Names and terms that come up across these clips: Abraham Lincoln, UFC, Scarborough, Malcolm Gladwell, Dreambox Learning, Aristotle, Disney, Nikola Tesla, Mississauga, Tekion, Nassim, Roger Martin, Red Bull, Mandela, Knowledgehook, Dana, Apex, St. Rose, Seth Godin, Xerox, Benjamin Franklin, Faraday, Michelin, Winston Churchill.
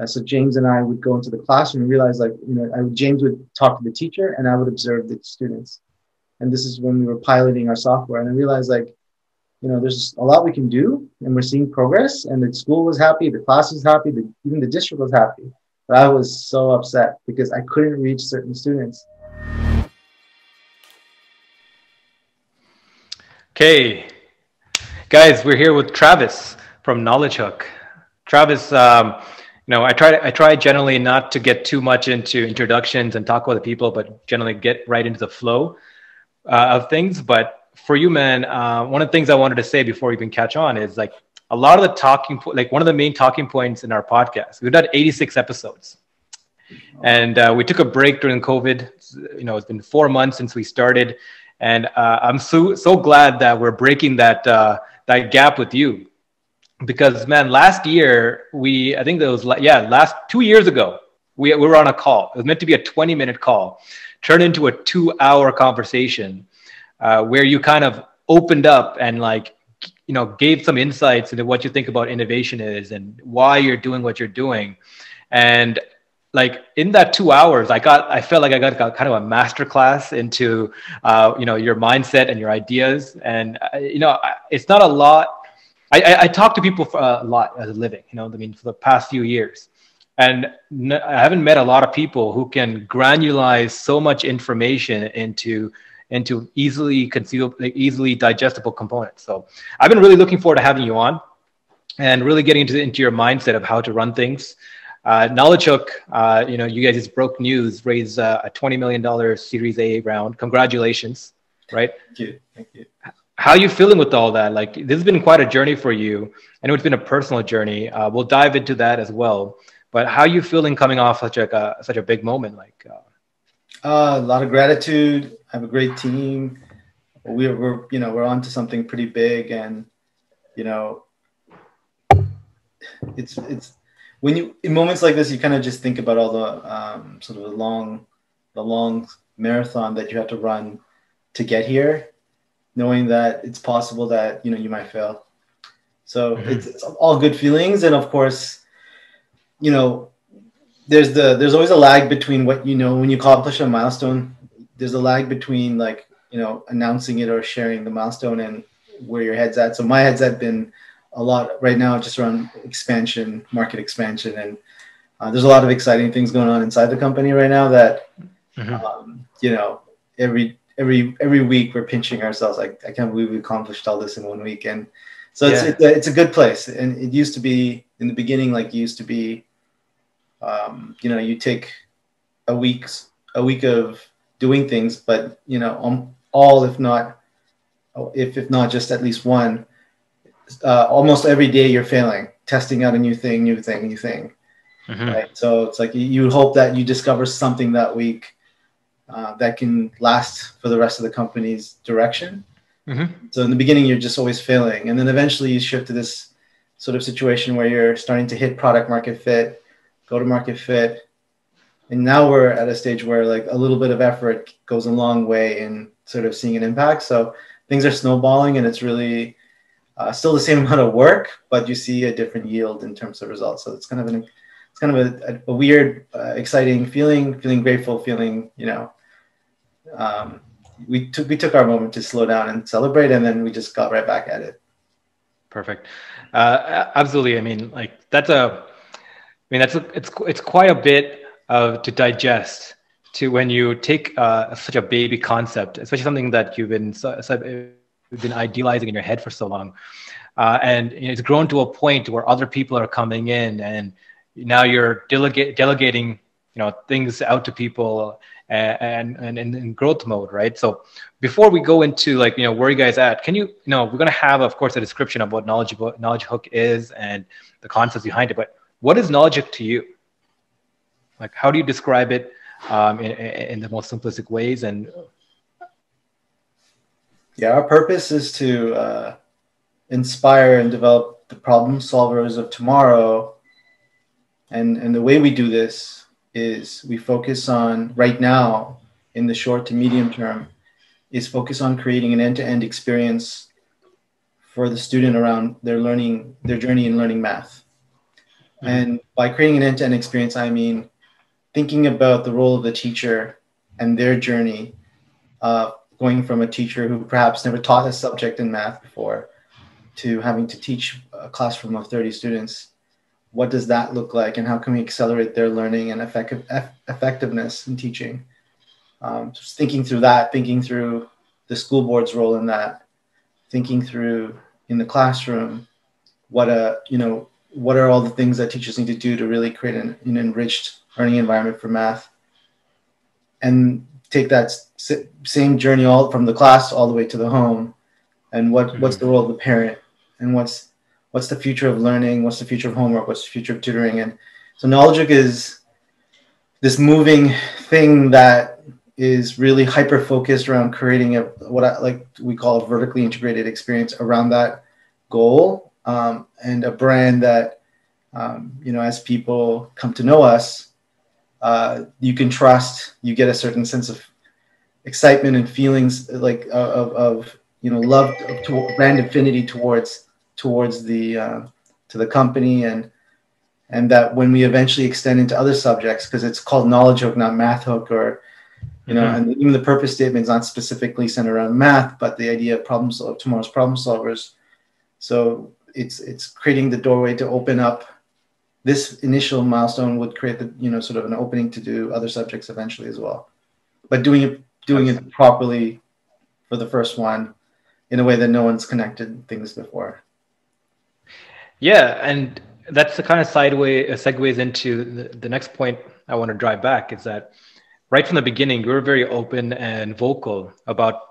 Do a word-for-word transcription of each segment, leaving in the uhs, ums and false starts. Uh, so James and I would go into the classroom and realize, like, you know, I, James would talk to the teacher and I would observe the students. And this is when we were piloting our software. And I realized, like, you know, there's a lot we can do and we're seeing progress, and the school was happy, the class was happy, the, even the district was happy. But I was so upset because I couldn't reach certain students. Okay, guys, we're here with Travis from Knowledgehook. Travis, um, you know, I try I try generally not to get too much into introductions and talk about the people, but generally get right into the flow uh, of things. But for you, man, uh, one of the things I wanted to say before we even catch on is, like, a lot of the talking, like one of the main talking points in our podcast, we've done eighty-six episodes, and uh, we took a break during COVID. You know, it's been four months since we started. And uh, I'm so, so glad that we're breaking that, uh, that gap with you, because, man, last year, we, I think that was, yeah, last two years ago, we, we were on a call. It was meant to be a twenty minute call, turned into a two hour conversation uh, where you kind of opened up and, like, you know, gave some insights into what you think about innovation is and why you're doing what you're doing. And, like, in that two hours, I got, I felt like I got, got kind of a masterclass into, uh, you know, your mindset and your ideas. And, uh, you know, I, it's not a lot. I, I, I talk to people for a lot as a living, you know, I mean, for the past few years. And n- I haven't met a lot of people who can granularize so much information into, into easily conceivable, like, easily digestible components. So I've been really looking forward to having you on and really getting into, into your mindset of how to run things. Uh, Knowledgehook, uh, you know, you guys just broke news, raised uh, a twenty million dollars Series A round. Congratulations, right? Thank you. Thank you. How are you feeling with all that? Like, this has been quite a journey for you. I know it's been a personal journey. Uh, we'll dive into that as well. But how are you feeling coming off such a uh, such a big moment? Like, uh... Uh, a lot of gratitude. I have a great team. We're, we're you know we're onto something pretty big, and you know, it's it's. When you, in moments like this, you kind of just think about all the um, sort of the long, the long marathon that you have to run to get here, knowing that it's possible that, you know, you might fail. So mm-hmm. it's, it's all good feelings. And of course, you know, there's the, there's always a lag between what, you know, when you accomplish a milestone, there's a lag between, like, you know, announcing it or sharing the milestone and where your head's at. So my head's at been a lot right now, just around expansion, market expansion, and uh, there's a lot of exciting things going on inside the company right now. That mm-hmm. um, you know, every every every week we're pinching ourselves. Like, I can't believe we accomplished all this in one week, and so yeah. it's it's a, it's a good place. And it used to be in the beginning, like, it used to be, um, you know, you take a week's a week of doing things, but, you know, um, all if not if if not just at least one. Uh, almost every day you're failing, testing out a new thing, new thing, new thing. Mm-hmm. Right? So it's like you hope that you discover something that week uh, that can last for the rest of the company's direction. Mm-hmm. So in the beginning, you're just always failing. And then eventually you shift to this sort of situation where you're starting to hit product market fit, go to market fit. And now we're at a stage where, like, a little bit of effort goes a long way in sort of seeing an impact. So things are snowballing, and it's really... Uh, still the same amount of work, but you see a different yield in terms of results. So it's kind of an, it's kind of a, a weird, uh, exciting feeling, feeling grateful, feeling, you know, um, we took, we took our moment to slow down and celebrate, and then we just got right back at it. Perfect. Uh, absolutely. I mean, like, that's a, I mean, that's, a, it's, it's quite a bit uh, to digest to when you take uh, such a baby concept, especially something that you've been, so, so, been idealizing in your head for so long, uh, and you know, it's grown to a point where other people are coming in, and now you're delegate delegating, you know, things out to people, and and in growth mode, right? So before we go into, like, you know, where you guys at, can you, you know, we're gonna have, of course, a description of what knowledge Knowledgehook is and the concepts behind it, but what is Knowledgehook to you? Like, how do you describe it um, in, in the most simplistic ways? And yeah, our purpose is to uh, inspire and develop the problem solvers of tomorrow. And, and the way we do this is we focus on, right now, in the short to medium term, is focus on creating an end-to-end experience for the student around their learning, their journey in learning math. Mm-hmm. And by creating an end-to-end experience, I mean thinking about the role of the teacher and their journey, uh, going from a teacher who perhaps never taught a subject in math before to having to teach a classroom of thirty students. What does that look like, and how can we accelerate their learning and effective, eff- effectiveness in teaching? Um, just thinking through that, thinking through the school board's role in that, thinking through in the classroom, what a, you know, what are all the things that teachers need to do to really create an, an enriched learning environment for math, and take that s- same journey all from the class all the way to the home, and what mm-hmm. what's the role of the parent, and what's What's the future of learning? What's the future of homework? What's the future of tutoring? And so Knowledgehook is this moving thing that is really hyper-focused around creating a, what I, like we call a vertically integrated experience around that goal, um, and a brand that, um, you know, as people come to know us, uh, you can trust, you get a certain sense of excitement and feelings like of, of you know, love, to, brand affinity towards towards the uh, to the company, and and that when we eventually extend into other subjects, because it's called Knowledge Hook, not Math Hook, or you mm-hmm. know, and even the purpose statement is not specifically centered around math, but the idea of problem sol- tomorrow's problem solvers. So it's it's creating the doorway to open up. This initial milestone would create the you know sort of an opening to do other subjects eventually as well, but doing it doing it properly for the first one, in a way that no one's connected things before. Yeah, and that's the kind of sideway uh, segues into the, the next point I want to drive back, is that right from the beginning, you were very open and vocal about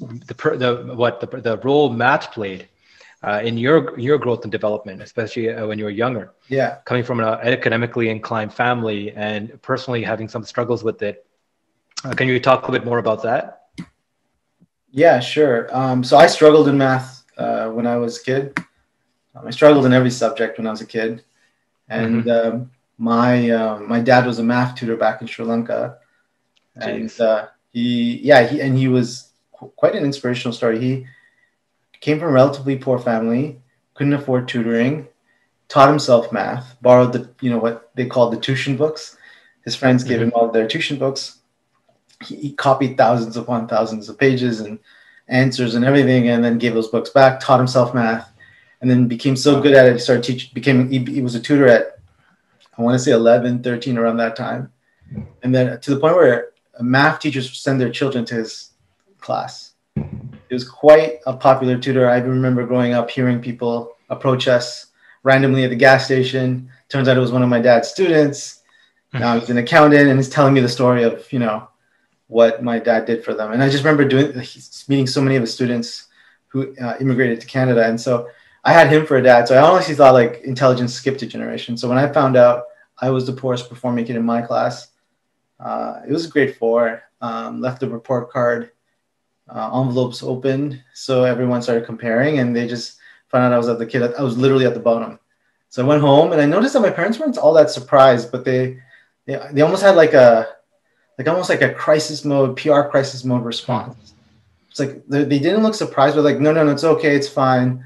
the, the what the, the role math played uh, in your your growth and development, especially uh, when you were younger. Yeah, coming from an academically inclined family and personally having some struggles with it. Uh, can you talk a bit more about that? Yeah, sure. Um, so I struggled in math uh, when I was a kid. I struggled in every subject when I was a kid, and mm-hmm. um, my uh, my dad was a math tutor back in Sri Lanka, and uh, he yeah he and he was qu- quite an inspirational story. He came from a relatively poor family, couldn't afford tutoring, taught himself math, borrowed the you know what they called the tuition books. His friends gave mm-hmm. him all of their tuition books. He, he copied thousands upon thousands of pages and answers and everything, and then gave those books back. Taught himself math. And then became so good at it, started teaching, became, he, he was a tutor at, I want to say eleven, thirteen, around that time. And then to the point where math teachers send their children to his class. He was quite a popular tutor. I remember growing up hearing people approach us randomly at the gas station. Turns out it was one of my dad's students. Now he's an accountant, and he's telling me the story of, you know, what my dad did for them. And I just remember doing, meeting so many of his students who uh, immigrated to Canada. And so I had him for a dad, so I honestly thought like intelligence skipped a generation. So when I found out I was the poorest performing kid in my class, uh, it was grade four, um, left the report card, uh, envelopes open, so everyone started comparing, and they just found out I was at the kid, I was literally at the bottom. So I went home, and I noticed that my parents weren't all that surprised, but they they, they almost had like a, like almost like a crisis mode, P R crisis mode response. It's like, they, they didn't look surprised, but like, no, no, no, it's okay, it's fine.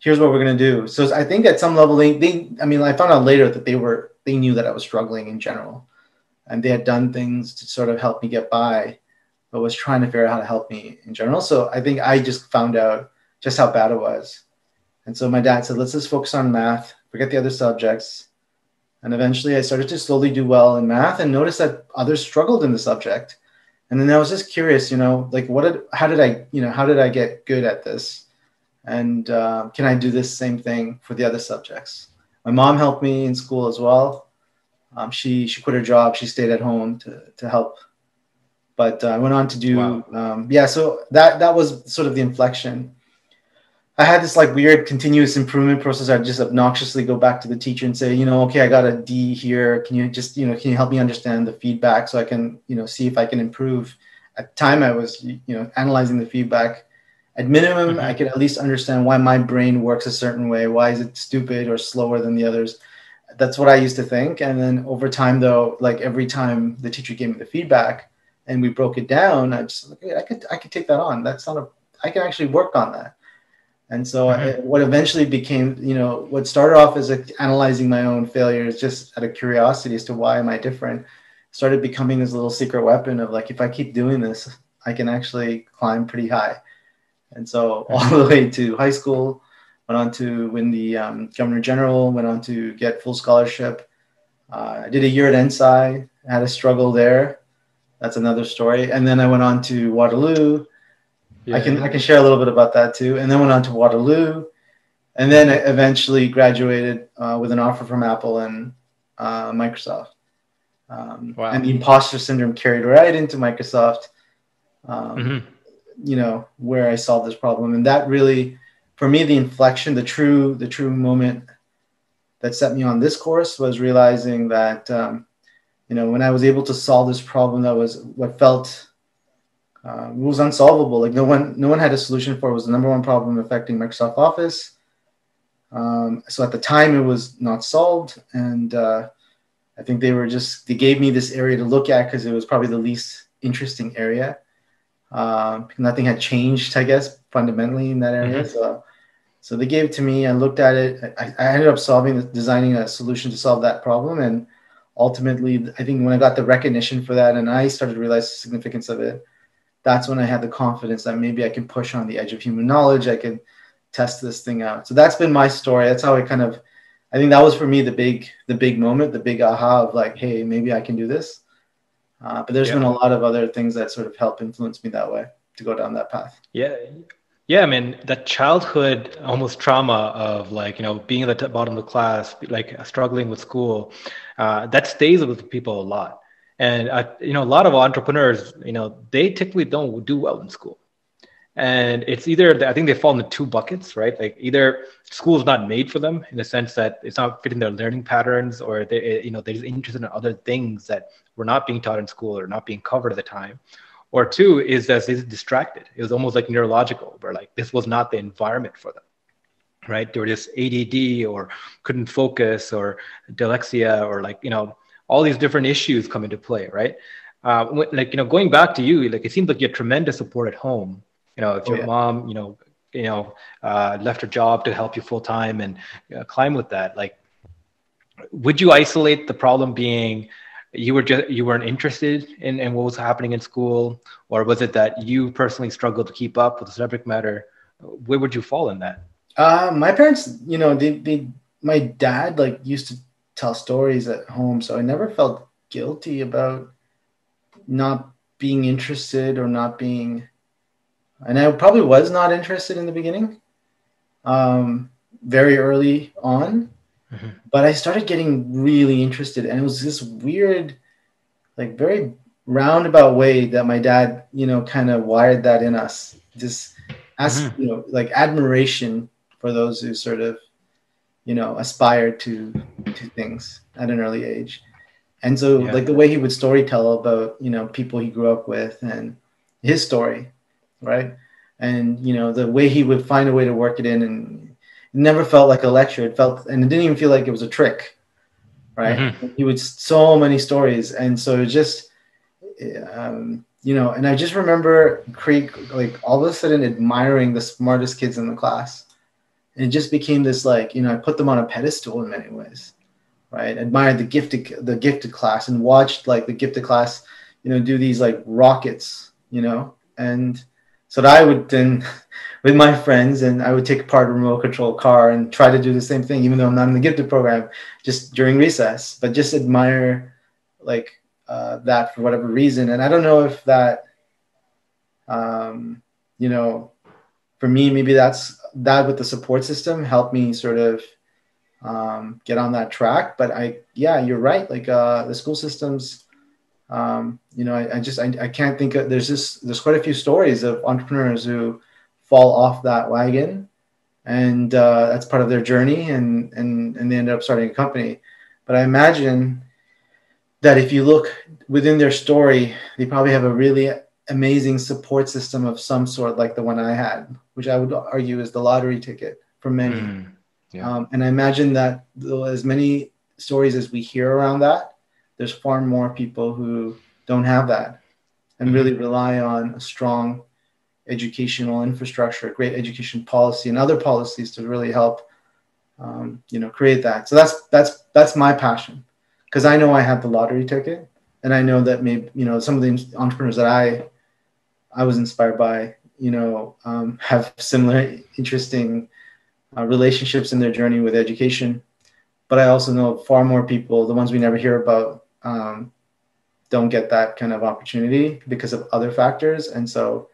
Here's what we're going to do. So I think at some level, they, they, I mean, I found out later that they were, they knew that I was struggling in general, and they had done things to sort of help me get by, but was trying to figure out how to help me in general. So I think I just found out just how bad it was. And so my dad said, let's just focus on math, forget the other subjects. And eventually I started to slowly do well in math and noticed that others struggled in the subject. And then I was just curious, you know, like what did, how did I, you know, how did I get good at this? And uh, can I do this same thing for the other subjects? My mom helped me in school as well. Um, she she quit her job. She stayed at home to to help. But I uh, went on to do, wow. um, yeah, so that, that was sort of the inflection. I had this like weird continuous improvement process. I'd just obnoxiously go back to the teacher and say, you know, okay, I got a D here. Can you just, you know, can you help me understand the feedback so I can, you know, see if I can improve? At the time I was, you know, analyzing the feedback. At minimum, mm-hmm. I could at least understand why my brain works a certain way. Why is it stupid or slower than the others? That's what I used to think. And then over time, though, like every time the teacher gave me the feedback and we broke it down, I just, okay, I could, I could take that on. That's not a, I can actually work on that. And so mm-hmm. it, what eventually became, you know, what started off as a, analyzing my own failures just out of curiosity as to why am I different, started becoming this little secret weapon of like, if I keep doing this, I can actually climb pretty high. And so all the way to high school, went on to win the um, Governor General, went on to get full scholarship. Uh, I did a year at N S I, had a struggle there. That's another story. And then I went on to Waterloo. Yeah. I can I can share a little bit about that too. And then went on to Waterloo. And then I eventually graduated uh, with an offer from Apple and uh, Microsoft. Um, wow. And the imposter syndrome carried right into Microsoft. Um, mm-hmm. You know, where I solved this problem. And that really, for me, the inflection, the true, the true moment that set me on this course was realizing that, um, you know, when I was able to solve this problem, that was what felt, uh, was unsolvable. Like no one, no one had a solution for it. It was the number one problem affecting Microsoft Office. Um, so at the time it was not solved. And, uh, I think they were just, they gave me this area to look at because it was probably the least interesting area. Um, nothing had changed, I guess, fundamentally in that area. Mm-hmm. So, so they gave it to me. I looked at it. I, I ended up solving, designing a solution to solve that problem. And ultimately, I think when I got the recognition for that and I started to realize the significance of it, that's when I had the confidence that maybe I can push on the edge of human knowledge. I can test this thing out. So that's been my story. That's how I kind of, I think that was for me the big, the big moment, the big aha of like, hey, maybe I can do this. Uh, but there's yeah. been a lot of other things that sort of help influence me that way to go down that path. Yeah. Yeah. I mean, that childhood almost trauma of like, you know, being at the bottom of the class, like struggling with school, uh, that stays with people a lot. And, I, you know, a lot of entrepreneurs, you know, they typically don't do well in school. And it's either, I think they fall into two buckets, right? Like either school is not made for them in the sense that it's not fitting their learning patterns, or they, you know, they're just interested in other things that were not being taught in school or not being covered at the time. Or two is that they're distracted. It was almost like neurological, where like this was not the environment for them, right? They were just A D D or couldn't focus or dyslexia or like, you know, all these different issues come into play, right? Uh, like, you know, going back to you, like it seems like you had tremendous support at home. You know, if your oh, yeah. mom, you know, you know, uh, left her job to help you full time and uh, climb with that, like, would you isolate the problem being you were just you weren't interested in, in what was happening in school, or was it that you personally struggled to keep up with the subject matter? Where would you fall in that? Uh, my parents, you know, they, they, my dad like used to tell stories at home, so I never felt guilty about not being interested or not being. And I probably was not interested in the beginning, um, very early on, mm-hmm. but I started getting really interested, and it was this weird, like very roundabout way that my dad, you know, kind of wired that in us, just ask, mm-hmm. you know, like admiration for those who sort of, you know, aspire to, to things at an early age. And so yeah. like the way he would story tell about, you know, people he grew up with and his story. Right. And, you know, the way he would find a way to work it in, and it never felt like a lecture. It felt, and it didn't even feel like it was a trick. Right. Mm-hmm. He would so many stories. And so it just, um, you know, and I just remember Creek, like all of a sudden admiring the smartest kids in the class. And it just became this, like, you know, I put them on a pedestal in many ways. Right. Admired the gifted, the gifted class, and watched like the gifted class, you know, do these like rockets, you know, and, so that I would then, with my friends, and I would take part in a remote control car and try to do the same thing, even though I'm not in the gifted program, just during recess, but just admire like uh, that for whatever reason. And I don't know if that, um, you know, for me, maybe that's that with the support system helped me sort of um, get on that track. But I, yeah, you're right. Like uh, the school systems. Um, you know, I, I just, I, I can't think of, there's just, there's quite a few stories of entrepreneurs who fall off that wagon, and uh, that's part of their journey, and, and, and they end up starting a company. But I imagine that if you look within their story, they probably have a really amazing support system of some sort, like the one I had, which I would argue is the lottery ticket for many. Mm, yeah. um, and I imagine that as many stories as we hear around that, there's far more people who don't have that and really rely on a strong educational infrastructure, great education policy, and other policies to really help, um, you know, create that. So that's that's that's my passion, because I know I had the lottery ticket, and I know that maybe, you know, some of the entrepreneurs that I I was inspired by, you know, um, have similar interesting uh, relationships in their journey with education. But I also know far more people, the ones we never hear about, um, don't get that kind of opportunity because of other factors. And so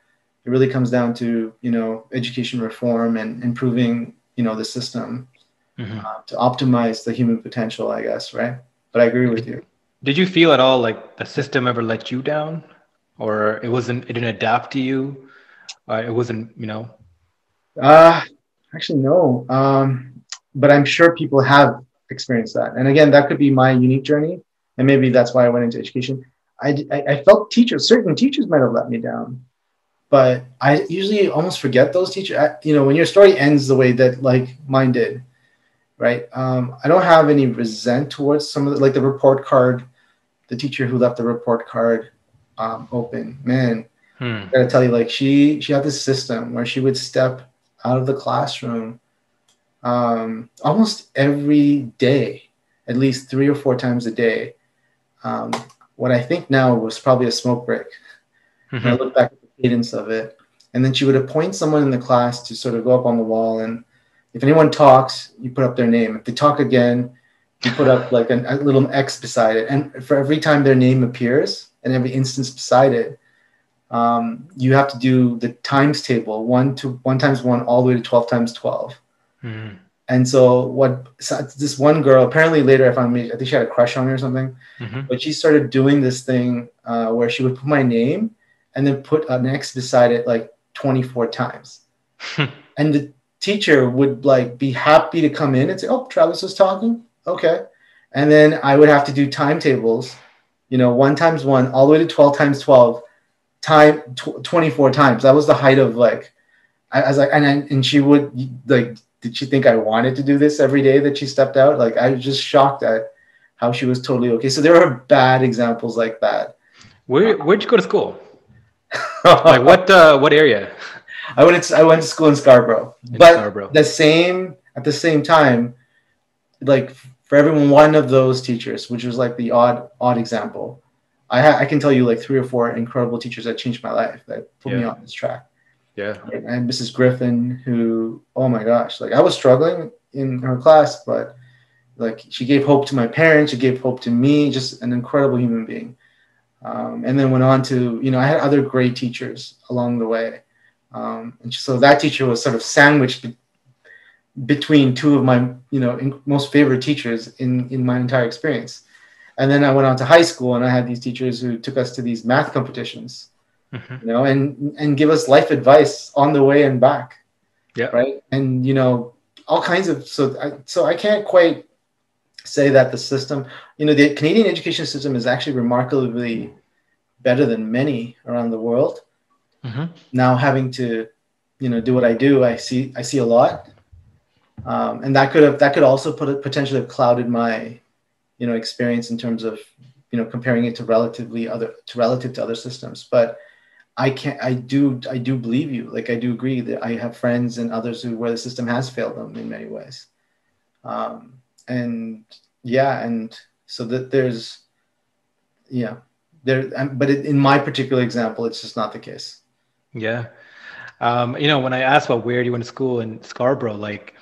it really comes down to, you know, education reform and improving, you know, the system mm-hmm. uh, to optimize the human potential, I guess. Right. But I agree with you. Did you feel at all like the system ever let you down, or it wasn't, it didn't adapt to you? Uh, it wasn't, you know, uh, actually, no. Um, but I'm sure people have experienced that. And again, that could be my unique journey. And maybe that's why I went into education. I, I, I felt teachers, certain teachers might have let me down, but I usually almost forget those teachers. I, you know, when your story ends the way that like mine did, right? Um, I don't have any resent towards some of the, like the report card, the teacher who left the report card um, open. Man, hmm. I gotta tell you, like she, she had this system where she would step out of the classroom um, almost every day, at least three or four times a day. Um, what I think now was probably a smoke break. Mm-hmm. I look back at the cadence of it. And then she would appoint someone in the class to sort of go up on the wall. And if anyone talks, you put up their name. If they talk again, you put up like an, a little X beside it. And for every time their name appears and every instance beside it, um, you have to do the times table, one to one times one, all the way to twelve times twelve. Mm-hmm. And so what so this one girl, apparently later I found me, I think she had a crush on me or something, mm-hmm. but she started doing this thing uh, where she would put my name and then put an X beside it like twenty-four times. And the teacher would like be happy to come in and say, oh, Travis was talking. Okay. And then I would have to do timetables, you know, one times one, all the way to twelve times twelve, time tw- twenty-four times. That was the height of like, I, I was like, and I, and she would like, did she think I wanted to do this every day that she stepped out? Like, I was just shocked at how she was totally okay. So there are bad examples like that. Where Where'd you go to school? Like what uh, what area? I went to, I went to school in Scarborough, in but Scarborough. the same at the same time, like for every one of those teachers, which was like the odd odd example, I ha- I can tell you like three or four incredible teachers that changed my life, that put yeah. me on this track. Yeah. And Missus Griffin, who, oh my gosh, like I was struggling in her class, but like she gave hope to my parents, she gave hope to me, just an incredible human being. Um, and then went on to, you know, I had other great teachers along the way. Um, and so that teacher was sort of sandwiched be- between two of my, you know, in- most favorite teachers in, in my entire experience. And then I went on to high school and I had these teachers who took us to these math competitions. Mm-hmm. You know, and and give us life advice on the way and back, yeah, right, and you know all kinds of so I, so I can't quite say that the system, you know, the Canadian education system is actually remarkably better than many around the world. Mm-hmm. Now having to, you know, do what I do, I see I see a lot, um, and that could have that could also put a, potentially have clouded my, you know, experience in terms of, you know, comparing it to relatively other to relative to other systems, but. I can't, I do, I do believe you. Like I do agree that I have friends and others who, where the system has failed them in many ways. Um, and yeah. And so that there's, yeah, there, but it, in my particular example, it's just not the case. Yeah. Um, you know, when I asked about where you went to school in Scarborough, like,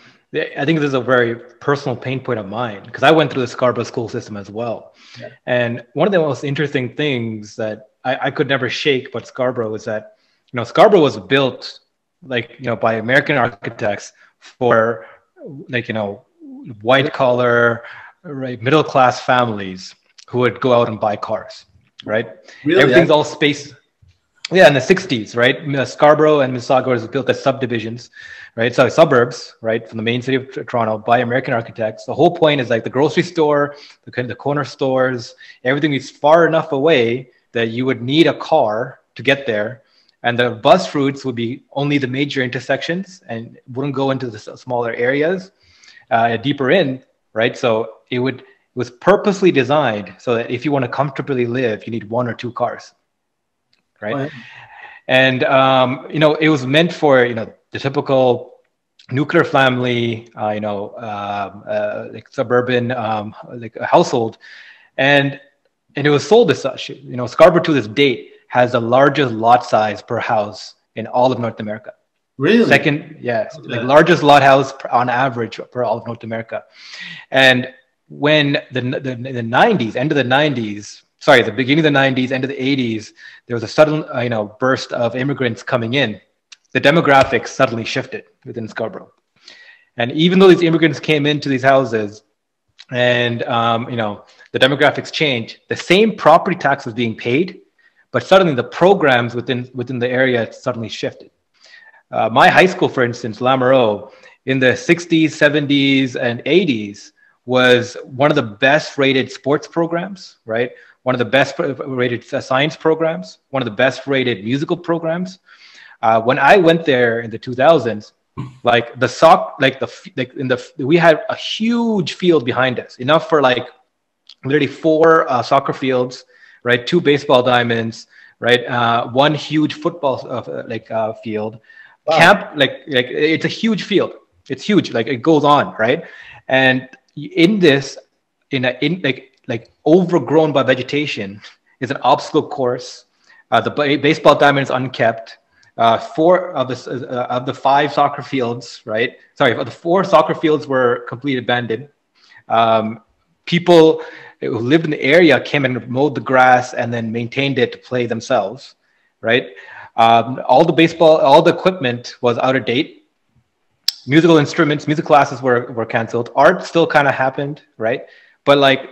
I think this is a very personal pain point of mine because I went through the Scarborough school system as well. Yeah. And one of the most interesting things that I, I could never shake about Scarborough is that, you know, Scarborough was built like, you know, by American architects for like, you know, white collar, right, middle class families who would go out and buy cars, right? Really? Everything's all space. Yeah, in the sixties, right? Scarborough and Mississauga was built as subdivisions, right? So suburbs, right, from the main city of Toronto by American architects. The whole point is like the grocery store, the, the corner stores, everything is far enough away that you would need a car to get there, and the bus routes would be only the major intersections and wouldn't go into the smaller areas, uh, deeper in, right? So it would it was purposely designed so that if you want to comfortably live, you need one or two cars, right? What? And, um, you know, it was meant for, you know, the typical nuclear family, uh, you know, um, uh, like suburban, um, like a household. And, and it was sold as such. You know, Scarborough to this date has the largest lot size per house in all of North America. Really? Second, yeah, okay. Like largest lot house per, on average per all of North America. And when the, the, the nineties, end of the nineties, sorry, the beginning of the nineties, end of the eighties, there was a sudden, uh, you know, burst of immigrants coming in. The demographics suddenly shifted within Scarborough. And even though these immigrants came into these houses and, um, you know, the demographics changed, the same property tax was being paid, but suddenly the programs within, within the area suddenly shifted. Uh, my high school, for instance, Lamoureux, in the sixties, seventies, and eighties, was one of the best rated sports programs, right? One of the best rated science programs, one of the best rated musical programs. Uh, when I went there in the two thousands, like the soc, like the like in the we had a huge field behind us, enough for like literally four uh, soccer fields, right? Two baseball diamonds, right? Uh, one huge football uh, like uh, field, wow. Camp like like it's a huge field. It's huge, like it goes on, right? And in this, in a in like like overgrown by vegetation, is an obstacle course. Uh, the baseball diamond is unkept. Uh, four of the uh, of the five soccer fields, right? Sorry, the four soccer fields were completely abandoned. Um, people who lived in the area came and mowed the grass and then maintained it to play themselves, right? Um, all the baseball, all the equipment was out of date. Musical instruments, music classes were were canceled. Art still kind of happened, right? But like,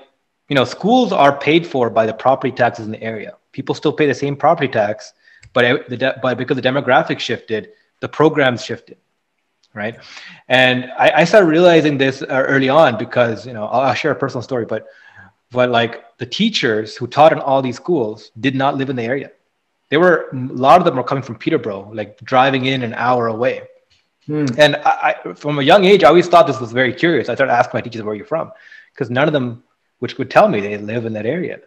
you know, schools are paid for by the property taxes in the area. People still pay the same property tax. But, the de- but because the demographic shifted, the programs shifted, right? And I, I started realizing this early on because, you know, I'll, I'll share a personal story, but, but like the teachers who taught in all these schools did not live in the area. They were, a lot of them were coming from Peterborough, like driving in an hour away. Hmm. And I, I, from a young age, I always thought this was very curious. I started asking my teachers, where are you from? Because none of them, which would tell me they live in that area.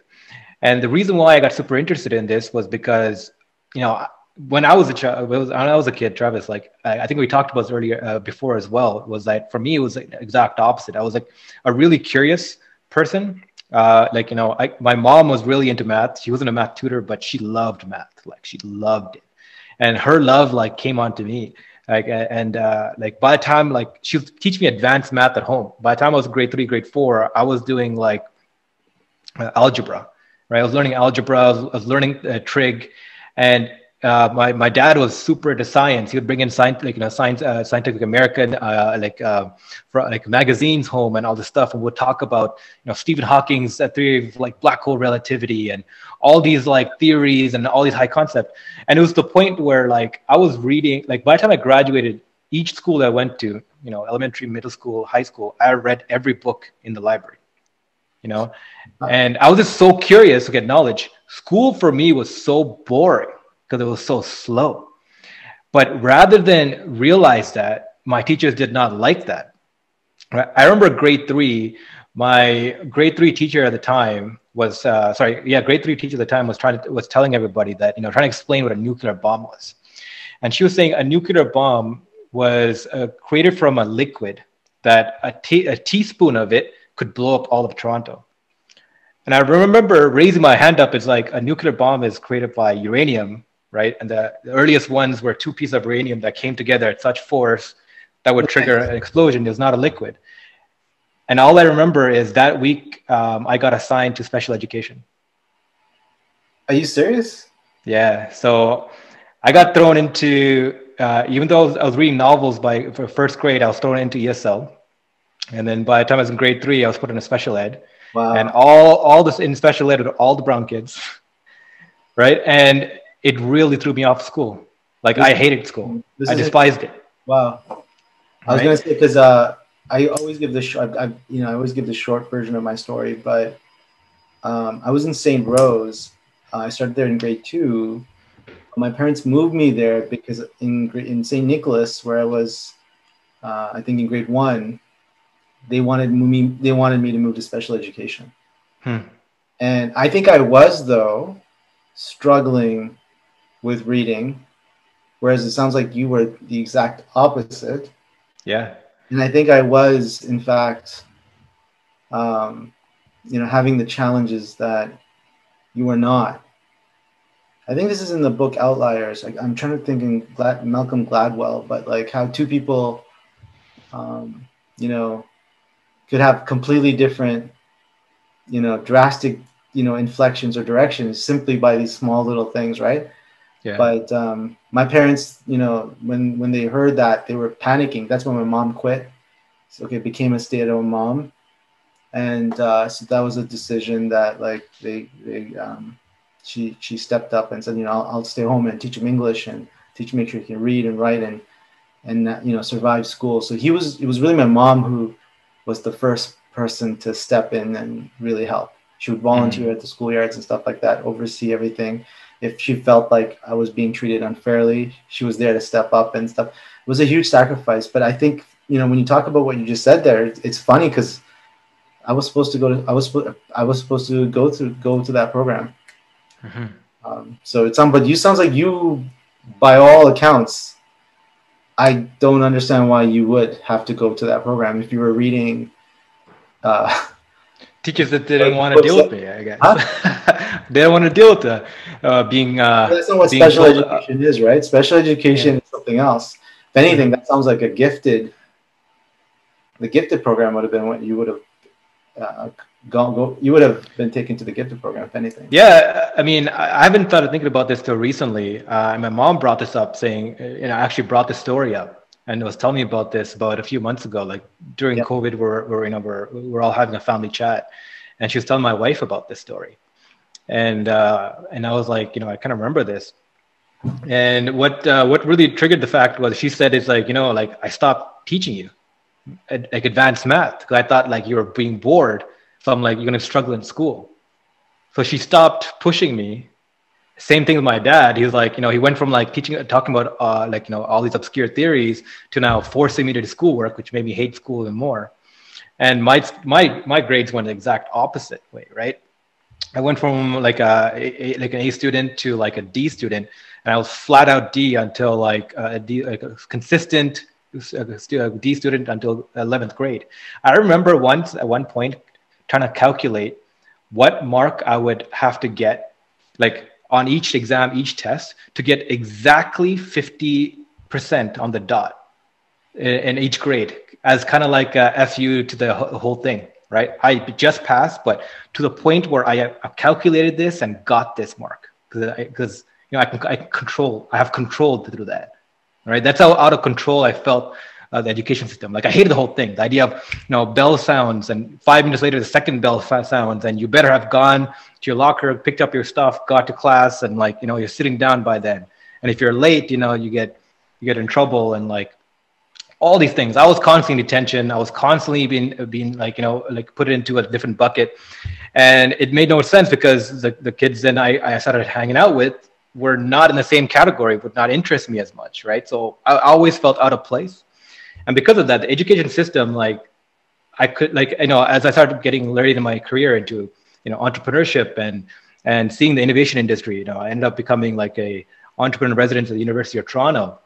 And the reason why I got super interested in this was because, you know, when I was a child, when I was a kid, Travis, like I, I think we talked about this earlier uh, before as well, was that for me, it was the exact opposite. I was like a really curious person. Uh, like, you know, I, my mom was really into math. She wasn't a math tutor, but she loved math. Like she loved it. And her love like came on to me. Like, and uh, like by the time, like she was teaching me advanced math at home. By the time I was grade three, grade four, I was doing like uh, algebra, right? I was learning algebra, I was, I was learning uh, trig. And uh, my my dad was super into science. He would bring in science, like you know, science, uh, Scientific American, uh, like uh, for, like magazines home and all this stuff, and we'd talk about you know Stephen Hawking's theory of like black hole relativity and all these like theories and all these high concepts. And it was the point where like I was reading, like by the time I graduated, each school that I went to, you know, elementary, middle school, high school, I read every book in the library, you know, and I was just so curious to get knowledge. School for me was so boring because it was so slow. But rather than realize that, my teachers did not like that. I remember grade three, my grade three teacher at the time was, uh, sorry, yeah, grade three teacher at the time was trying to, was telling everybody that, you know, trying to explain what a nuclear bomb was. And she was saying a nuclear bomb was uh, created from a liquid that a, te- a teaspoon of it could blow up all of Toronto. And I remember raising my hand up. It's like a nuclear bomb is created by uranium, right? And the, the earliest ones were two pieces of uranium that came together at such force that would trigger an explosion. It was not a liquid. And all I remember is that week um, I got assigned to special education. Are you serious? Yeah. So I got thrown into, uh, even though I was, I was reading novels by for first grade, I was thrown into E S L. And then by the time I was in grade three, I was put in a special ed. Wow. And all, all this in special ed, all the brown kids, right? And it really threw me off school. Like this, I hated school. I despised it. it. Wow. I was right? gonna say because uh, I always give the short, I, I, you know, I always give the short version of my story. But um, I was in Saint Rose. Uh, I started there in grade two. My parents moved me there because in in Saint Nicholas, where I was, uh, I think in grade one. They wanted me. They wanted me to move to special education, hmm. and I think I was though struggling with reading, whereas it sounds like you were the exact opposite. Yeah. And I think I was, in fact, um, you know, having the challenges that you were not. I think this is in the book Outliers. Like, I'm trying to think in Glad- Malcolm Gladwell, but like how two people, um, you know, could have completely different, you know, drastic, you know, inflections or directions simply by these small little things, right? Yeah. But um, my parents, you know, when when they heard that, they were panicking. That's when my mom quit. So, okay, became a stay-at-home mom, and uh, so that was a decision that like they they. Um, She she stepped up and said, you know, I'll, I'll stay home and teach him English and teach him, make sure he can read and write and and uh, you know, survive school. So he was it was really my mom who was the first person to step in and really help. She would volunteer mm-hmm. at the schoolyards and stuff like that, oversee everything. If she felt like I was being treated unfairly, she was there to step up and stuff. It was a huge sacrifice, but I think, you know, when you talk about what you just said there, it's, it's funny because I was supposed to go to I was I was supposed to go to go to that program. Mm-hmm. Um, so it sounds, but you sounds like you, by all accounts, I don't understand why you would have to go to that program if you were reading. Uh, Teachers that didn't like, want to deal that? with me, I guess. Huh? They don't want to deal with the uh, being. Uh, that's not what special told, education uh, is, right? Special education yeah. is something else. If anything, mm-hmm. that sounds like a gifted. The gifted program would have been what you would have. Uh, Go, go, you would have been taken to the gifted program, if anything. Yeah, I mean, I, I haven't started thinking about this till recently. Uh, and my mom brought this up, saying, you know, actually brought the story up and was telling me about this about a few months ago. Like during yeah. COVID, we're, we're, you know, we're, we're all having a family chat. And she was telling my wife about this story. And, uh, and I was like, you know, I kind of remember this. And what, uh, what really triggered the fact was she said, it's like, you know, like I stopped teaching you ad- like advanced math because I thought like you were being bored. So I'm like, you're going to struggle in school. So she stopped pushing me. Same thing with my dad. He was like, you know, he went from like teaching, talking about uh, like, you know, all these obscure theories to now forcing me to do schoolwork, which made me hate school even more. And my, my, my grades went the exact opposite way, right? I went from like a, a like an A student to like a D student. And I was flat out D until like a, D, like a consistent D student until eleventh grade. I remember once at one point, trying to calculate what mark I would have to get, like on each exam, each test, to get exactly fifty percent on the dot in, in each grade, as kind of like a F U to the whole thing, right? I just passed, but to the point where I calculated this and got this mark, because you know I can I control, I have controlled through that, right? That's how out of control I felt. Uh, the education system. Like I hated the whole thing. The idea of, you know, bell sounds and five minutes later, the second bell fa- sounds and you better have gone to your locker, picked up your stuff, got to class and like, you know, you're sitting down by then. And if you're late, you know, you get, you get in trouble and like all these things. I was constantly in detention. I was constantly being, being like, you know, like put into a different bucket and it made no sense because the, the kids then I, I started hanging out with were not in the same category, would not interest me as much. Right. So I, I always felt out of place. And because of that, the education system, like I could, like, you know, as I started getting later in my career into, you know, entrepreneurship and, and seeing the innovation industry, you know, I ended up becoming like a entrepreneur resident at the University of Toronto.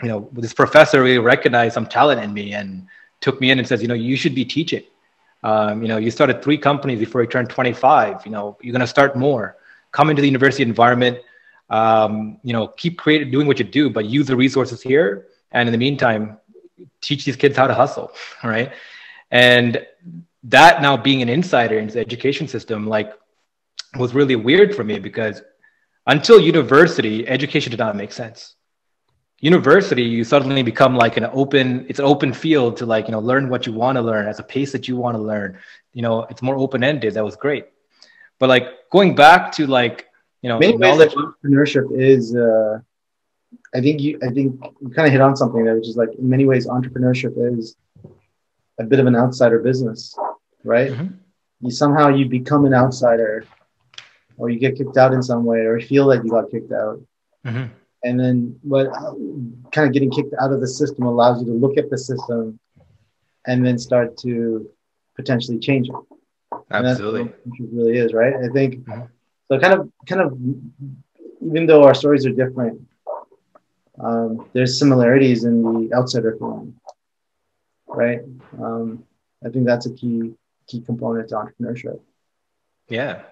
You know, this professor really recognized some talent in me and took me in and says, you know, you should be teaching. Um, you know, you started three companies before you turned twenty-five, you know, you're going to start more. Come into the university environment, um, you know, keep creating, doing what you do, but use the resources here. And in the meantime, teach these kids how to hustle, right? And that now being an insider into the education system, like, was really weird for me because until university, education did not make sense. University, you suddenly become like an open, it's an open field to like, you know, learn what you want to learn at the pace that you want to learn. You know, it's more open-ended. That was great. But like going back to like, you know, many knowledge entrepreneurship is, uh... I think you I think you kind of hit on something there, which is like in many ways, entrepreneurship is a bit of an outsider business, right? Mm-hmm. You somehow you become an outsider or you get kicked out in some way or feel that you got kicked out. Mm-hmm. And then what kind of getting kicked out of the system allows you to look at the system and then start to potentially change it. Absolutely. And that's what it really is, right? I think mm-hmm. so kind of kind of even though our stories are different, um, there's similarities in the outsider feeling, right? Um, I think that's a key key component to entrepreneurship. Yeah,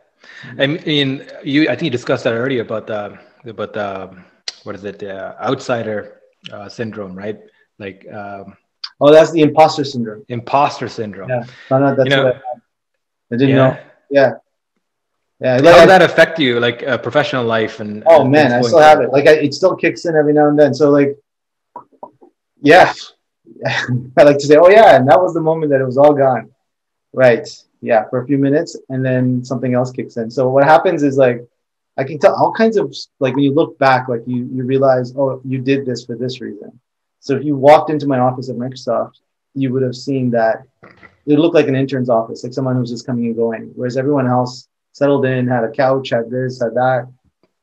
I mean, you. I think you discussed that earlier about the about the what is it, the outsider uh, syndrome, right? Like. Um, Oh, that's the imposter syndrome. Imposter syndrome. Yeah, found out that's you know, what I had. I didn't yeah. know. Yeah, yeah. Like, how did that affect you, like uh, professional life? And oh and man, I still have it. Like I, it still kicks in every now and then. So like, yeah, I like to say, oh yeah, and that was the moment that it was all gone, right? Yeah, for a few minutes, and then something else kicks in. So what happens is like, I can tell all kinds of like when you look back, like you you realize, oh, you did this for this reason. So if you walked into my office at Microsoft, you would have seen that it looked like an intern's office, like someone who's just coming and going, whereas everyone else settled in, had a couch, had this, had that.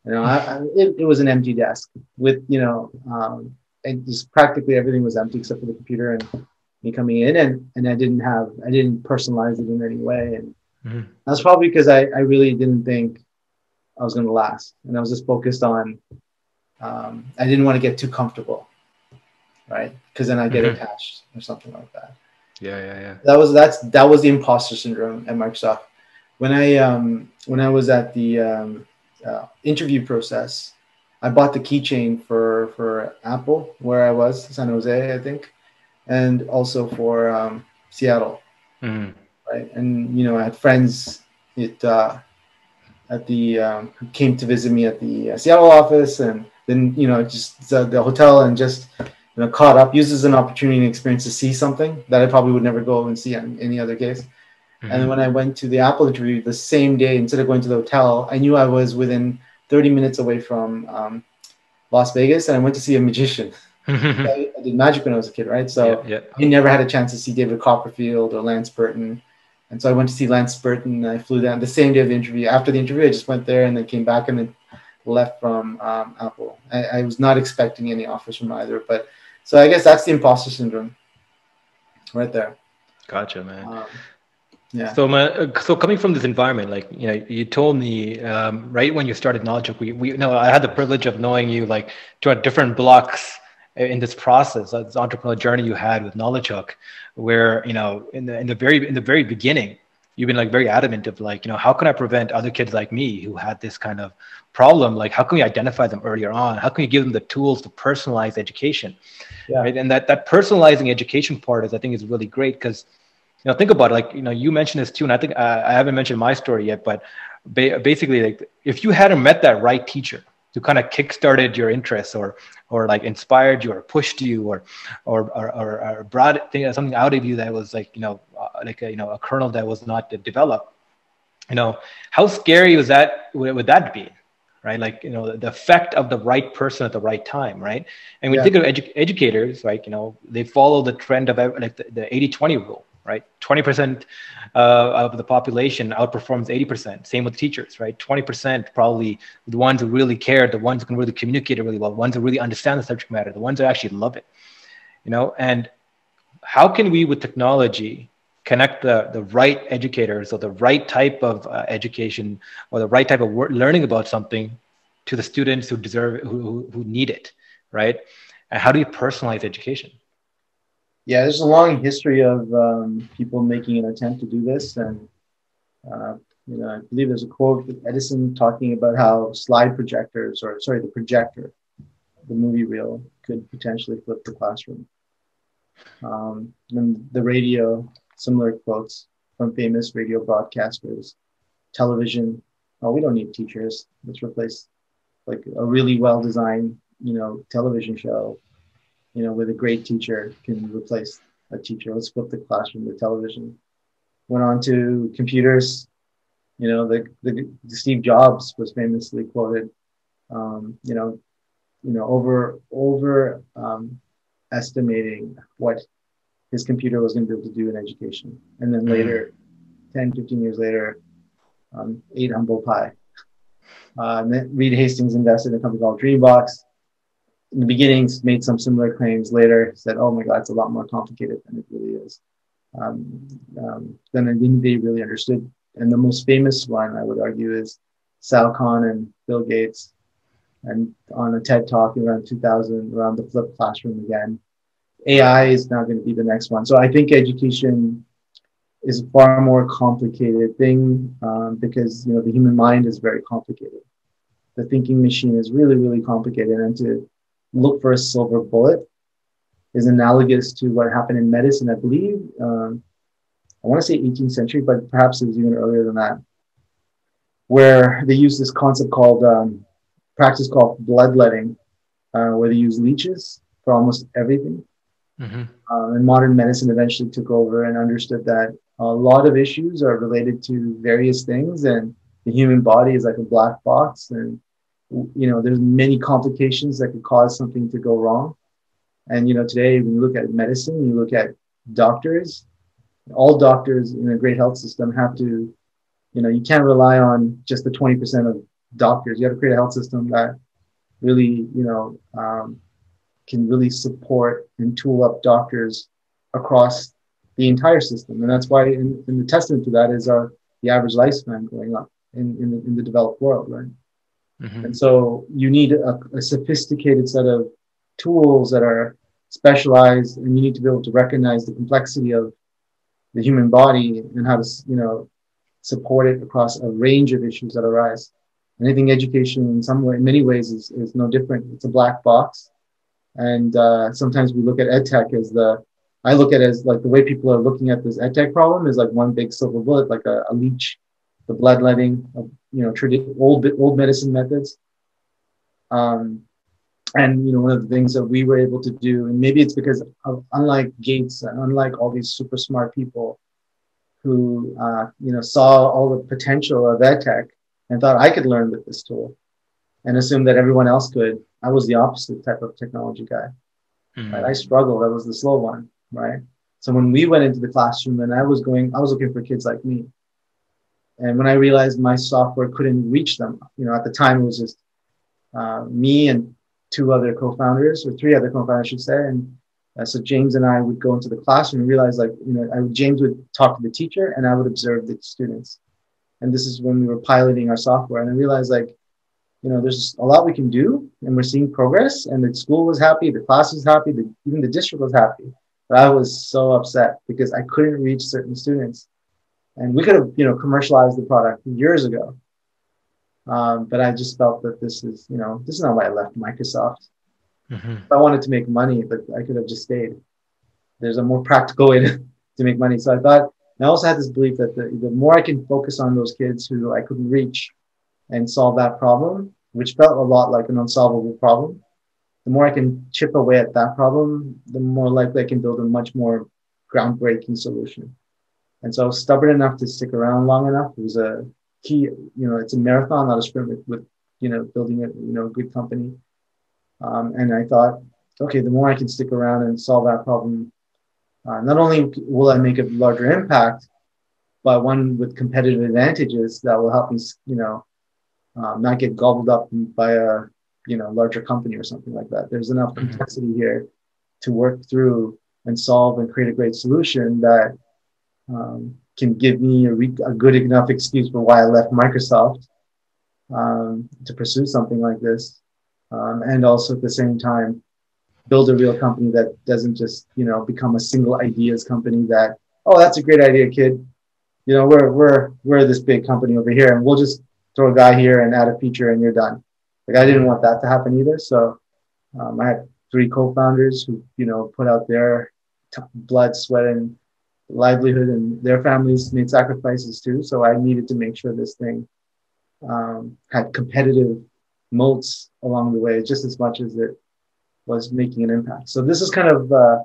You know, I, I, it, it was an empty desk with, you know, um, and just practically everything was empty except for the computer and me coming in. And and I didn't have, I didn't personalize it in any way. And mm-hmm. that's probably because I, I really didn't think I was going to last. And I was just focused on, um, I didn't want to get too comfortable. Right, because then I get mm-hmm. attached or something like that. Yeah, yeah, yeah. That was that's that was the imposter syndrome at Microsoft. When I um, when I was at the um, uh, interview process, I bought the keychain for for Apple where I was, San Jose, I think, and also for um, Seattle. Mm-hmm. Right, and you know I had friends it uh, at the um, who came to visit me at the uh, Seattle office, and then you know just the, the hotel and just. You know, caught up, uses an opportunity and experience to see something that I probably would never go and see in any other case. Mm-hmm. And when I went to the Apple interview the same day, instead of going to the hotel, I knew I was within thirty minutes away from um, Las Vegas, and I went to see a magician. I, I did magic when I was a kid, right? So yeah, yeah. I never had a chance to see David Copperfield or Lance Burton. And so I went to see Lance Burton, and I flew down the same day of the interview. After the interview, I just went there and then came back and then left from um, Apple. I, I was not expecting any offers from either, but so I guess that's the imposter syndrome right there. Gotcha, man. Um, yeah. So my, so coming from this environment, like, you know, you told me um, right when you started Knowledgehook, we, we, you know, I had the privilege of knowing you like to different blocks in this process, this entrepreneurial journey you had with Knowledgehook, where, you know, in the, in the very, in the very beginning, you've been like very adamant of like, you know, how can I prevent other kids like me who had this kind of problem? Like, how can we identify them earlier on? How can you give them the tools to personalize education? Yeah. Right? And that, that personalizing education part is, I think, is really great because, you know, think about it. Like, you know, you mentioned this too, and I think uh, I haven't mentioned my story yet, but ba- basically, like, if you hadn't met that right teacher who kind of kickstarted your interests or, or like inspired you or pushed you or, or, or, or, or brought thing, something out of you that was like, you know, uh, like, a, you know, a kernel that was not developed, you know, how scary was that, would that be? Right? Like, you know, the effect of the right person at the right time. Right. And we yeah. think of edu- educators, like, you know, they follow the trend of like the, the eighty twenty rule, right? twenty percent uh, of the population outperforms eighty percent. Same with teachers, right? twenty percent probably the ones who really care, the ones who can really communicate it really well, the ones who really understand the subject matter, the ones who actually love it, you know? And how can we, with technology, connect the, the right educators or the right type of uh, education or the right type of work, learning about something to the students who deserve it, who, who need it, right? And how do you personalize education? Yeah, there's a long history of um, people making an attempt to do this. And, uh, you know, I believe there's a quote with Edison talking about how slide projectors or, sorry, the projector, the movie reel could potentially flip the classroom. Um, and the radio, similar quotes from famous radio broadcasters, television. Oh, we don't need teachers. Let's replace like a really well-designed, you know, television show. You know, with a great teacher can replace a teacher. Let's flip the classroom to television. Went on to computers. You know, the, the, the Steve Jobs was famously quoted. Um, you know, you know, over over um, estimating what his computer was going to be able to do in education, and then later, mm-hmm. ten, fifteen years later, um, ate humble pie. Uh, and then Reed Hastings invested in a company called Dreambox. In the beginnings, made some similar claims. Later, said, "Oh my God, it's a lot more complicated than it really is." Um, um, then I think they really understood. And the most famous one, I would argue, is Sal Khan and Bill Gates. and on a TED Talk around two thousand, around the flipped classroom again. A I is not going to be the next one. So I think education is a far more complicated thing um, because, you know, the human mind is very complicated. The thinking machine is really, really complicated. And to look for a silver bullet is analogous to what happened in medicine, I believe. Um, I want to say eighteenth century, but perhaps it was even earlier than that, where they use this concept called, um, practice called bloodletting, uh, where they use leeches for almost everything. Mm-hmm. uh, and modern medicine eventually took over and understood that a lot of issues are related to various things, and the human body is like a black box, and, you know, there's many complications that could cause something to go wrong. And, you know, today when you look at medicine, you look at doctors, all doctors in a great health system have to, you know, you can't rely on just the twenty percent of doctors. You have to create a health system that really, you know, um, can really support and tool up doctors across the entire system. And that's why in, in the testament to that is our, the average lifespan going up in, in, the, in the developed world, right? Mm-hmm. And so you need a, a sophisticated set of tools that are specialized, and you need to be able to recognize the complexity of the human body and how to, you know, support it across a range of issues that arise. And I think education in some way, in many ways is, is no different. It's a black box. And uh, sometimes we look at EdTech as the, I look at it as like the way people are looking at this EdTech problem is like one big silver bullet, like a, a leech, the bloodletting of, you know, tradi- old, old medicine methods. Um, and, you know, one of the things that we were able to do, and maybe it's because of, unlike Gates and unlike all these super smart people who, uh, you know, saw all the potential of EdTech and thought I could learn with this tool and assumed that everyone else could. I was the opposite type of technology guy. Mm-hmm. Right? I struggled. I was the slow one, right? So when we went into the classroom and I was going, I was looking for kids like me. And when I realized my software couldn't reach them, you know, at the time it was just uh, me and two other co-founders or three other co-founders, I should say. And uh, so James and I would go into the classroom and realize, like, you know, I, James would talk to the teacher and I would observe the students. And this is when we were piloting our software. And I realized, like, you know, there's a lot we can do and we're seeing progress, and the school was happy, the class was happy, the, even the district was happy. But I was so upset because I couldn't reach certain students. And we could have, you know, commercialized the product years ago. Um, but I just felt that this is, you know, this is not why I left Microsoft. Mm-hmm. If I wanted to make money, but I could have just stayed. There's a more practical way to, to make money. So I thought, and I also had this belief that the, the more I can focus on those kids who I couldn't reach and solve that problem, which felt a lot like an unsolvable problem, the more I can chip away at that problem, the more likely I can build a much more groundbreaking solution. And so I was stubborn enough to stick around long enough. It was a key, you know, it's a marathon, not a sprint with, with you know, building a, you know, good company. Um, and I thought, okay, the more I can stick around and solve that problem, uh, not only will I make a larger impact, but one with competitive advantages that will help me, you know, Um, not get gobbled up by a, you know, larger company or something like that. There's enough complexity here to work through and solve and create a great solution that um, can give me a, re- a good enough excuse for why I left Microsoft um, to pursue something like this. Um, and also at the same time, build a real company that doesn't just, you know, become a single ideas company that, oh, that's a great idea, kid. You know, we're, we're, we're this big company over here and we'll just throw a guy here and add a feature and you're done. Like, I didn't want that to happen either. So um, I had three co-founders who, you know, put out their t- blood, sweat, and livelihood, and their families made sacrifices too. So I needed to make sure this thing um, had competitive moats along the way, just as much as it was making an impact. So this is kind of uh,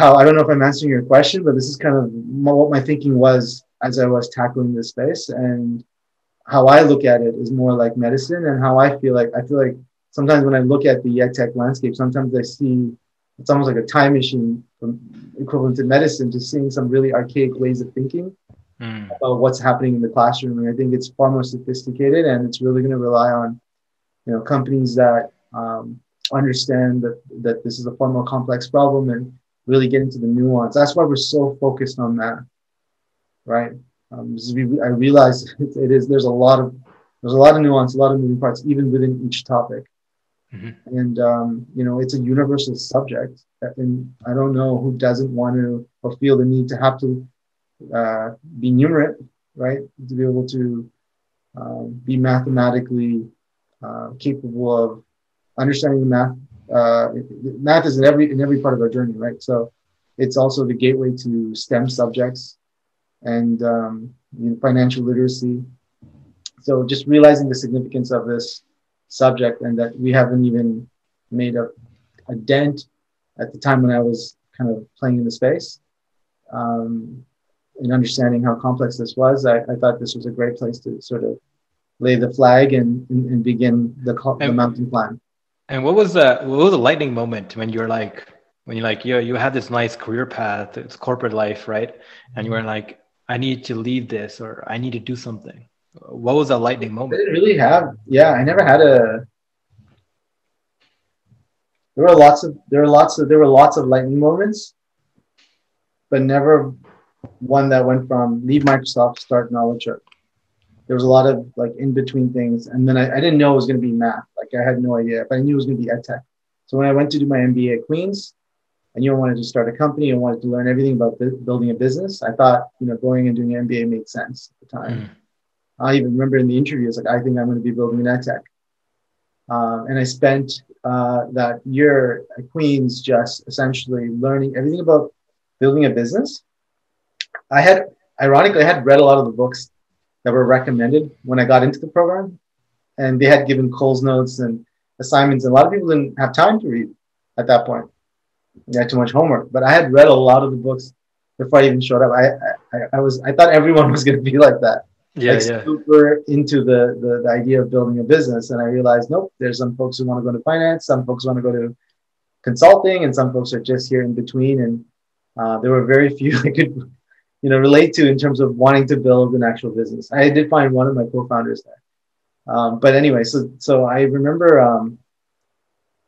how, I don't know if I'm answering your question, but this is kind of what my thinking was as I was tackling this space. And how I look at it is more like medicine, and how I feel like, I feel like sometimes when I look at the EdTech landscape, sometimes I see it's almost like a time machine from equivalent to medicine, just seeing some really archaic ways of thinking mm. about what's happening in the classroom. And I think it's far more sophisticated, and it's really going to rely on, you know, companies that um, understand that, that this is a far more complex problem and really get into the nuance. That's why we're so focused on that, right? Um, I realize it is, there's a lot of there's a lot of nuance, a lot of moving parts, even within each topic. Mm-hmm. And, um, you know, it's a universal subject. And I don't know who doesn't want to or feel the need to have to uh, be numerate, right? To be able to uh, be mathematically uh, capable of understanding the math. Uh, math is in every, in every part of our journey, right? So it's also the gateway to STEM subjects and um, you know, financial literacy. So just realizing the significance of this subject and that we haven't even made a, a dent at the time when I was kind of playing in the space um, and understanding how complex this was. I, I thought this was a great place to sort of lay the flag and, and, and begin the, the mountain climb. And what was the what was the lightning moment when you were like, when you're like, yo, you had this nice career path, it's corporate life, right? And you were like, I need to leave this, or I need to do something. What was the lightning moment? I didn't really have, yeah, I never had a, there were lots of, there were lots of, there were lots of lightning moments, but never one that went from leave Microsoft, start Knowledgehook. There was a lot of like in between things. And then I, I didn't know it was going to be math. Like I had no idea, but I knew it was going to be ed tech. So when I went to do my M B A at Queens, I knew I wanted to start a company and wanted to learn everything about bu- building a business. I thought, you know, going and doing an M B A made sense at the time. Mm. I even remember in the interview, it's like, I think I'm going to be building an ed tech. Um, and I spent uh, that year at Queens just essentially learning everything about building a business. I had, ironically, I had read a lot of the books that were recommended when I got into the program. And they had given Coles notes and assignments. And a lot of people didn't have time to read at that point. They had too much homework. But I had read a lot of the books before I even showed up. I I, I was I thought everyone was going to be like that. Yeah, like yeah. Super into the, the, the idea of building a business. And I realized, nope, there's some folks who want to go to finance, some folks want to go to consulting, and some folks are just here in between. And uh, there were very few I could, you know, relate to in terms of wanting to build an actual business. I did find one of my co-founders there. Um, but anyway, so so I remember um,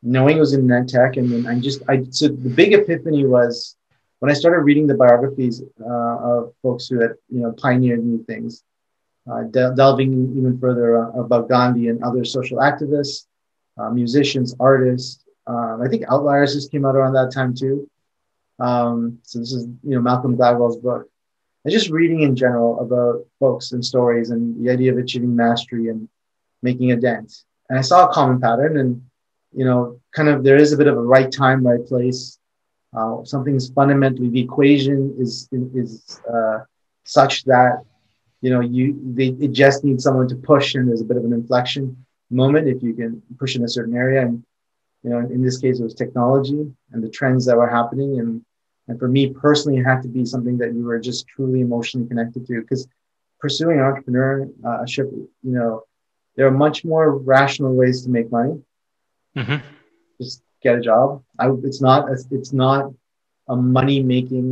knowing it was in net tech. And then I just, I so the big epiphany was when I started reading the biographies uh, of folks who had, you know, pioneered new things. Uh, del- delving even further uh, about Gandhi and other social activists, uh, musicians, artists. Um, I think Outliers just came out around that time too. Um, so this is, you know, Malcolm Gladwell's book. And just reading in general about folks and stories and the idea of achieving mastery and making a dent. And I saw a common pattern and, you know, kind of there is a bit of a right time, right place. Uh, something's fundamentally, the equation is, is uh, such that You know, you they it just needs someone to push, and there's a bit of an inflection moment if you can push in a certain area. And you know, in, in this case, it was technology and the trends that were happening. And and for me personally, it had to be something that you were just truly emotionally connected to, because pursuing entrepreneurship, you know, there are much more rational ways to make money. Mm-hmm. Just get a job. I, it's not a, it's not a money making.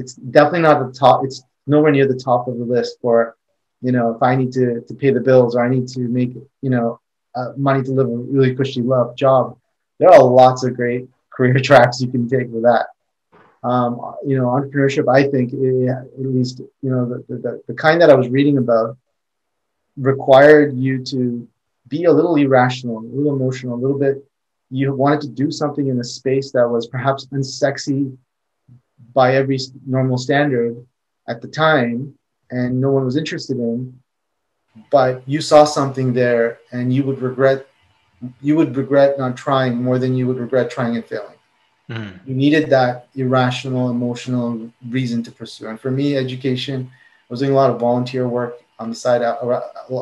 It's definitely not the top. It's nowhere near the top of the list for, you know, if I need to, to pay the bills or I need to make, you know, uh, money to live a really cushy love job. There are lots of great career tracks you can take with that. Um, you know, entrepreneurship, I think, it, at least, you know, the, the, the kind that I was reading about required you to be a little irrational, a little emotional, a little bit. You wanted to do something in a space that was perhaps unsexy by every normal standard at the time, and no one was interested in, but you saw something there, and you would regret, you would regret not trying more than you would regret trying and failing. Mm. You needed that irrational, emotional reason to pursue. And for me, education, I was doing a lot of volunteer work on the side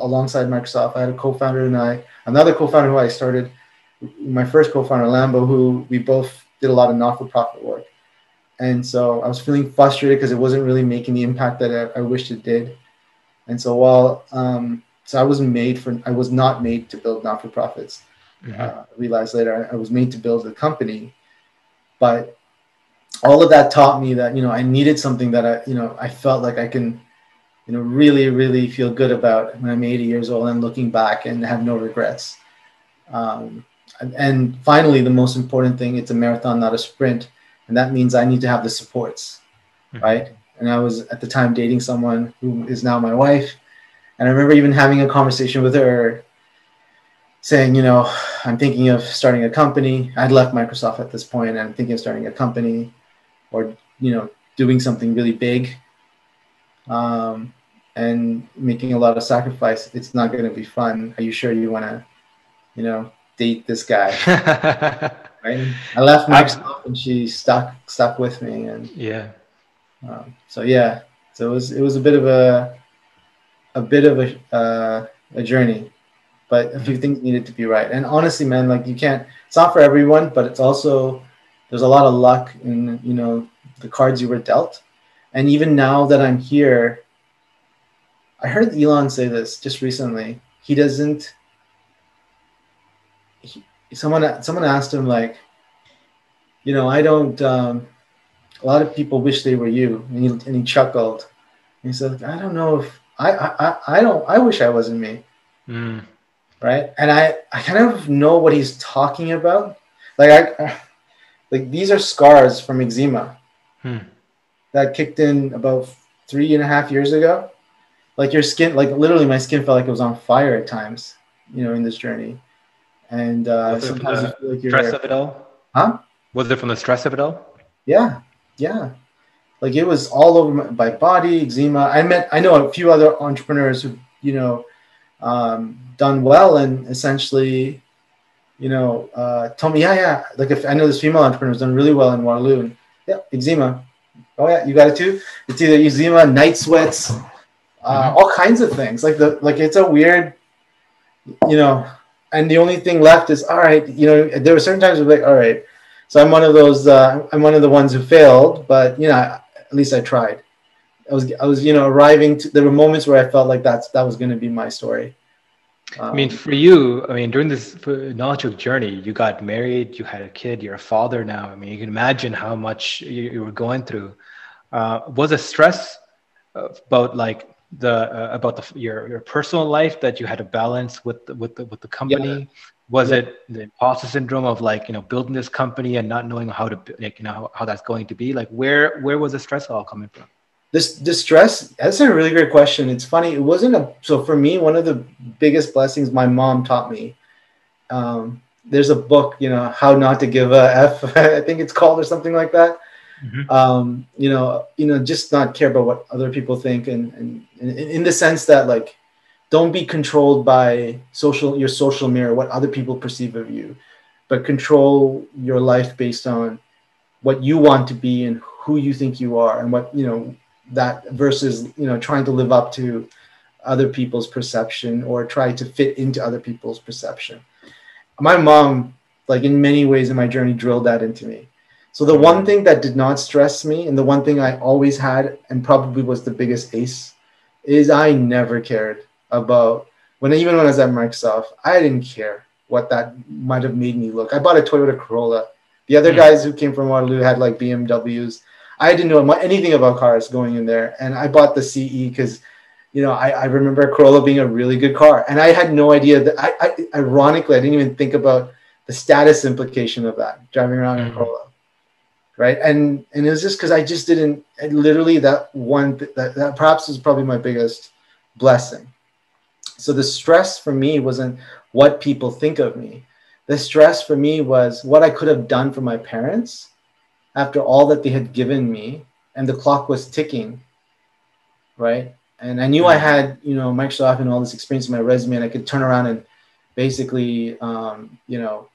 alongside Microsoft. I had a co-founder and I, another co-founder who I started, my first co-founder, Lambo, who we both did a lot of not-for-profit work. And so I was feeling frustrated because it wasn't really making the impact that I, I wished it did. And so while, um, so I wasn't made for, I was not made to build not-for-profits. Mm-hmm. Uh, I realized later I was made to build a company, but all of that taught me that, you know, I needed something that I, you know, I felt like I can, you know, really, really feel good about when I'm eighty years old and looking back and have no regrets. Um, and, and finally, the most important thing, it's a marathon, not a sprint. And that means I need to have the supports, right? And I was at the time dating someone who is now my wife. And I remember even having a conversation with her saying, you know, I'm thinking of starting a company. I'd left Microsoft at this point, and I'm thinking of starting a company or, you know, doing something really big um, and making a lot of sacrifice. It's not going to be fun. Are you sure you want to, you know, date this guy? Right? I left Microsoft and she stuck, stuck with me. And yeah. Um, so, yeah, so it was, it was a bit of a, a bit of a, uh, a journey, but a few things needed to be right. And honestly, man, like you can't, it's not for everyone, but it's also, there's a lot of luck in, you know, the cards you were dealt. And even now that I'm here, I heard Elon say this just recently. He doesn't, he, someone, someone asked him like, you know, I don't, um, a lot of people wish they were you. And he, and he chuckled. And he said, I don't know if, I, I, I don't, I wish I wasn't me. Mm. Right. And I, I kind of know what he's talking about. Like, I, like these are scars from eczema hmm. that kicked in about three and a half years ago. Like your skin, like literally my skin felt like it was on fire at times, you know, in this journey. And uh, sometimes I feel like you're stress of it all. Huh? Was it from the stress of it all? Yeah. Yeah. Like it was all over my, my body, eczema. I met, I know a few other entrepreneurs who, you know, um, done well and essentially, you know, uh, told me, yeah, yeah. Like if I know this female entrepreneur has done really well in Waterloo. And, yeah, eczema. Oh yeah, you got it too. It's either eczema, night sweats, uh, all kinds of things. Like the like it's a weird, you know. And the only thing left is all right. You know, there were certain times where like all right. So I'm one of those. Uh, I'm one of the ones who failed, but you know. I, At least I tried. I was, I was, you know, arriving to, there were moments where I felt like that's, that was going to be my story. Um, I mean, for you, I mean, during this Knowledgehook journey, you got married, you had a kid, you're a father now. I mean, you can imagine how much you, you were going through. Uh, was the stress about like the, uh, about the, your, your personal life that you had to balance with, the, with the, with the company? Yeah. Was yeah. it the imposter syndrome of like, you know, building this company and not knowing how to, like, you know, how, how that's going to be? Like, where where was the stress all coming from? This, this stress, that's a really great question. It's funny. It wasn't a, so for me, one of the biggest blessings my mom taught me, um, there's a book, you know, How Not to Give a F, I think it's called or something like that. Mm-hmm. um, you know, you know, just not care about what other people think. And, and, and in the sense that like, don't be controlled by social, your social mirror, what other people perceive of you, but control your life based on what you want to be and who you think you are and what, you know, that versus, you know, trying to live up to other people's perception or try to fit into other people's perception. My mom, like in many ways in my journey, drilled that into me. So the one thing that did not stress me and the one thing I always had and probably was the biggest ace is I never cared about when even when I was at Microsoft, I didn't care what that might have made me look. I bought a Toyota Corolla. The other guys who came from Waterloo had like B M Ws. I didn't know anything about cars going in there, and I bought the C E because, you know, I, I remember a Corolla being a really good car, and I had no idea that. I, I ironically, I didn't even think about the status implication of that driving around in a Corolla, right? And and it was just because I just didn't. Literally, that one th that that perhaps was probably my biggest blessing. So the stress for me wasn't what people think of me. The stress for me was what I could have done for my parents after all that they had given me, and the clock was ticking, right? And I knew I had, you know, Microsoft and all this experience in my resume, and I could turn around and basically, um, you know,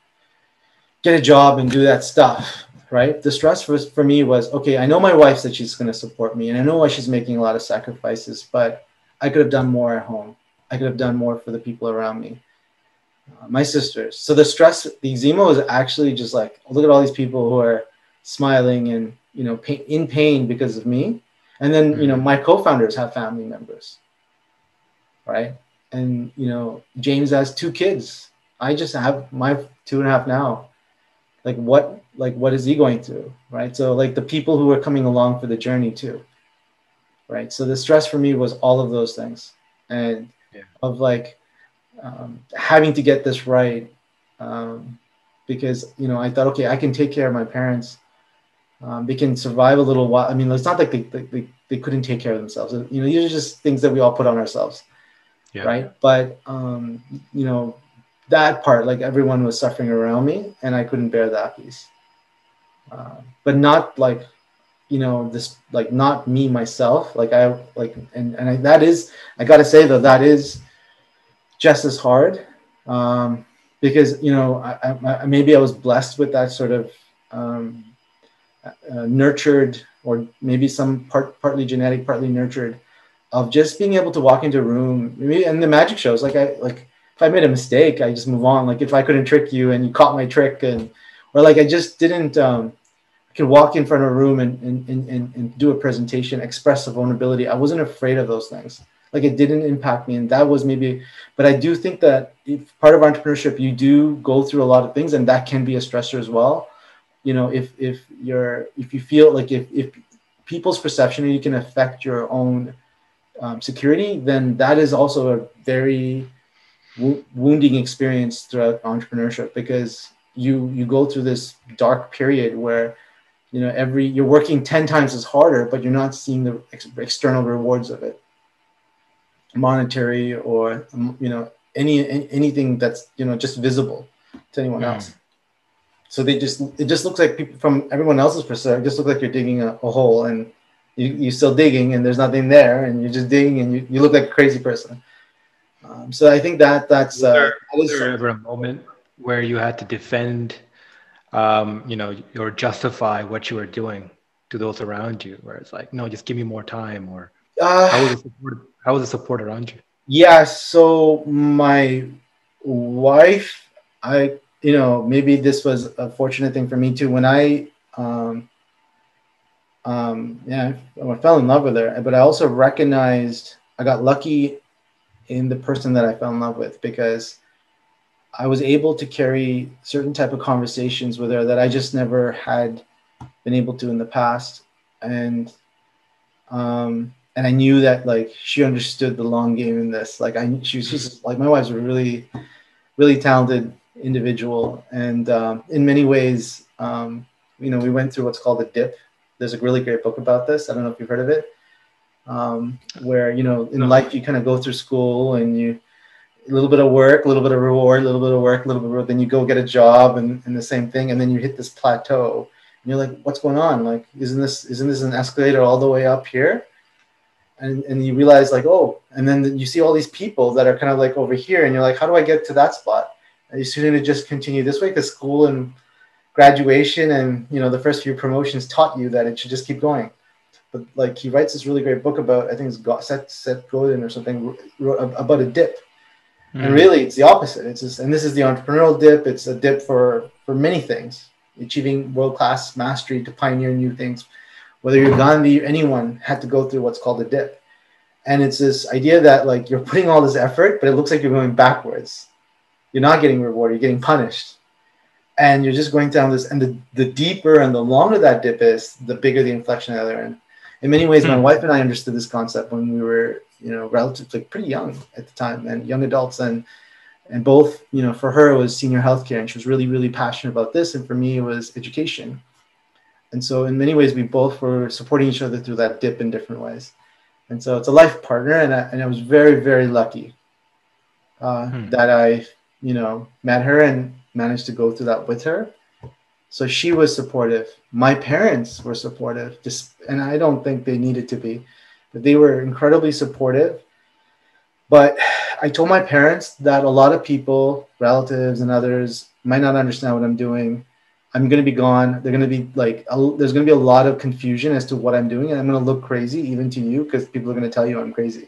get a job and do that stuff, right? The stress for, for me was, okay, I know my wife said she's going to support me, and I know why she's making a lot of sacrifices, but I could have done more at home. I could have done more for the people around me, uh, my sisters. So the stress, the eczema was actually just like, look at all these people who are smiling and, you know, pain, in pain because of me. And then, mm-hmm. you know, my co-founders have family members, right? And, you know, James has two kids. I just have my two and a half now. Like what, like what is he going through, right? So like the people who are coming along for the journey too, right? So the stress for me was all of those things. And Yeah. of like um, having to get this right um, because, you know, I thought, okay, I can take care of my parents. Um, they can survive a little while. I mean, it's not like they, they, they couldn't take care of themselves. You know, these are just things that we all put on ourselves. yeah. right? But, um, you know, that part, like everyone was suffering around me and I couldn't bear that piece. Uh, but not like, you know, this, like not me, myself, like I, like, and, and I, that is, I gotta say though, that is just as hard. Um, because, you know, I, I, maybe I was blessed with that sort of um, uh, nurtured, or maybe some part, partly genetic, partly nurtured, of just being able to walk into a room, maybe, and the magic shows, like I, like if I made a mistake, I just move on. Like if I couldn't trick you and you caught my trick, and, or like I just didn't, um, I could walk in front of a room and, and, and, and do a presentation, express a vulnerability. I wasn't afraid of those things. Like it didn't impact me, and that was maybe, but I do think that if part of entrepreneurship, you do go through a lot of things, and that can be a stressor as well. You know, if, if you're, if you feel like if, if people's perception of you can affect your own um, security, then that is also a very wo- wounding experience throughout entrepreneurship, because you, you go through this dark period where, you know, every, you're working ten times as harder, but you're not seeing the ex- external rewards of it. Monetary, or you know, any, any anything that's, you know, just visible to anyone yeah. else. So they just, it just looks like people, from everyone else's perspective, it just looks like you're digging a, a hole, and you, you're still digging and there's nothing there, and you're just digging, and you, you look like a crazy person. Um, so I think that that's uh, there, was there ever a moment where you had to defend, um, you know, or justify what you were doing to those around you, where it's like, no, just give me more time, or uh, how was it supported? How was the support around you? Yeah, so my wife, I, you know, maybe this was a fortunate thing for me too. When I, um, um, yeah, I fell in love with her, but I also recognized, I got lucky in the person that I fell in love with, because I was able to carry certain type of conversations with her that I just never had been able to in the past. And, um, And I knew that, like, she understood the long game in this. Like, I, she was just, like, my wife's a really, really talented individual. And um, in many ways, um, you know, we went through what's called a dip. There's a really great book about this. I don't know if you've heard of it. Um, where, you know, in life, you kind of go through school and you, a little bit of work, a little bit of reward, a little bit of work, a little bit of reward. Then you go get a job and, and the same thing. And then you hit this plateau. And you're like, what's going on? Like, isn't this, isn't this an escalator all the way up here? And, and you realize, like, oh, and then you see all these people that are kind of like over here, and you're like, how do I get to that spot? Are you soon to just continue this way? Because school and graduation and, you know, the first few promotions taught you that it should just keep going. But, like, he writes this really great book about, I think it's Seth, Seth Godin or something, about a dip. Mm. And really, it's the opposite. It's just, and this is the entrepreneurial dip. It's a dip for, for many things, achieving world-class mastery to pioneer new things. Whether you're Gandhi or anyone had to go through what's called a dip. And it's this idea that, like, you're putting all this effort, but it looks like you're going backwards. You're not getting rewarded, you're getting punished. And you're just going down this, and the, the deeper and the longer that dip is, the bigger the inflection at the other end. In many ways, mm-hmm. my wife and I understood this concept when we were, you know, relatively pretty young at the time, and young adults, and and both, you know, for her it was senior healthcare, and she was really, really passionate about this. And for me, it was education. And so in many ways, we both were supporting each other through that dip in different ways. And so it's a life partner. And I, and I was very, very lucky uh, hmm. that I, you know, met her and managed to go through that with her. So she was supportive. My parents were supportive. Just, and I don't think they needed to be, but they were incredibly supportive. But I told my parents that a lot of people, relatives and others, might not understand what I'm doing. I'm going to be gone. They're going to be like, a, there's going to be a lot of confusion as to what I'm doing. And I'm going to look crazy even to you, because people are going to tell you I'm crazy.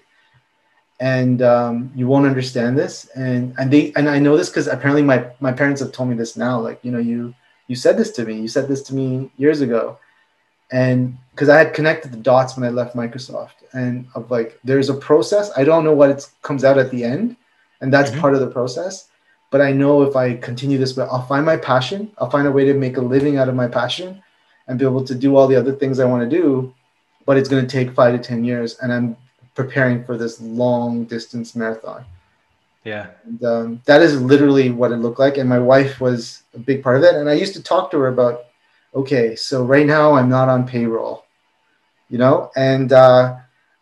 And um, you won't understand this. And and they and I know this because apparently my, my parents have told me this now. Like, you know, you you said this to me. You said this to me years ago. And because I had connected the dots when I left Microsoft. And of like, there's a process. I don't know what it comes out at the end. And that's mm-hmm. part of the process. But I know if I continue this way, I'll find my passion. I'll find a way to make a living out of my passion and be able to do all the other things I want to do. But it's going to take five to ten years. And I'm preparing for this long distance marathon. Yeah. And, um, that is literally what it looked like. And my wife was a big part of it. And I used to talk to her about, okay, so right now I'm not on payroll, you know, and uh,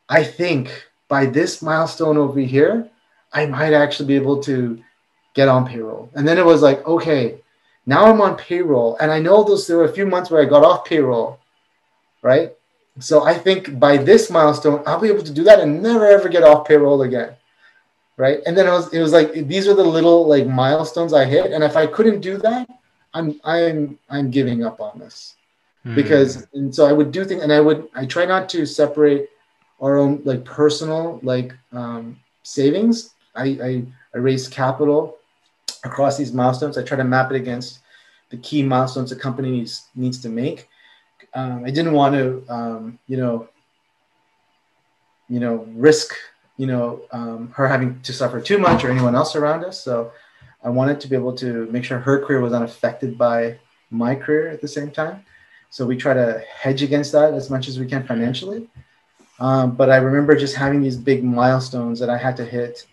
I think by this milestone over here, I might actually be able to get on payroll. And then it was like, okay, now I'm on payroll. And I know those, there were a few months where I got off payroll, right? So I think by this milestone, I'll be able to do that and never, ever get off payroll again, right? And then it was, it was like, these are the little like milestones I hit. And if I couldn't do that, I'm, I'm, I'm giving up on this. Mm. Because, and so I would do things, and I would, I try not to separate our own like personal, like um, savings. I, I, I raise capital across these milestones. I try to map it against the key milestones the company needs, needs to make. Um, I didn't want to, um, you know, you know, risk, you know, um, her having to suffer too much or anyone else around us. So I wanted to be able to make sure her career was unaffected by my career at the same time. So we try to hedge against that as much as we can financially. Um, but I remember just having these big milestones that I had to hit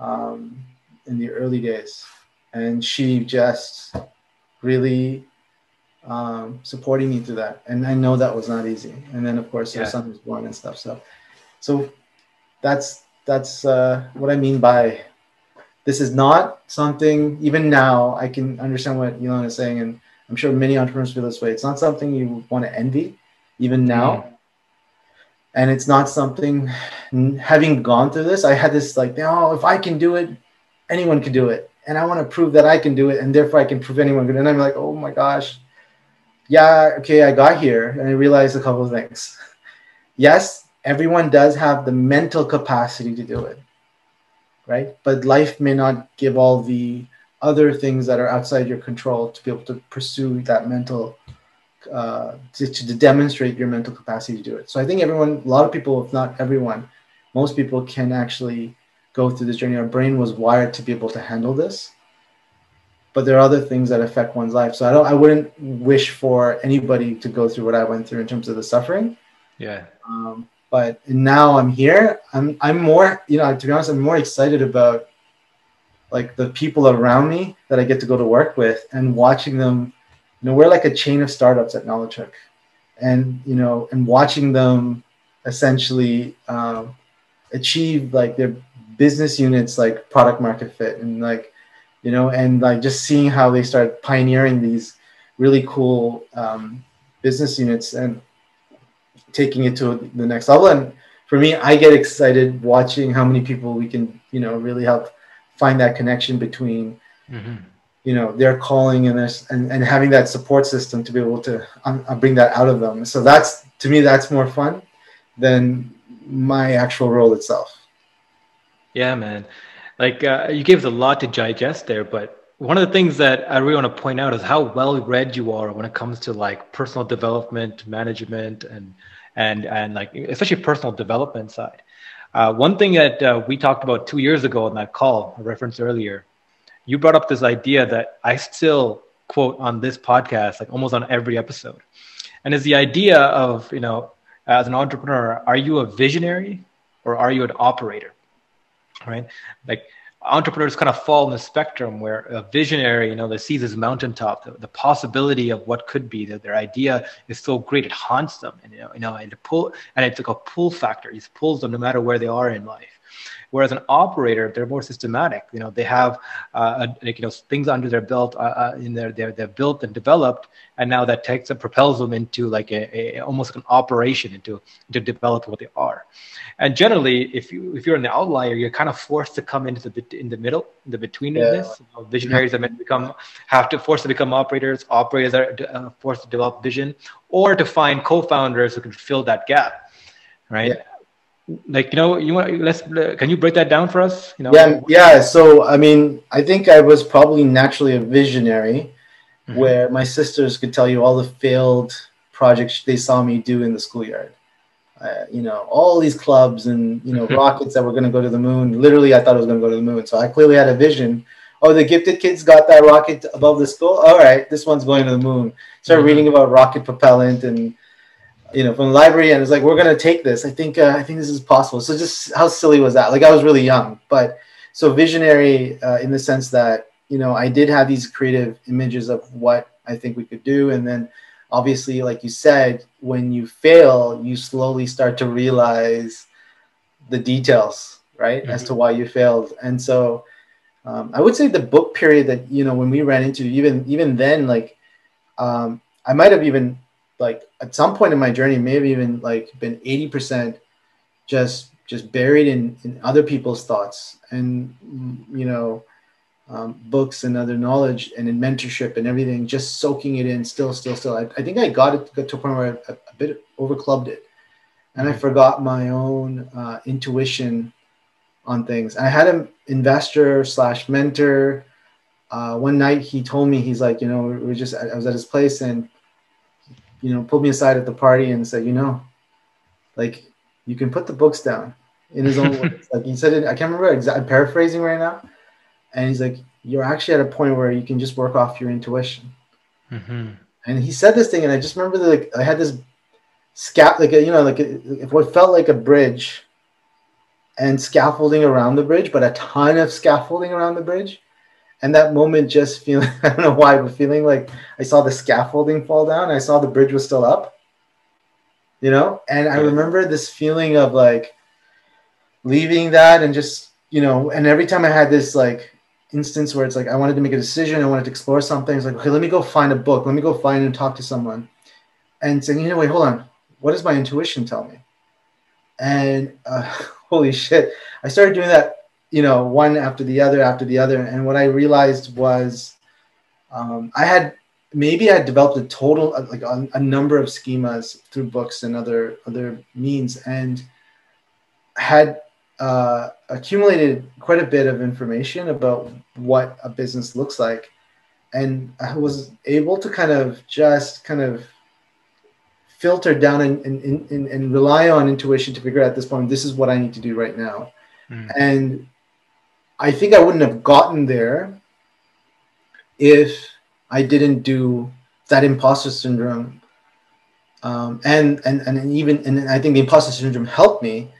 um, in the early days. And she just really um, supporting me through that. And I know that was not easy. And then of course, yeah. her son was born and stuff. So, so that's, that's uh, what I mean by, this is not something, even now I can understand what Elon is saying. And I'm sure many entrepreneurs feel this way. It's not something you want to envy even now. Yeah. And it's not something, having gone through this, I had this like, oh, if I can do it, anyone can do it. And I want to prove that I can do it. And therefore I can prove anyone can. And I'm like, oh my gosh. Yeah. Okay. I got here and I realized a couple of things. Yes. Everyone does have the mental capacity to do it. Right. But life may not give all the other things that are outside your control to be able to pursue that mental Uh, to, to demonstrate your mental capacity to do it. So I think everyone, a lot of people, if not everyone, most people can actually go through this journey. Our brain was wired to be able to handle this, but there are other things that affect one's life. So I don't, I wouldn't wish for anybody to go through what I went through in terms of the suffering. Yeah. Um, but now I'm here. I'm, I'm more, you know, to be honest, I'm more excited about like the people around me that I get to go to work with and watching them. You know, we're like a chain of startups at Knowledgehook, and, you know, and watching them essentially um, achieve like their business units, like product market fit, and like, you know, and like just seeing how they start pioneering these really cool um, business units and taking it to the next level. And for me, I get excited watching how many people we can, you know, really help find that connection between, mm-hmm. you know, they're calling in this and, and having that support system to be able to um, bring that out of them. So that's, to me, that's more fun than my actual role itself. Yeah, man. Like uh, you gave us a lot to digest there, but one of the things that I really want to point out is how well read you are when it comes to like personal development, management, and, and, and like, especially personal development side. Uh, one thing that uh, we talked about two years ago on that call I referenced earlier, you brought up this idea that I still quote on this podcast, like almost on every episode. And it's the idea of, you know, as an entrepreneur, are you a visionary or are you an operator? Right? Like entrepreneurs kind of fall in the spectrum where a visionary, you know, that sees this mountaintop, the, the possibility of what could be, that their idea is so great, it haunts them. And, you know, you know, and, to pull, and it's like a pull factor. It pulls them no matter where they are in life. Whereas an operator, they're more systematic. You know, they have uh, like, you know, things under their belt, uh, uh, in their they're they're built and developed, and now that takes and propels them into like a, a almost like an operation into to develop what they are. And generally, if you if you're an outlier, you're kind of forced to come into the in the middle, in the between of this. Yeah. You know, visionaries are meant to become have to force to become operators. Operators are uh, forced to develop vision, or to find co-founders who can fill that gap, right? Yeah. Like, you know, you want let's can you break that down for us? You know, yeah, yeah. So I mean, I think I was probably naturally a visionary, mm-hmm. where my sisters could tell you all the failed projects they saw me do in the schoolyard. Uh, you know, all these clubs and you know mm-hmm. rockets that were going to go to the moon. Literally, I thought it was going to go to the moon. So I clearly had a vision. Oh, the gifted kids got that rocket above the school. All right, this one's going to the moon. Started mm-hmm. reading about rocket propellant and. You know, from the library, and it's like, we're going to take this. I think, uh, I think this is possible. So just how silly was that? Like I was really young, but so visionary uh, in the sense that, you know, I did have these creative images of what I think we could do. And then obviously, like you said, when you fail, you slowly start to realize the details right? Mm-hmm. As to why you failed. And so um, I would say the book period that, you know, when we ran into, even, even then, like um, I might've even like at some point in my journey, maybe even like been eighty percent just, just buried in, in other people's thoughts and, you know, um, books and other knowledge and in mentorship and everything, just soaking it in still, still, still. I, I think I got it got to a point where I, a bit overclubbed it. And I forgot my own uh, intuition on things. I had an investor slash mentor. Uh, one night he told me, he's like, you know, we were just, I was at his place and, you know, pulled me aside at the party and said, you know, like you can put the books down, in his own words. Like he said it, I can't remember exactly, I'm paraphrasing right now. And he's like, you're actually at a point where you can just work off your intuition. Mm-hmm. And he said this thing. And I just remember that, like, I had this scap, like, a, you know, like a, what felt like a bridge and scaffolding around the bridge, but a ton of scaffolding around the bridge. And that moment just feeling, I don't know why, but feeling like I saw the scaffolding fall down. I saw the bridge was still up, you know? And I remember this feeling of like leaving that and just, you know, and every time I had this like instance where it's like, I wanted to make a decision. I wanted to explore something. It's like, okay, let me go find a book. Let me go find and talk to someone and saying, you know, wait, hold on. What does my intuition tell me? And uh, holy shit, I started doing that, you know, one after the other, after the other. And what I realized was um, I had, maybe I had developed a total, like a, a number of schemas through books and other, other means, and had uh, accumulated quite a bit of information about what a business looks like. And I was able to kind of just kind of filter down and, and, and, and rely on intuition to figure out at this point, this is what I need to do right now. Mm. And I think I wouldn't have gotten there if I didn't do that imposter syndrome. Um, and, and, and even, and I think the imposter syndrome helped me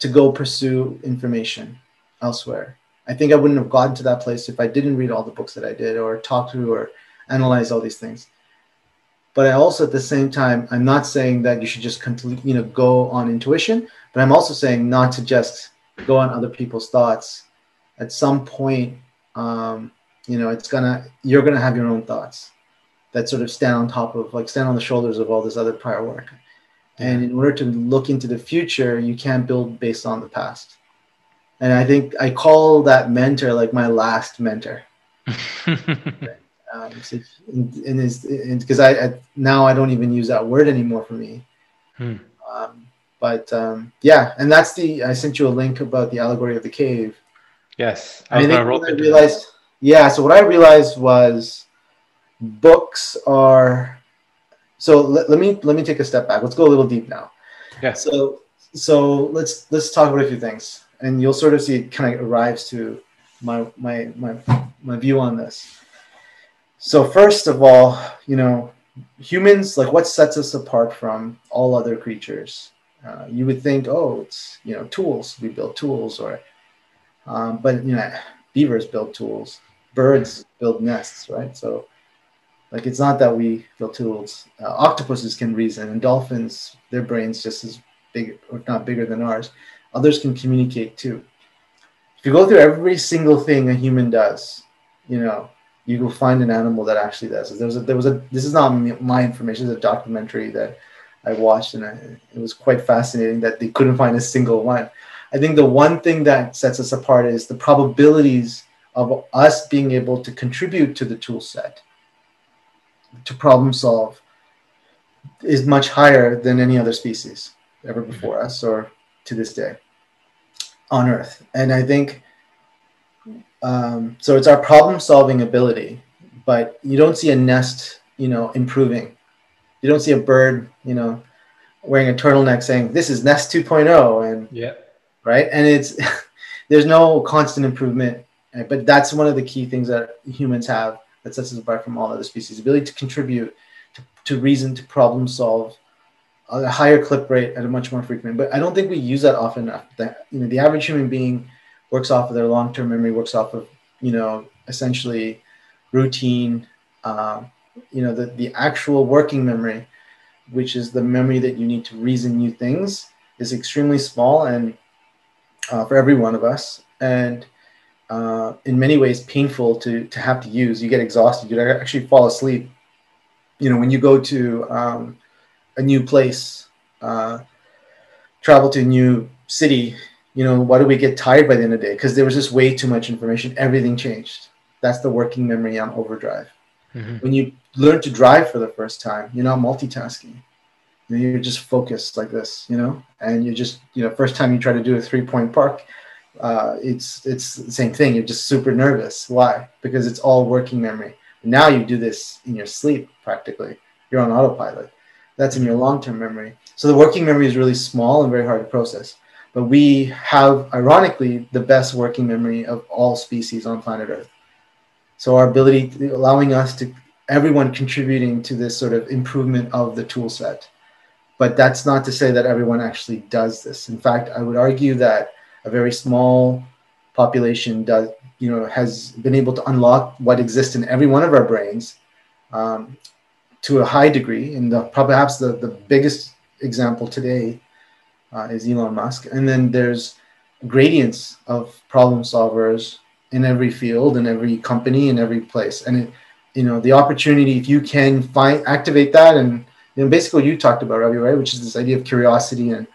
to go pursue information elsewhere. I think I wouldn't have gotten to that place if I didn't read all the books that I did or talk to or analyze all these things. But I also, at the same time, I'm not saying that you should just continue, you know, go on intuition, but I'm also saying not to just go on other people's thoughts. At some point, um, you know, it's gonna, you're gonna have your own thoughts that sort of stand on top of, like, stand on the shoulders of all this other prior work. And in order to look into the future, you can't build based on the past. And I think I call that mentor like my last mentor. um, so, and is because I, I now I don't even use that word anymore for me. Hmm. Um, But um, yeah, and that's the, I sent you a link about the allegory of the cave. Yes. I, I think what I realized, yeah, so what I realized was books are, so let, let me, let me take a step back. Let's go a little deep now. Yeah. So, so let's, let's talk about a few things and you'll sort of see it kind of arrives to my, my, my, my view on this. So first of all, you know, humans, like what sets us apart from all other creatures? Uh, you would think, oh, it's, you know, tools. We build tools, or, um, but you know, beavers build tools, birds build nests, right? So, like, it's not that we build tools. Uh, octopuses can reason, and dolphins, their brains just as big, or not bigger than ours. Others can communicate too. If you go through every single thing a human does, you know, you will find an animal that actually does. There was a, there was a. This is not my information. It's a documentary that I watched, and I, it was quite fascinating that they couldn't find a single one. I think the one thing that sets us apart is the probabilities of us being able to contribute to the tool set, to problem solve, is much higher than any other species ever before us or to this day on Earth. And I think, um, so it's our problem solving ability, but you don't see a nest, you know, improving. You don't see a bird, you know, wearing a turtleneck saying, this is Nest two point oh. And yeah, right. And it's, there's no constant improvement, right? But that's one of the key things that humans have that sets us apart from all other species, ability to contribute, to, to reason, to problem solve at a higher clip rate, at a much more frequent. But I don't think we use that often enough. That, you know, the average human being works off of their long-term memory, works off of, you know, essentially routine, um, you know, the, the actual working memory, which is the memory that you need to reason new things, is extremely small. And uh, for every one of us, and uh, in many ways painful to, to have to use. You get exhausted, you actually fall asleep. You know, when you go to um, a new place, uh, travel to a new city, you know, why do we get tired by the end of the day? Because there was just way too much information. Everything changed. That's the working memory on overdrive. Mm-hmm. When you learn to drive for the first time, you're not multitasking. You know, you're just focused like this, you know, and you just, you know, first time you try to do a three-point park, uh, it's, it's the same thing. You're just super nervous. Why? Because it's all working memory. Now you do this in your sleep practically. You're on autopilot. That's in your long-term memory. So the working memory is really small and very hard to process. But we have, ironically, the best working memory of all species on planet Earth. So our ability, to, allowing us to, everyone contributing to this sort of improvement of the tool set. But that's not to say that everyone actually does this. In fact, I would argue that a very small population does, you know, has been able to unlock what exists in every one of our brains um, to a high degree. And the, perhaps the, the biggest example today uh, is Elon Musk. And then there's gradients of problem solvers in every field, in every company, in every place. And, it, you know, the opportunity, if you can find, activate that, and you know, basically what you talked about, Ravi, right, which is this idea of curiosity and,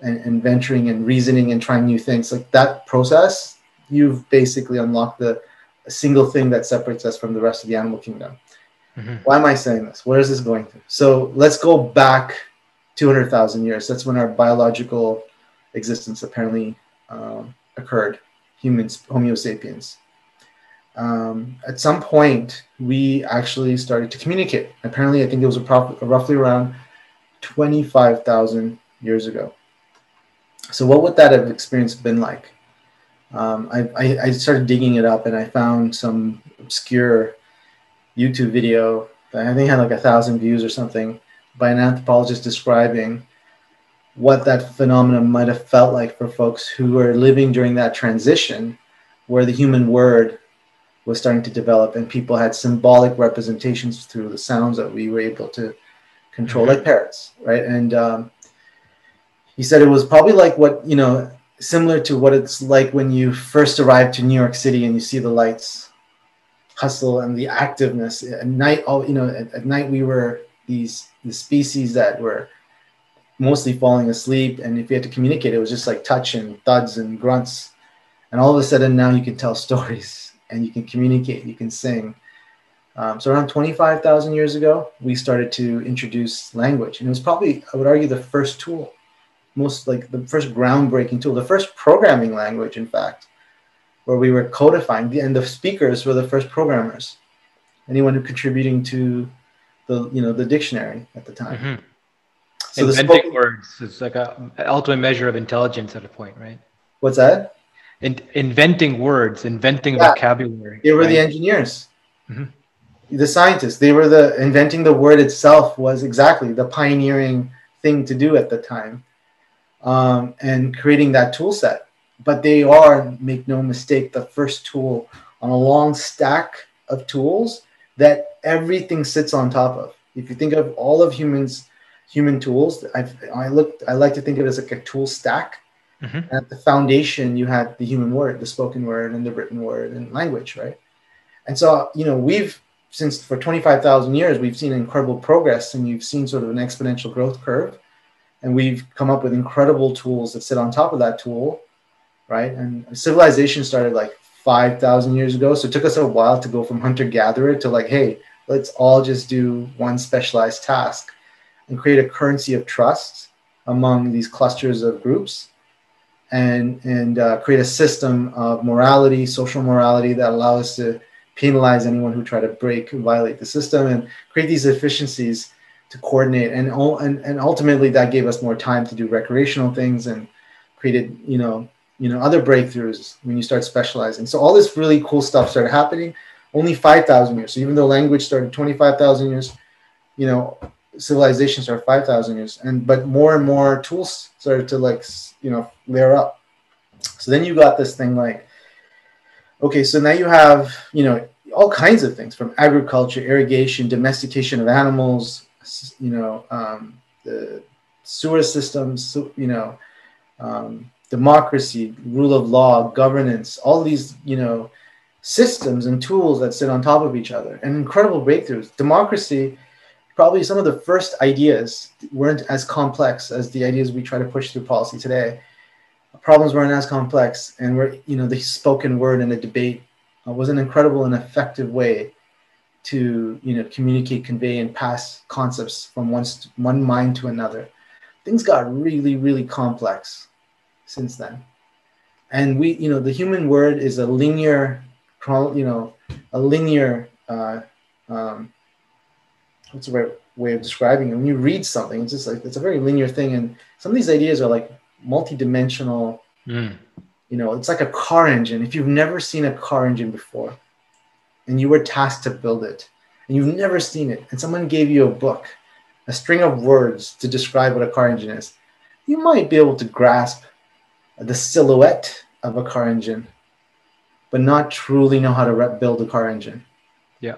and, and venturing and reasoning and trying new things. Like that process, you've basically unlocked the a single thing that separates us from the rest of the animal kingdom. Mm-hmm. Why am I saying this? Where is this going to? So let's go back two hundred thousand years. That's when our biological existence apparently um, occurred, humans, Homo sapiens. Um, at some point, we actually started to communicate. Apparently, I think it was a prop- roughly around twenty-five thousand years ago. So what would that have experience been like? Um, I, I, I started digging it up, and I found some obscure YouTube video that I think had like a thousand views or something by an anthropologist describing what that phenomenon might have felt like for folks who were living during that transition where the human word was starting to develop and people had symbolic representations through the sounds that we were able to control, mm-hmm. like parrots, right? And um, he said it was probably like what, you know, similar to what it's like when you first arrive to New York City and you see the lights, hustle, and the activeness at night. All you know, at, at night we were these the species that were mostly falling asleep, and if you had to communicate, it was just like touch and thuds and grunts. And all of a sudden, now you can tell stories and you can communicate, you can sing. Um, so around twenty-five thousand years ago, we started to introduce language, and it was probably, I would argue, the first tool. Most like the first groundbreaking tool, the first programming language, in fact, where we were codifying, the, and the speakers were the first programmers. Anyone who contributing to the, you know, the dictionary at the time. Mm-hmm. So inventing the spoken words is like a ultimate measure of intelligence at a point, right? What's that? In, inventing words, inventing yeah. vocabulary. They were right? the engineers, mm-hmm. the scientists. They were the inventing the word itself was exactly the pioneering thing to do at the time. Um, and creating that tool set. But they are, make no mistake, the first tool on a long stack of tools that everything sits on top of. If you think of all of humans, human tools, I've, I looked, I like to think of it as like a tool stack. Mm-hmm. And at the foundation, you had the human word, the spoken word, and the written word, and language, right? And so, you know, we've, since for twenty-five thousand years, we've seen incredible progress, and you've seen sort of an exponential growth curve. And we've come up with incredible tools that sit on top of that tool, right? And civilization started like five thousand years ago. So it took us a while to go from hunter-gatherer to like, hey, let's all just do one specialized task and create a currency of trust among these clusters of groups and, and uh, create a system of morality, social morality that allows us to penalize anyone who try to break and violate the system and create these efficiencies to coordinate, and, and and ultimately that gave us more time to do recreational things and created, you know, you know, other breakthroughs when you start specializing. So all this really cool stuff started happening only five thousand years. So even though language started twenty-five thousand years, you know, civilization started five thousand years, and but more and more tools started to like, you know, layer up. So then you got this thing like, okay, so now you have, you know, all kinds of things from agriculture, irrigation, domestication of animals, you know, um, the sewer systems, you know, um, democracy, rule of law, governance, all these, you know, systems and tools that sit on top of each other, and incredible breakthroughs. Democracy, probably some of the first ideas weren't as complex as the ideas we try to push through policy today. Problems weren't as complex, and we're, you know, the spoken word and the debate uh, was an incredible and effective way to, you know, communicate, convey, and pass concepts from one, one mind to another. Things got really, really complex since then. And we, you know, the human word is a linear, you know, a linear, uh, um, what's the right way of describing it? When you read something, it's just like, it's a very linear thing. And some of these ideas are like multi-dimensional, mm. you know, it's like a car engine. If you've never seen a car engine before and you were tasked to build it and you've never seen it, and someone gave you a book, a string of words to describe what a car engine is, you might be able to grasp the silhouette of a car engine, but not truly know how to re- build a car engine. Yeah.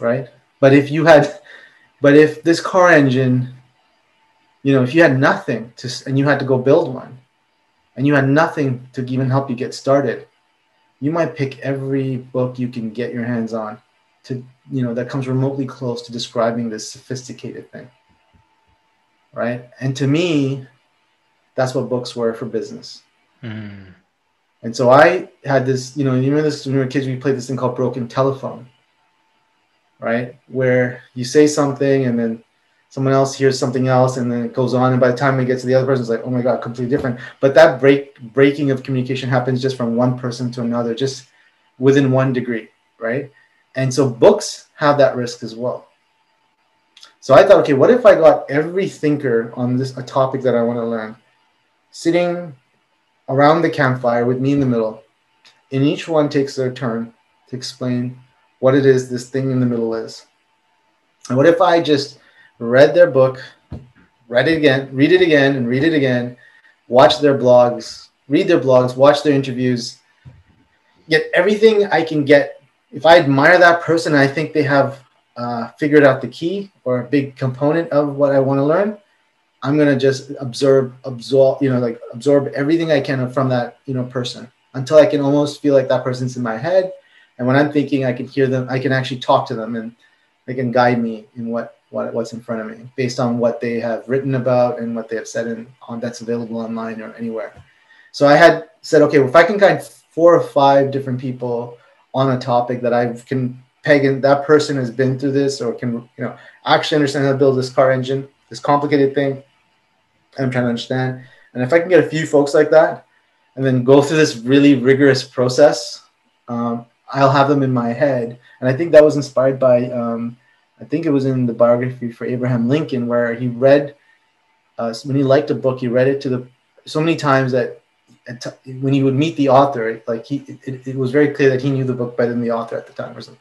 Right? But if you had, but if this car engine, you know, if you had nothing to, and you had to go build one, and you had nothing to even help you get started, you might pick every book you can get your hands on to, you know, that comes remotely close to describing this sophisticated thing. Right? And to me, that's what books were for business. Mm. And so I had this, you know, you remember this, when we were kids, we played this thing called broken telephone, right? Where you say something and then someone else hears something else and then it goes on. And by the time it gets to the other person, it's like, oh my God, completely different. But that break breaking of communication happens just from one person to another, just within one degree, right? And so books have that risk as well. So I thought, okay, what if I got every thinker on this, a topic that I want to learn, sitting around the campfire with me in the middle, and each one takes their turn to explain what it is this thing in the middle is. And what if I just read their book, read it again, read it again, and read it again, watch their blogs, read their blogs, watch their interviews, get everything I can get. If I admire that person, I think they have uh, figured out the key or a big component of what I want to learn, I'm going to just observe, absorb, you know, like absorb everything I can from that, you know, person until I can almost feel like that person's in my head. And when I'm thinking, I can hear them, I can actually talk to them and they can guide me in what, what what's in front of me based on what they have written about and what they have said in, on that's available online or anywhere. So I had said, okay, well, if I can guide four or five different people on a topic that I can peg in, that person has been through this or can, you know, actually understand how to build this car engine, this complicated thing I'm trying to understand. And if I can get a few folks like that and then go through this really rigorous process, um, I'll have them in my head. And I think that was inspired by, um, I think it was in the biography for Abraham Lincoln, where he read, uh, when he liked a book, he read it to the so many times that when he would meet the author, like he, it, it was very clear that he knew the book better than the author at the time or something.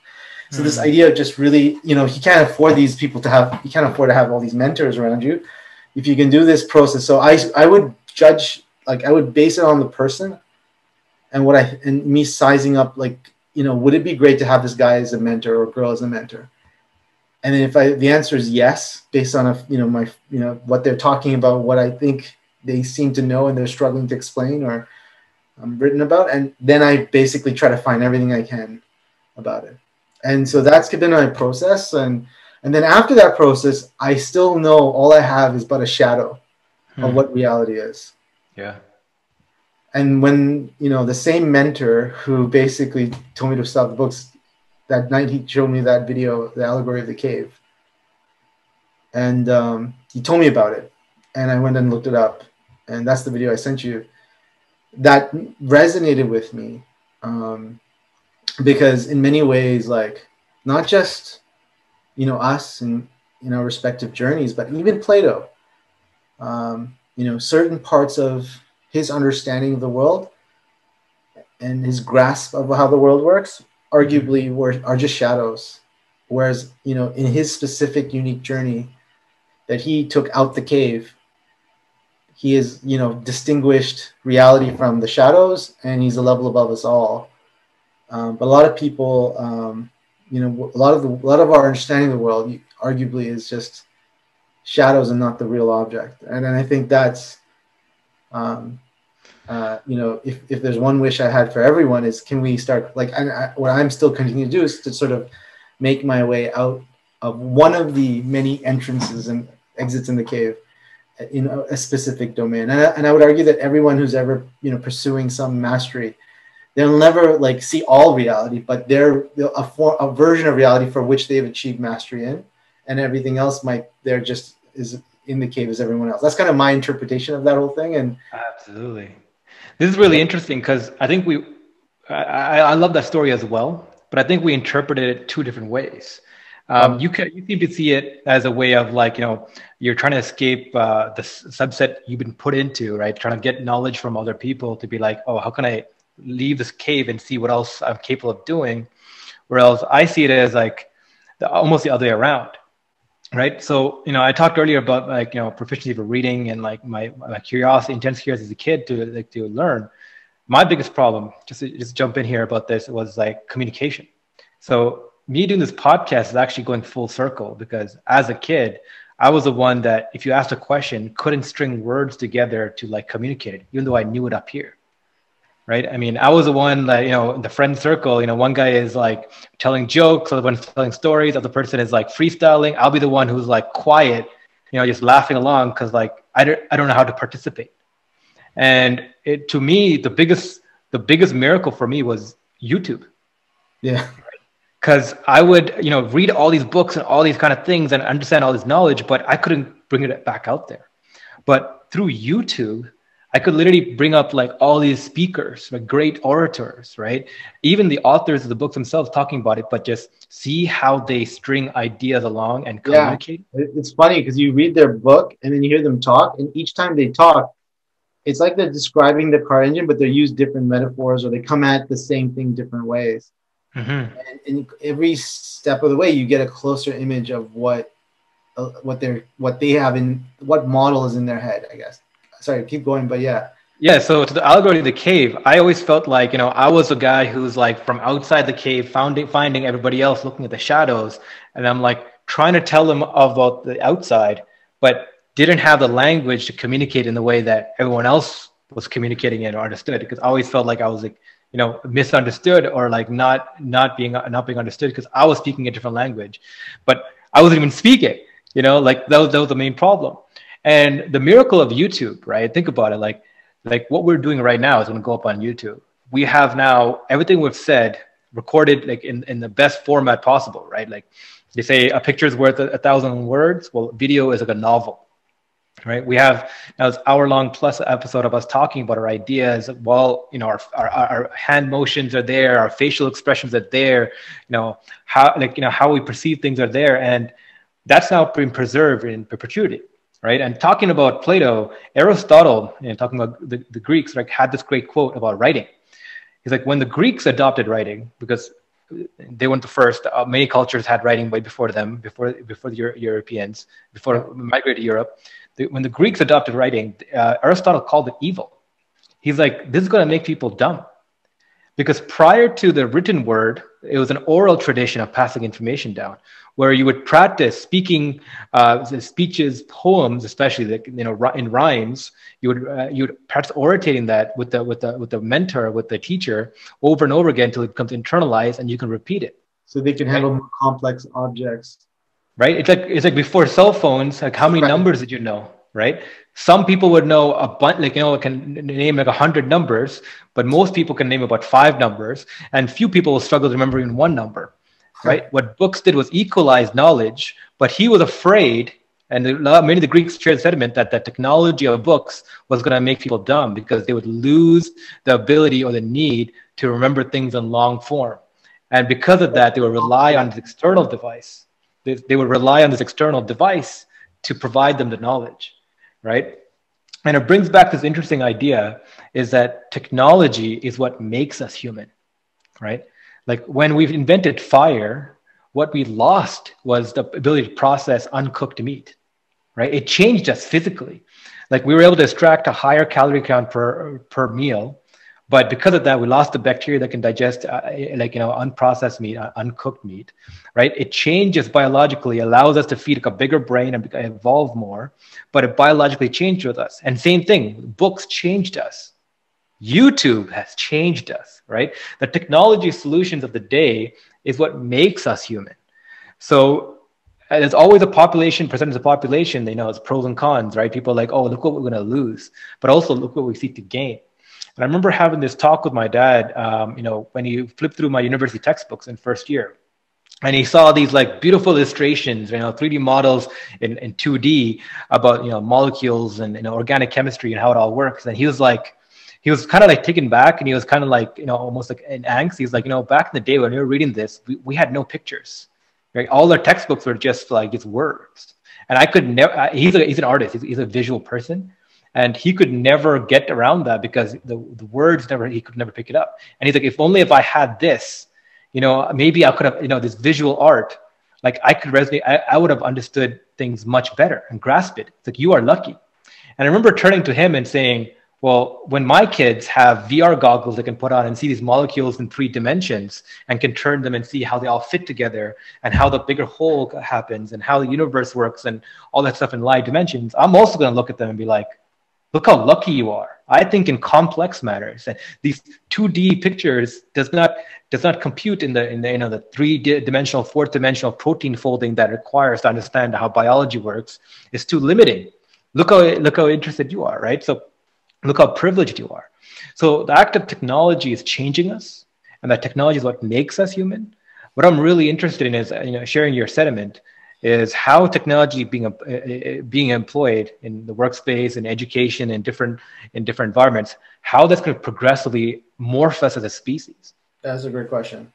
So this idea of just really, you know, he can't afford these people to have, you can't afford to have all these mentors around you if you can do this process. So I, I would judge, like I would base it on the person and what I, and me sizing up, like, you know, would it be great to have this guy as a mentor or girl as a mentor? And then if I, the answer is yes, based on, a, you know, my, you know, what they're talking about, what I think they seem to know and they're struggling to explain or um, written about. And then I basically try to find everything I can about it. And so that's been my process. And, and then after that process, I still know all I have is but a shadow hmm. of what reality is. Yeah. And when, you know, the same mentor who basically told me to stop the books, that night he showed me that video, The Allegory of the Cave. And um, he told me about it. And I went and looked it up. And that's the video I sent you. That resonated with me. Um, Because in many ways, like not just, you know, us and in our respective journeys, but even Plato, um, you know, certain parts of his understanding of the world and his grasp of how the world works, arguably were, are just shadows. Whereas, you know, in his specific unique journey that he took out the cave, he is, you know, distinguished reality from the shadows and he's a level above us all. Um, but a lot of people, um, you know, a lot of the, a lot of our understanding of the world, arguably, is just shadows and not the real object. And, and I think that's um, uh, you know, if, if there's one wish I had for everyone is, can we start, like, I, I, what I'm still continuing to do is to sort of make my way out of one of the many entrances and exits in the cave in a, a specific domain. And I, and I would argue that everyone who's ever, you know, pursuing some mastery, they'll never like see all reality, but they're a, for, a version of reality for which they've achieved mastery in, and everything else might, they're just is in the cave as everyone else. That's kind of my interpretation of that whole thing. And absolutely. This is really interesting because I think we, I, I love that story as well, but I think we interpreted it two different ways. Um, you can, you seem to see it as a way of like, you know, you're trying to escape uh, the subset you've been put into, right? Trying to get knowledge from other people to be like, oh, how can I leave this cave and see what else I'm capable of doing? Whereas I see it as like the, almost the other way around, right? So, you know, I talked earlier about like, you know, proficiency for reading and like my, my curiosity, intense curiosity as a kid to like to learn. My biggest problem, just to, just jump in here about this, was like communication. So me doing this podcast is actually going full circle, because as a kid, I was the one that if you asked a question, couldn't string words together to like communicate it, even though I knew it up here, right? I mean, I was the one that, you know, in the friend circle, you know, one guy is like telling jokes, the other one's telling stories, the other person is like freestyling. I'll be the one who's like quiet, you know, just laughing along because like, I don't, I don't know how to participate. And it, to me, the biggest, the biggest miracle for me was YouTube. Yeah. Because I would, you know, read all these books and all these kind of things and understand all this knowledge, but I couldn't bring it back out there. But through YouTube, I could literally bring up like all these speakers, like great orators, right? Even the authors of the books themselves talking about it, but just see how they string ideas along and communicate. Yeah. It's funny because you read their book and then you hear them talk, and each time they talk, it's like they're describing the car engine, but they use different metaphors or they come at the same thing different ways. Mm-hmm. And, and every step of the way, you get a closer image of what, uh, what they're, what they have in, what model is in their head, I guess. Sorry, keep going, but yeah. Yeah. So to the allegory of the cave, I always felt like, you know, I was a guy who's like from outside the cave, finding finding everybody else, looking at the shadows, and I'm like trying to tell them about the outside, but didn't have the language to communicate in the way that everyone else was communicating it or understood. Because I always felt like I was like, you know, misunderstood or like not not being not being understood because I was speaking a different language, but I wasn't even speaking, you know, like that was, that was the main problem. And the miracle of YouTube, right? Think about it, like like what we're doing right now is going to go up on YouTube. We have now everything we've said recorded like in, in the best format possible, right? Like they say a picture is worth a, a thousand words. Well, video is like a novel. Right, we have now this hour-long plus episode of us talking about our ideas. While you know our, our our hand motions are there, our facial expressions are there. You know how like you know how we perceive things are there, and that's now being preserved in perpetuity. Right, and talking about Plato, Aristotle, and you know, talking about the, the Greeks, like had this great quote about writing. He's like, when the Greeks adopted writing, because they weren't the first. Uh, many cultures had writing way before them, before before the Euro Europeans, before migrated to Europe. When the Greeks adopted writing, uh, Aristotle called it evil. He's like, this is going to make people dumb. Because prior to the written word, it was an oral tradition of passing information down, where you would practice speaking uh, speeches, poems, especially like, you know, in rhymes. You would uh, you would practice orating that with the with the with the mentor, with the teacher, over and over again until it becomes internalized and you can repeat it. So they can handle more complex objects. Right? It's like, it's like before cell phones, like how many right. numbers did you know, right? Some people would know a bunch, like, you know, can name like a hundred numbers, but most people can name about five numbers, and few people will struggle to remember even one number, right? Huh. What Books did was equalize knowledge, but he was afraid, and many of the Greeks shared sentiment that the technology of books was going to make people dumb because they would lose the ability or the need to remember things in long form. And because of that, they would rely on the external device. They, they would rely on this external device to provide them the knowledge, right? And it brings back this interesting idea is that technology is what makes us human, right? Like when we've invented fire, what we lost was the ability to process uncooked meat, right? It changed us physically. Like we were able to extract a higher calorie count per, per meal, but because of that, we lost the bacteria that can digest, uh, like, you know, unprocessed meat, uh, uncooked meat, right? It changes biologically, allows us to feed like a bigger brain and evolve more, but it biologically changed with us. And same thing, books changed us, YouTube has changed us, right? The technology solutions of the day is what makes us human. So there's always a population, percentage of the population, you know, it's pros and cons, right? People are like, oh, look what we're going to lose, but also look what we seek to gain. And I remember having this talk with my dad, um, you know, when he flipped through my university textbooks in first year. And he saw these like beautiful illustrations, you know, three D models in, in two D about, you know, molecules and, you know, organic chemistry and how it all works. And he was like, he was kind of like taken back, and he was kind of like, you know, almost like in angst. He's like, you know, back in the day when we were reading this, we, we had no pictures, right? All our textbooks were just like just words. And I could never, he's, he's an artist, he's, he's a visual person. And he could never get around that because the, the words never, he could never pick it up. And he's like, if only if I had this, you know, maybe I could have, you know, this visual art, like I could resonate, I, I would have understood things much better and grasped it. It's like, you are lucky. And I remember turning to him and saying, well, when my kids have V R goggles they can put on and see these molecules in three dimensions and can turn them and see how they all fit together and how the bigger whole happens and how the universe works and all that stuff in light dimensions, I'm also going to look at them and be like, look how lucky you are. I think in complex matters, and these two D pictures does not does not compute in the in the you know the three-dimensional, four-dimensional protein folding that requires to understand how biology works is too limiting. Look how look how interested you are, right? So look how privileged you are. So the act of technology is changing us, and that technology is what makes us human. What I'm really interested in is you know sharing your sentiment. Is how technology being uh, being employed in the workspace and education and different in different environments, how that's going to progressively morph us as a species. That's a great question,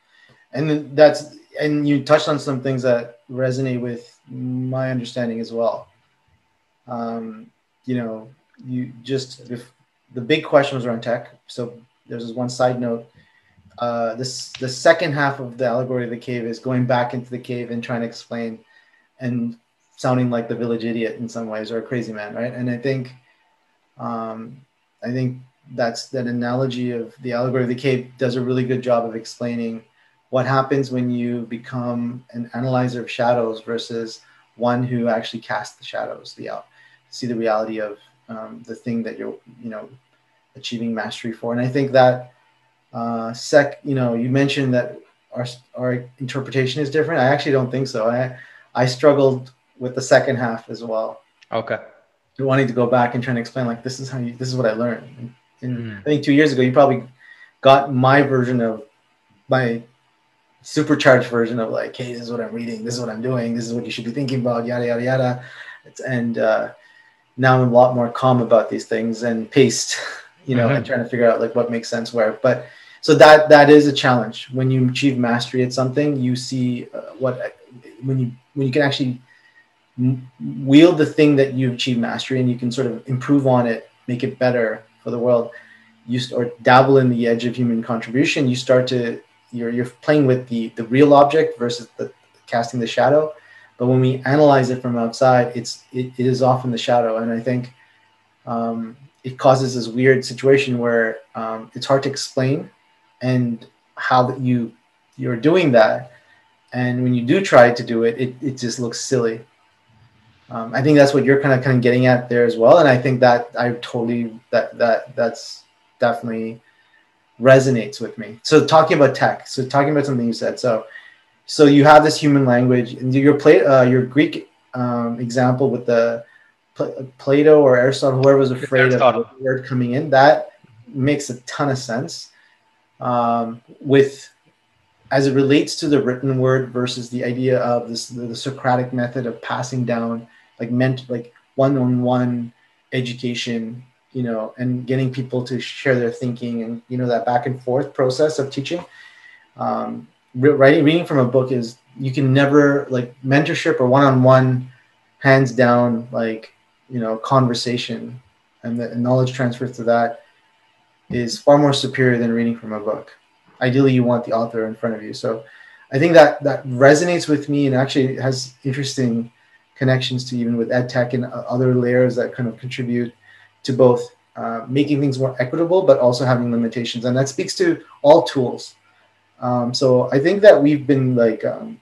and that's and you touched on some things that resonate with my understanding as well. Um, you know, you just if the big question was around tech. So there's this one side note. Uh, this the second half of the allegory of the cave is going back into the cave and trying to explain. And sounding like the village idiot in some ways, or a crazy man, right? And I think, um, I think that's that analogy of the allegory of the cave does a really good job of explaining what happens when you become an analyzer of shadows versus one who actually casts the shadows, the out, see the reality of um, the thing that you're, you know, achieving mastery for. And I think that uh, sec, you know, you mentioned that our our interpretation is different. I actually don't think so. I I struggled with the second half as well. Okay. Wanting to go back and trying to explain, like, this is how you, this is what I learned. And mm. I think two years ago, you probably got my version of my supercharged version of like, hey, this is what I'm reading. This is what I'm doing. This is what you should be thinking about, yada, yada, yada. It's, and uh, now I'm a lot more calm about these things and paced, you know, mm-hmm. and trying to figure out like what makes sense where. But so that, that is a challenge. When you achieve mastery at something, you see uh, what, when you, when you can actually wield the thing that you've achieved mastery and you can sort of improve on it, make it better for the world, you or dabble in the edge of human contribution, you start to, you're, you're playing with the, the real object versus the casting the shadow. But when we analyze it from outside, it's, it, it is often the shadow. And I think um, it causes this weird situation where um, it's hard to explain and how that you, you're doing that. And when you do try to do it, it, it just looks silly. Um, I think that's what you're kind of kind of getting at there as well. And I think that I totally that that that's definitely resonates with me. So talking about tech, so talking about something you said, so so you have this human language, and your play uh, your Greek um, example with the Pl Plato or Aristotle, whoever was afraid Aristotle. of the word coming in, that makes a ton of sense um, with. As it relates to the written word versus the idea of this, the, the Socratic method of passing down, like meant like one-on-one education, you know, and getting people to share their thinking and, you know, that back and forth process of teaching. Um, writing, reading from a book is, you can never like mentorship or one-on-one hands down, like, you know, conversation and the knowledge transfer to that is far more superior than reading from a book. Ideally, you want the author in front of you. So I think that that resonates with me and actually has interesting connections to even with ed tech and other layers that kind of contribute to both uh, making things more equitable, but also having limitations. And that speaks to all tools. Um, so I think that we've been like, um,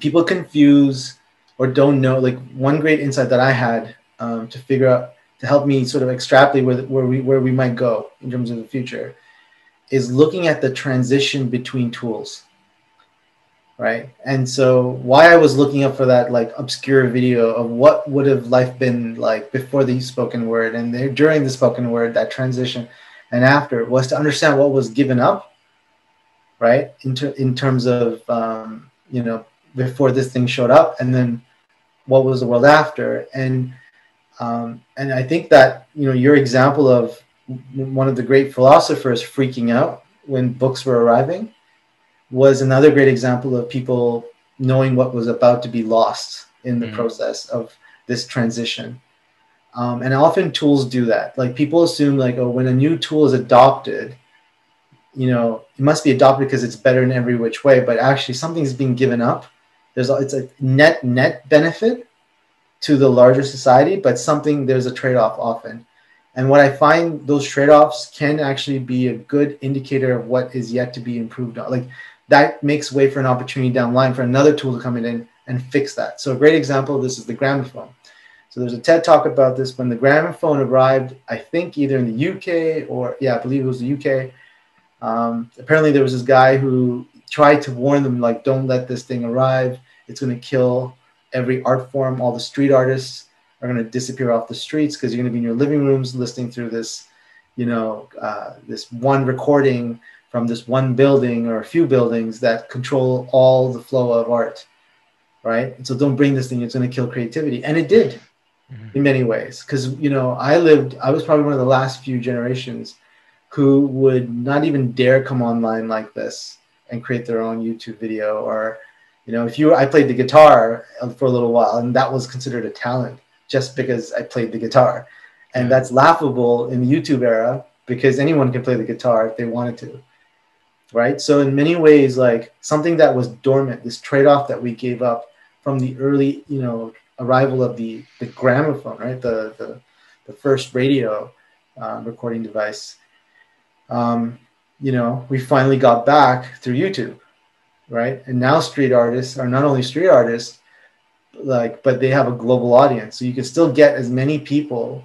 people confuse or don't know, like one great insight that I had um, to figure out to help me sort of extrapolate where, where, we, where we might go in terms of the future, is looking at the transition between tools, right? And so why I was looking up for that like obscure video of what would have life been like before the spoken word and the, during the spoken word, that transition, and after, was to understand what was given up, right? In, ter in terms of, um, you know, before this thing showed up, and then what was the world after. And um, and I think that, you know, your example of one of the great philosophers freaking out when books were arriving was another great example of people knowing what was about to be lost in the mm-hmm. process of this transition. Um, and often tools do that. Like people assume like, oh, when a new tool is adopted, you know, it must be adopted because it's better in every which way, but actually something's being given up. There's, it's a net net benefit to the larger society, but something, there's a trade-off often. And what I find, those trade-offs can actually be a good indicator of what is yet to be improved on. Like that makes way for an opportunity down the line for another tool to come in and fix that. So a great example of this is the gramophone. So there's a TED talk about this. When the gramophone arrived, I think either in the U K or, yeah, I believe it was the U K. Um, apparently there was this guy who tried to warn them, like, don't let this thing arrive. It's going to kill every art form. All the street artists are going to disappear off the streets because you're going to be in your living rooms listening through this, you know, uh, this one recording from this one building or a few buildings that control all the flow of art, right? And so don't bring this thing. It's going to kill creativity. And it did mm-hmm. in many ways because, you know, I lived, I was probably one of the last few generations who would not even dare come online like this and create their own YouTube video. Or, you know, if you, I played the guitar for a little while and that was considered a talent just because I played the guitar. And that's laughable in the YouTube era because anyone can play the guitar if they wanted to, right? So in many ways, like something that was dormant, this trade-off that we gave up from the early, you know, arrival of the, the gramophone, right? The, the, the first radio uh, recording device, um, you know, we finally got back through YouTube, right? And now street artists are not only street artists, like, but they have a global audience. So you can still get as many people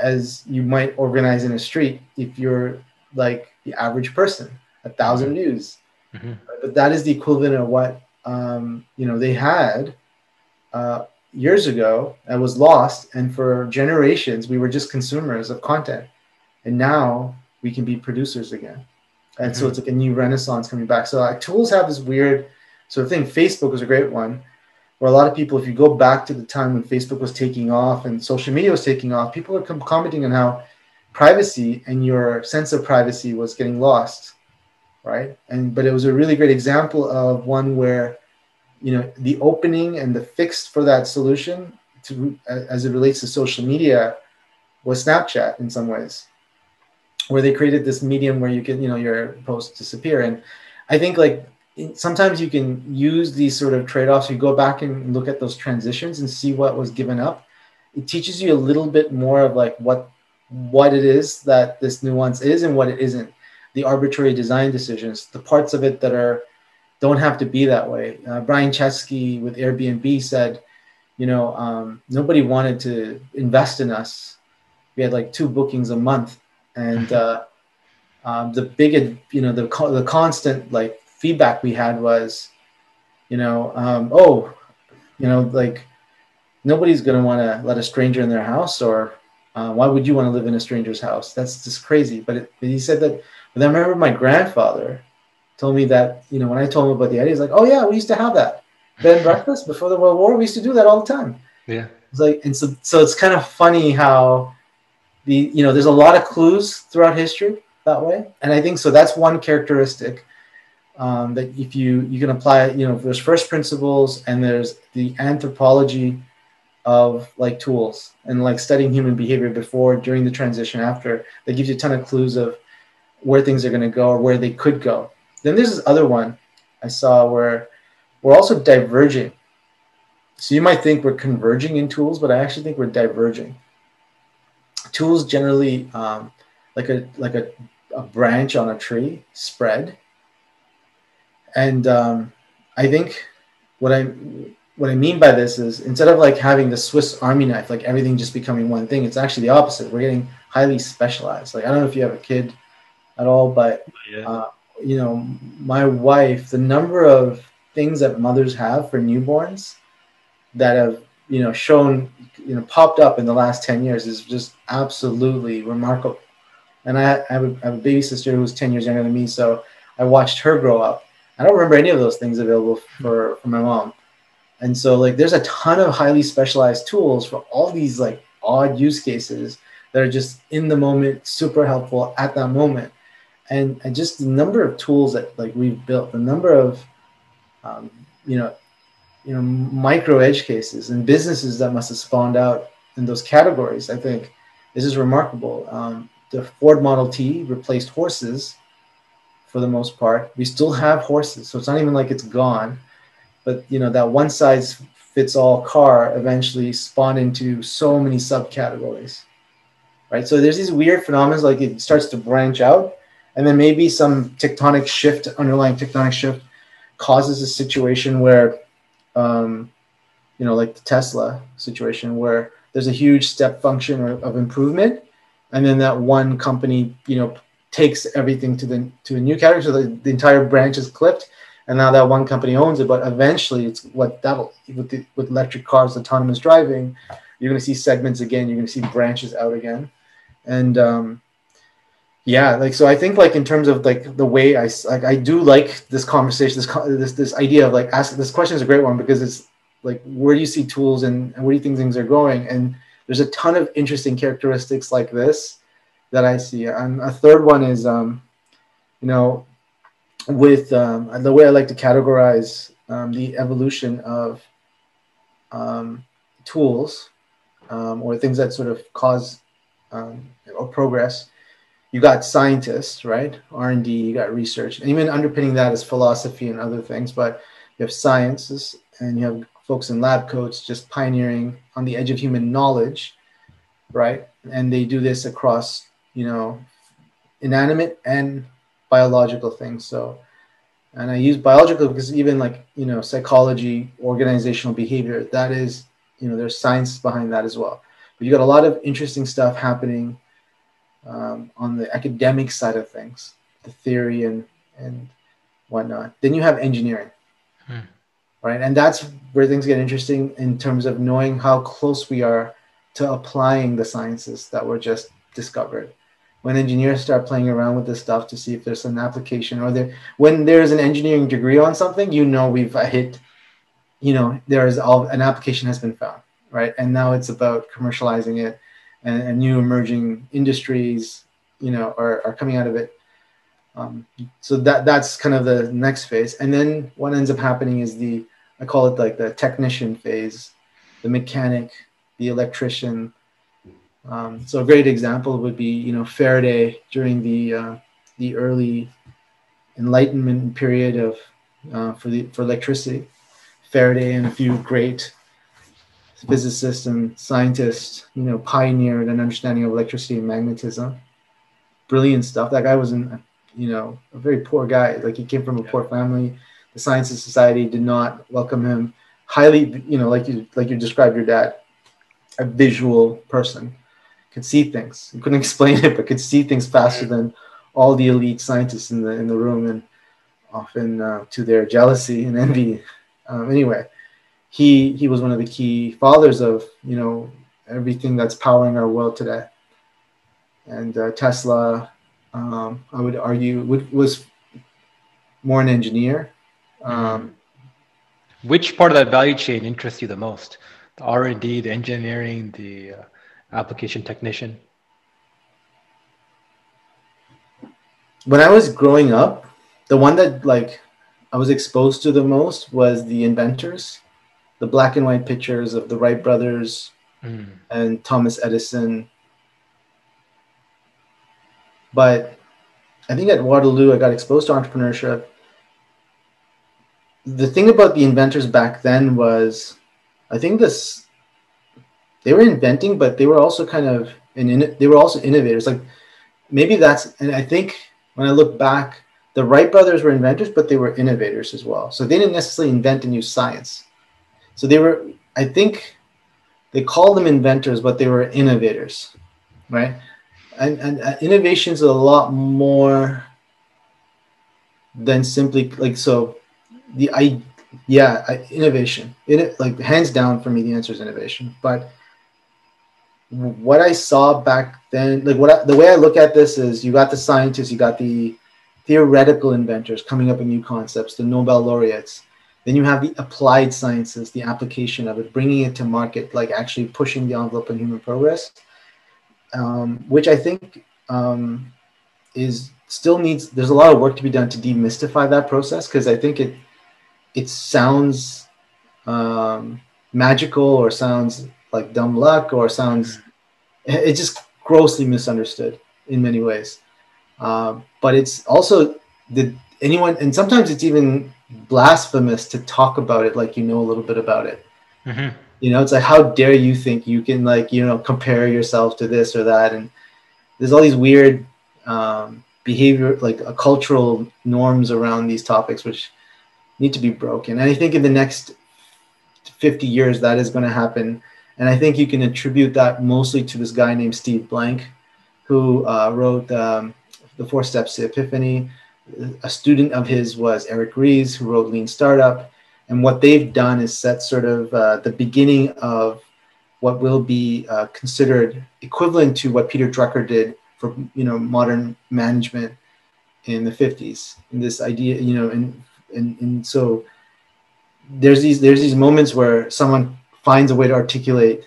as you might organize in a street if you're like the average person, a thousand views. Mm-hmm. But that is the equivalent of what, um, you know, they had uh, years ago that was lost. And for generations, we were just consumers of content. And now we can be producers again. And mm-hmm. so it's like a new renaissance coming back. So like tools have this weird sort of thing. Facebook was a great one where a lot of people, if you go back to the time when Facebook was taking off and social media was taking off, people are com commenting on how privacy and your sense of privacy was getting lost, right? And but it was a really great example of one where, you know, the opening and the fix for that solution to, as it relates to social media was Snapchat in some ways, where they created this medium where you can, you know, your posts disappear. And I think like sometimes you can use these sort of trade-offs. You go back and look at those transitions and see what was given up. It teaches you a little bit more of like what, what it is that this nuance is and what it isn't. The arbitrary design decisions, the parts of it that are, don't have to be that way. Uh, Brian Chesky with Airbnb said, you know, um, nobody wanted to invest in us. We had like two bookings a month. And uh, um, the big, you know, the, the constant like feedback we had was, you know, um, oh, you know, like nobody's going to want to let a stranger in their house, or uh, why would you want to live in a stranger's house? That's just crazy. But, it, but he said that, but I remember my grandfather told me that, you know, when I told him about the idea, he's like, oh yeah, we used to have that. Bed and breakfast before the World War, we used to do that all the time. Yeah. It's like, and so, so it's kind of funny how, The, you know, there's a lot of clues throughout history that way. And I think so that's one characteristic um, that if you, you can apply, you know, there's first principles and there's the anthropology of like tools and like studying human behavior before, during the transition, after, that gives you a ton of clues of where things are going to go or where they could go. Then there's this other one I saw where we're also diverging. So you might think we're converging in tools, but I actually think we're diverging. Tools generally, um, like a like a, a branch on a tree, spread. And um, I think what I what I mean by this is, instead of like having the Swiss Army knife, like everything just becoming one thing, it's actually the opposite. We're getting highly specialized. Like, I don't know if you have a kid at all, but yeah. uh, you know, my wife, the number of things that mothers have for newborns that have, you know, shown, you know, popped up in the last ten years is just absolutely remarkable. And I, I, have a, I have a baby sister who's ten years younger than me, so I watched her grow up. I don't remember any of those things available for, for my mom. And so, like, there's a ton of highly specialized tools for all these, like, odd use cases that are just in the moment, super helpful at that moment. And, and just the number of tools that, like, we've built, the number of, um, you know, you know, micro edge cases and businesses that must have spawned out in those categories, I think, is just remarkable. Um, the Ford Model T replaced horses for the most part. We still have horses, so it's not even like it's gone. But, you know, that one size fits all car eventually spawned into so many subcategories, right? So there's these weird phenomena, like it starts to branch out, and then maybe some tectonic shift, underlying tectonic shift, causes a situation where, um, you know, like the Tesla situation, where there's a huge step function of improvement, and then that one company, you know, takes everything to the to a new category, so the, the entire branch is clipped. And now that one company owns it, but eventually it's what that'll, with, the, with electric cars, autonomous driving, you're going to see segments again, you're going to see branches out again. And um, yeah, like, so I think, like, in terms of like the way I, like, I do like this conversation, this, this, this idea of like asking, this question is a great one, because it's like, where do you see tools and, and where do you think things are going? And there's a ton of interesting characteristics like this that I see. And a third one is, um, you know, with um, the way I like to categorize um, the evolution of um, tools um, or things that sort of cause um, or progress, you got scientists, right? R and D, you got research, and even underpinning that is philosophy and other things, but you have sciences and you have folks in lab coats just pioneering on the edge of human knowledge, right? And they do this across, you know, inanimate and biological things. So, and I use biological because even like, you know, psychology, organizational behavior, that is, you know, there's science behind that as well. But you got a lot of interesting stuff happening um, on the academic side of things, the theory and, and whatnot. Then you have engineering, hmm. right? And that's where things get interesting in terms of knowing how close we are to applying the sciences that were just discovered. When engineers start playing around with this stuff to see if there's an application, or there, when there's an engineering degree on something, you know, we've hit, you know, there is all, an application has been found, right? And now it's about commercializing it, and, and new emerging industries, you know, are, are coming out of it. Um, so that that's kind of the next phase. And then what ends up happening is the, I call it like the technician phase, the mechanic, the electrician. Um, so a great example would be, you know, Faraday during the uh, the early Enlightenment period of uh, for the for electricity. Faraday and a few great physicists and scientists, you know, pioneered an understanding of electricity and magnetism. Brilliant stuff. That guy was, in, you know, a very poor guy. Like, he came from a poor family. The Sciences Society did not welcome him. Highly, you know, like you like you described your dad, a visual person. Could see things. You couldn't explain it, but could see things faster than all the elite scientists in the in the room, and often uh, to their jealousy and envy. Um, anyway, he he was one of the key fathers of, you know, everything that's powering our world today. And uh, Tesla, um, I would argue, would, was more an engineer. Um, Which part of that value chain interests you the most? The R and D, the engineering, the uh... application technician? When I was growing up, the one that like I was exposed to the most was the inventors, the black and white pictures of the Wright brothers mm. and Thomas Edison. But I think at Waterloo, I got exposed to entrepreneurship. The thing about the inventors back then was, I think this, they were inventing, but they were also kind of, and they were also innovators. Like, maybe that's, and I think when I look back, the Wright brothers were inventors, but they were innovators as well. So they didn't necessarily invent a new science. So they were, I think they call them inventors, but they were innovators, right? And, and uh, innovation is a lot more than simply like, so the, I, yeah, I, innovation, it, like hands down for me, the answer is innovation. But what I saw back then, like what I, the way I look at this is you got the scientists, you got the theoretical inventors coming up with new concepts, the Nobel laureates. Then you have the applied sciences, the application of it, bringing it to market, like actually pushing the envelope in human progress, um, which I think um, is still needs, there's a lot of work to be done to demystify that process, because I think it, it sounds um, magical or sounds like dumb luck or sounds, it's just grossly misunderstood in many ways. Uh, but it's also, did anyone, and sometimes it's even blasphemous to talk about it like you know a little bit about it. Mm-hmm. You know, it's like, how dare you think you can, like, you know, compare yourself to this or that. And there's all these weird um, behavior, like uh, cultural norms around these topics, which need to be broken. And I think in the next fifty years, that is going to happen. And I think you can attribute that mostly to this guy named Steve Blank, who uh, wrote um, The Four Steps to Epiphany. A student of his was Eric Ries, who wrote Lean Startup. And what they've done is set sort of uh, the beginning of what will be uh, considered equivalent to what Peter Drucker did for, you know, modern management in the fifties. And this idea, you know, and, and, and so there's these, there's these moments where someone finds a way to articulate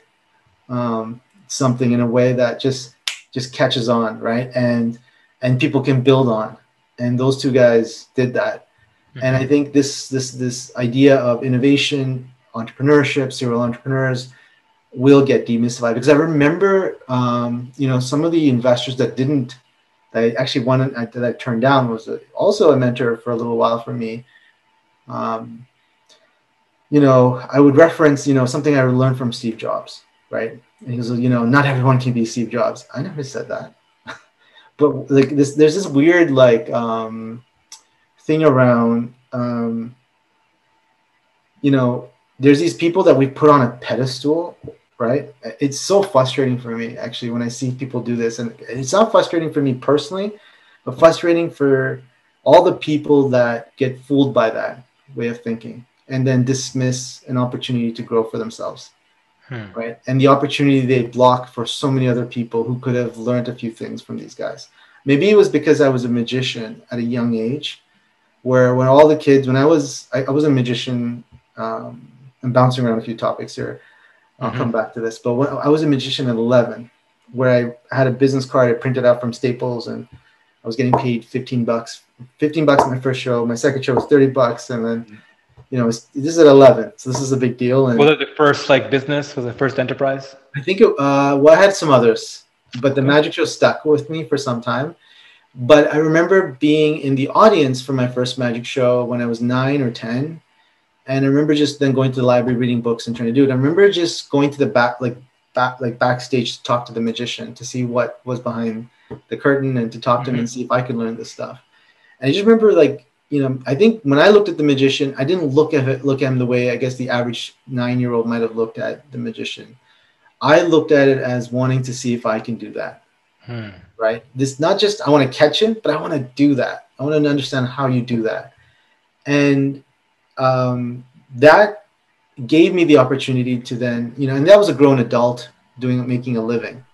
um, something in a way that just, just catches on, right? And, and people can build on. And those two guys did that. Mm-hmm. And I think this, this, this idea of innovation, entrepreneurship, serial entrepreneurs will get demystified. Because I remember, um, you know, some of the investors that didn't, that I actually wanted, that I turned down was also a mentor for a little while for me. Um, you know, I would reference, you know, something I learned from Steve Jobs, right? And he was, you know, not everyone can be Steve Jobs. I never said that. But like this, there's this weird like um, thing around, um, you know, there's these people that we put on a pedestal, right? It's so frustrating for me actually when I see people do this, and it's not frustrating for me personally, but frustrating for all the people that get fooled by that way of thinking and then dismiss an opportunity to grow for themselves, hmm. right? And the opportunity they block for so many other people who could have learned a few things from these guys. Maybe it was because I was a magician at a young age, where when all the kids, when I was, I, I was a magician, um, I'm bouncing around a few topics here, I'll mm-hmm. come back to this, but when I was a magician at eleven, where I had a business card I printed out from Staples, and I was getting paid fifteen bucks, fifteen bucks my first show, my second show was thirty bucks, and then mm-hmm. you know, this is at eleven, so this is a big deal. And was it the first like business? Was it the first enterprise? I think it, uh, well, I had some others, but the magic show stuck with me for some time. But I remember being in the audience for my first magic show when I was nine or ten, and I remember just then going to the library, reading books, and trying to do it. I remember just going to the back, like back, like backstage, to talk to the magician to see what was behind the curtain and to talk mm-hmm. to him and see if I could learn this stuff. And I just remember like. You know, I think when I looked at the magician, I didn't look at it, look at him the way I guess the average nine-year-old might have looked at the magician. I looked at it as wanting to see if I can do that, hmm. right? This not just I want to catch him, but I want to do that. I want to understand how you do that, and um, that gave me the opportunity to then, you know, and that was a grown adult doing making a living,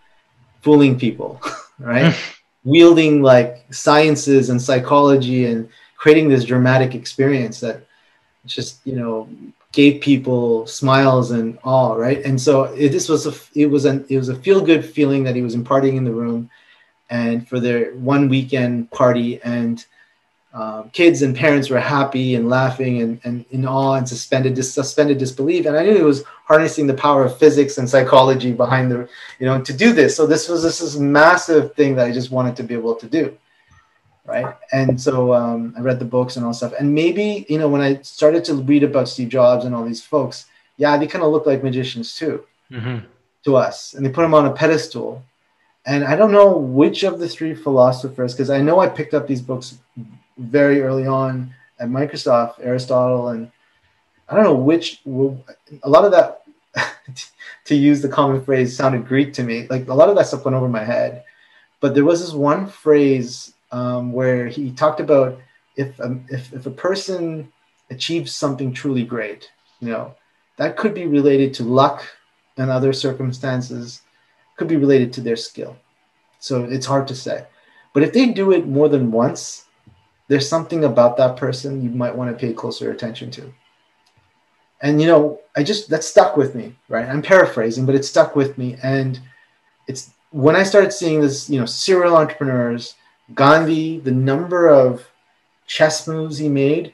fooling people, right? Wielding like sciences and psychology and creating this dramatic experience that just, you know, gave people smiles and awe, right? And so it, this was a, it was an, it was a feel-good feeling that he was imparting in the room, and for their one weekend party, and uh, kids and parents were happy and laughing and, and in awe and suspended, dis suspended disbelief. And I knew it was harnessing the power of physics and psychology behind the, you know, to do this. So this was this is massive thing that I just wanted to be able to do. Right. And so um, I read the books and all stuff. And maybe, you know, when I started to read about Steve Jobs and all these folks, yeah, they kind of look like magicians too, mm-hmm. to us. And they put them on a pedestal. And I don't know which of the three philosophers, because I know I picked up these books very early on at Microsoft, Aristotle and I don't know which, a lot of that, to use the common phrase, sounded Greek to me. Like a lot of that stuff went over my head. But there was this one phrase um, where he talked about if, um, if, if a person achieves something truly great, you know, that could be related to luck and other circumstances, could be related to their skill. So it's hard to say. But if they do it more than once, there's something about that person you might want to pay closer attention to. And, you know, I just, that stuck with me, right? I'm paraphrasing, but it stuck with me. And it's when I started seeing this, you know, serial entrepreneurs, Gandhi, the number of chess moves he made,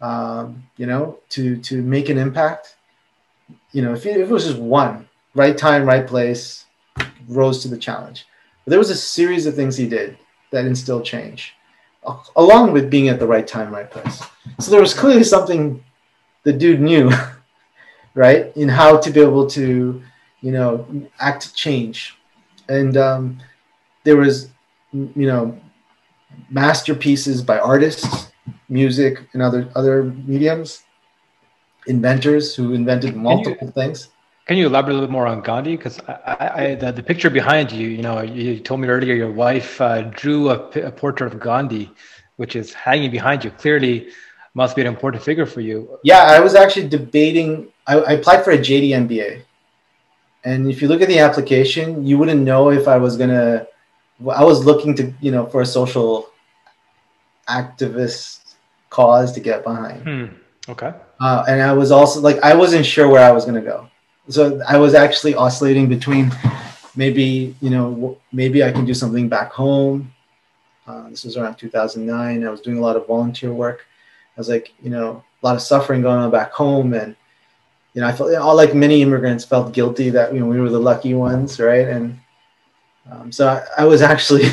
um, you know, to, to make an impact. You know, if it, if it was just one, right time, right place, rose to the challenge. But there was a series of things he did that instilled change, along with being at the right time, right place. So there was clearly something the dude knew, right, in how to be able to, you know, act change. And um, there was, you know, masterpieces by artists, music, and other other mediums, inventors who invented multiple can you, things. Can you elaborate a little bit more on Gandhi? Because I, I, the, the picture behind you, you know, you told me earlier your wife uh, drew a, a portrait of Gandhi, which is hanging behind you. Clearly must be an important figure for you. Yeah, I was actually debating. I, I applied for a J D M B A. And if you look at the application, you wouldn't know if I was going to, I was looking to, you know, for a social activist cause to get behind. Hmm. Okay. Uh, and I was also like, I wasn't sure where I was going to go. So I was actually oscillating between maybe, you know, maybe I can do something back home. Uh, this was around two thousand nine. I was doing a lot of volunteer work. I was like, you know, a lot of suffering going on back home. And, you know, I felt, all like many immigrants, felt guilty that, you know, we were the lucky ones, right? And um, so I, I was actually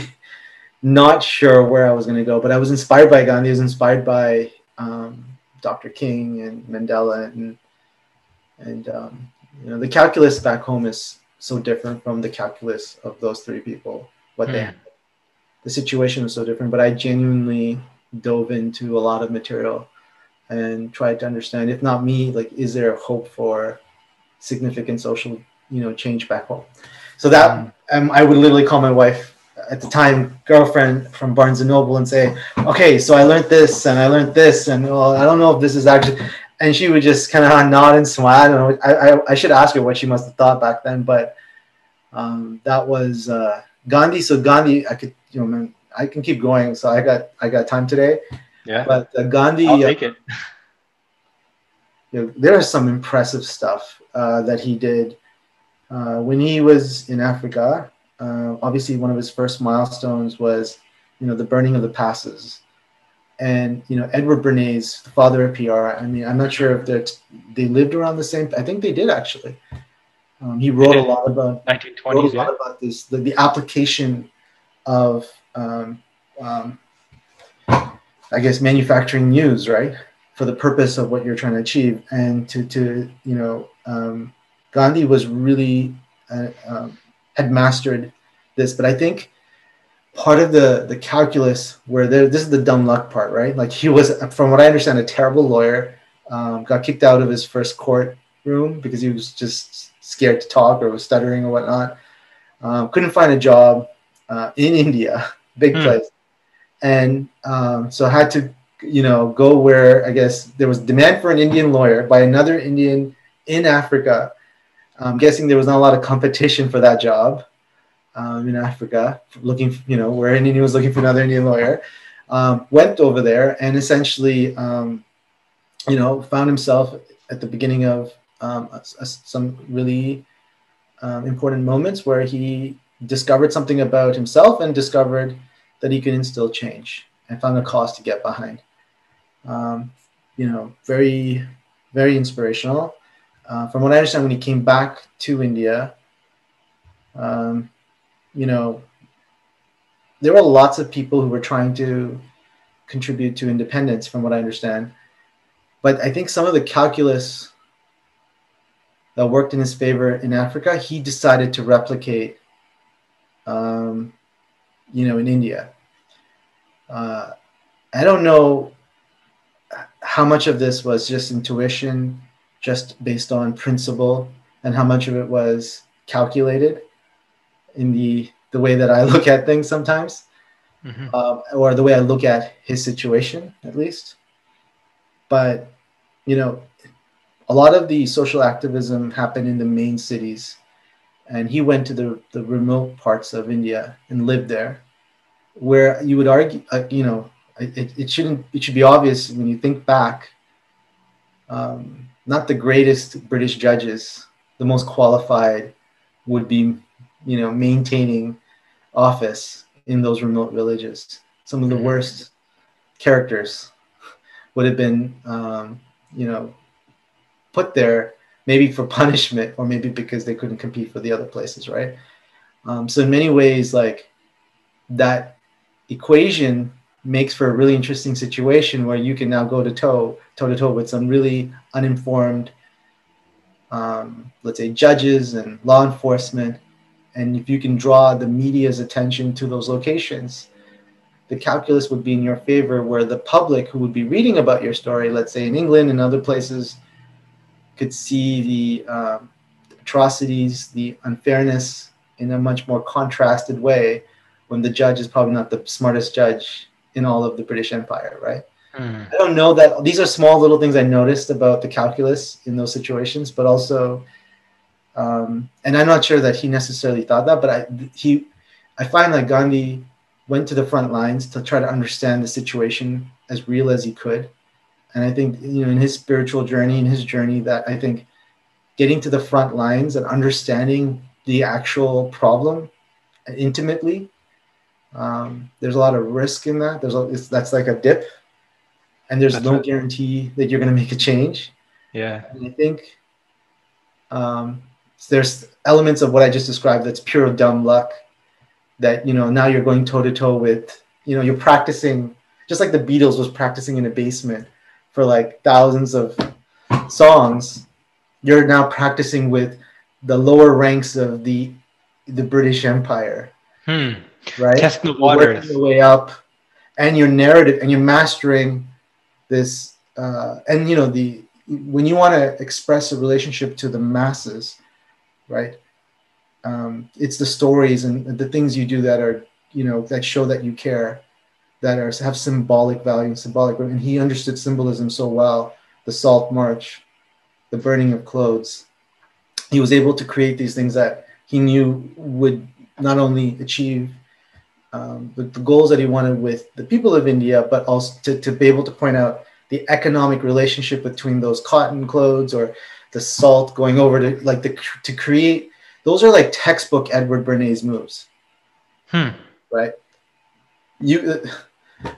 not sure where I was going to go, but I was inspired by Gandhi. I was inspired by um, Doctor King and Mandela. And, and um, you know, the calculus back home is so different from the calculus of those three people, what mm. they had. The situation was so different, but I genuinely dove into a lot of material and tried to understand, if not me, like, is there a hope for significant social, you know, change back home? So that um, I would literally call my wife at the time, girlfriend, from Barnes and Noble and say, okay, so I learned this and I learned this, and well, I don't know if this is actually, and she would just kind of nod and smile. And I, I, I should ask her what she must have thought back then, but um, that was uh, Gandhi. So Gandhi, I could, you know, man, I can keep going, so I got I got time today. Yeah. But uh, Gandhi, I'll take it. You know, there is some impressive stuff uh, that he did uh, when he was in Africa. Uh, obviously, one of his first milestones was, you know, the burning of the passes, and you know, Edward Bernays, the father of P R. I mean, I'm not sure if they they lived around the same. I think they did actually. Um, he wrote a lot about nineteen twenties. Wrote a lot about this, the, the application of Um, um, I guess manufacturing news, right, for the purpose of what you're trying to achieve. And to, to you know, um, Gandhi was really, uh, um, had mastered this. But I think part of the, the calculus where there, this is the dumb luck part, right? Like he was, from what I understand, a terrible lawyer, um, got kicked out of his first courtroom because he was just scared to talk or was stuttering or whatnot. Um, couldn't find a job uh, in India. Big place. Mm. And um, so I had to, you know, go where, I guess, there was demand for an Indian lawyer by another Indian in Africa. I'm guessing there was not a lot of competition for that job um, in Africa, looking, for, you know, where an Indian was looking for another Indian lawyer. Um, went over there and essentially, um, you know, found himself at the beginning of um, a, a, some really um, important moments where he discovered something about himself and discovered that he could instill change, and found a cause to get behind. Um, you know, very, very inspirational. Uh, from what I understand, when he came back to India, um, you know, there were lots of people who were trying to contribute to independence, from what I understand. But I think some of the calculus that worked in his favor in Africa, he decided to replicate um, you know, in India. Uh, I don't know how much of this was just intuition, just based on principle, and how much of it was calculated in the, the way that I look at things sometimes, mm-hmm. um, or the way I look at his situation, at least. But, you know, a lot of the social activism happened in the main cities, and he went to the, the remote parts of India and lived there, where you would argue, uh, you know, it, it shouldn't, it should be obvious when you think back, um, not the greatest British judges, the most qualified would be, you know, maintaining office in those remote villages. Some of the worst characters would have been, um, you know, put there maybe for punishment, or maybe because they couldn't compete for the other places, right? Um, so in many ways, like, that equation makes for a really interesting situation where you can now go to toe, toe to toe with some really uninformed, um, let's say, judges and law enforcement. And if you can draw the media's attention to those locations, the calculus would be in your favor, where the public who would be reading about your story, let's say in England and other places, could see the um, atrocities, the unfairness in a much more contrasted way, when the judge is probably not the smartest judge in all of the British Empire, right? Mm. I don't know that, these are small little things I noticed about the calculus in those situations, but also, um, and I'm not sure that he necessarily thought that, but I, he, I find that Gandhi went to the front lines to try to understand the situation as real as he could. And I think, you know, in his spiritual journey, in his journey, that I think getting to the front lines and understanding the actual problem intimately, um there's a lot of risk in that. There's a, it's, that's like a dip, and there's that's no right. guarantee that you're going to make a change. Yeah. And I think um there's elements of what I just described that's pure dumb luck, that, you know, now you're going toe to toe with, you know, you're practicing, just like the Beatles was practicing in a basement for like thousands of songs, you're now practicing with the lower ranks of the the British Empire. Hmm. Right, testing the waters, working your way up, and your narrative, and you're mastering this. Uh, and you know, the when you want to express a relationship to the masses, right? Um, it's the stories and the things you do that are, you know, that show that you care, that are have symbolic value and symbolic. And he understood symbolism so well. The Salt March, the burning of clothes. He was able to create these things that he knew would not only achieve Um, the, the goals that he wanted with the people of India, but also to, to be able to point out the economic relationship between those cotton clothes or the salt going over to like the to create. Those are like textbook Edward Bernays moves, hmm. right? You,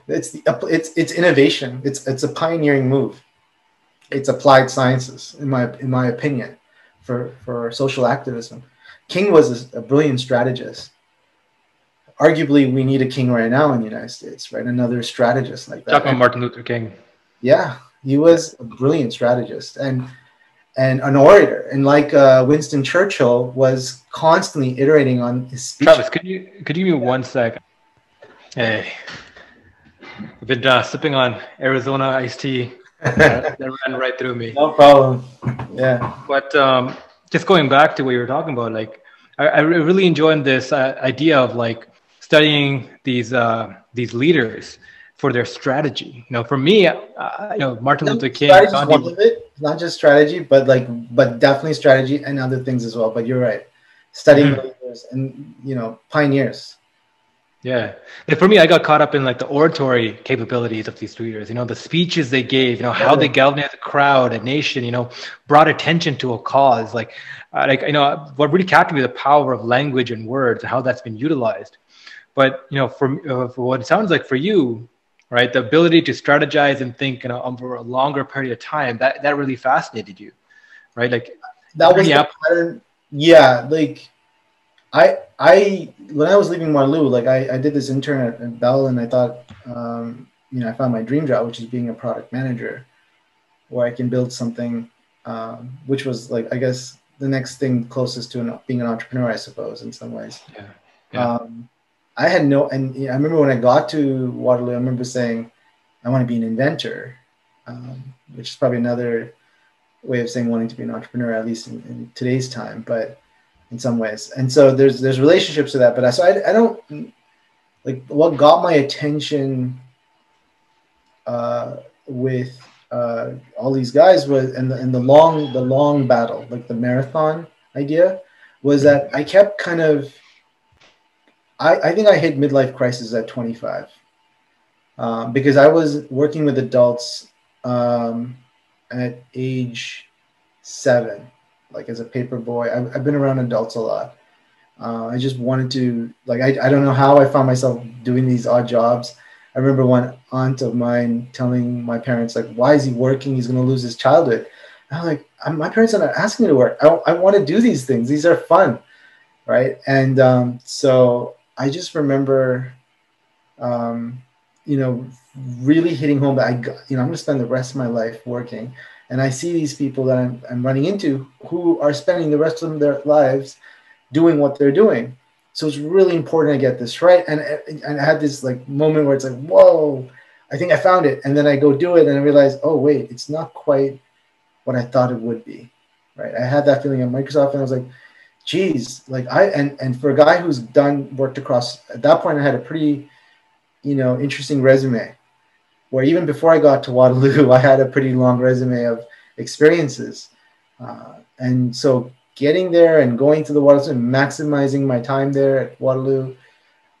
it's the, it's it's innovation. It's it's a pioneering move. It's applied sciences, in my in my opinion, for for social activism. King was a, a brilliant strategist. Arguably, we need a king right now in the United States, right? Another strategist like that. Talk about Martin Luther King. Yeah, he was a brilliant strategist and and an orator. And like uh, Winston Churchill was constantly iterating on his speech. Travis, could you could you give me yeah. one sec? Hey, I've been uh, sipping on Arizona iced tea. uh, that ran right through me. No problem. Yeah. But um, just going back to what you were talking about, like I, I really enjoyed this uh, idea of like studying these uh, these leaders for their strategy. You know, for me, uh, you know, Martin Luther King. One of it, not just strategy, but like, but definitely strategy and other things as well. But you're right, studying mm-hmm. leaders and, you know, pioneers. Yeah, and for me, I got caught up in like the oratory capabilities of these leaders. You know, the speeches they gave. You know, how they galvanized a crowd, a nation. You know, brought attention to a cause. Like, uh, like you know, what really captured me, the power of language and words and how that's been utilized. But, you know, for, uh, for what it sounds like for you, right, the ability to strategize and think, you know, over a longer period of time, that, that really fascinated you, right? Like that was the pattern. Yeah, like I, I when I was leaving Marlu, like I, I did this intern at, at Bell, and I thought, um, you know, I found my dream job, which is being a product manager, where I can build something, um, which was like, I guess, the next thing closest to an, being an entrepreneur, I suppose, in some ways. Yeah. Yeah. Um, I had no, and I remember when I got to Waterloo, I remember saying, I want to be an inventor. um, which is probably another way of saying wanting to be an entrepreneur, at least in, in today's time, but in some ways. And so there's there's relationships to that. But I, so I, I don't, like, what got my attention uh, with uh, all these guys was, and the, and the long the long battle, like the marathon idea, was that I kept kind of, I, I think I hit midlife crisis at twenty-five um, because I was working with adults um, at age seven, like as a paper boy. I've, I've been around adults a lot. Uh, I just wanted to, like, I, I don't know how I found myself doing these odd jobs. I remember one aunt of mine telling my parents, like, why is he working? He's going to lose his childhood. And I'm like, I'm, my parents are not asking me to work. I, I want to do these things. These are fun, right? And um, so I just remember, um, you know, really hitting home that I, got, you know, I'm going to spend the rest of my life working. And I see these people that I'm, I'm running into who are spending the rest of their lives doing what they're doing. So it's really important to get this right. And, and I had this like moment where it's like, whoa, I think I found it. And then I go do it and I realize, oh, wait, it's not quite what I thought it would be, right? I had that feeling at Microsoft and I was like, geez, like I, and, and for a guy who's done, worked across, at that point I had a pretty, you know, interesting resume where even before I got to Waterloo, I had a pretty long resume of experiences. Uh, and so getting there and going to the Waterloo and maximizing my time there at Waterloo,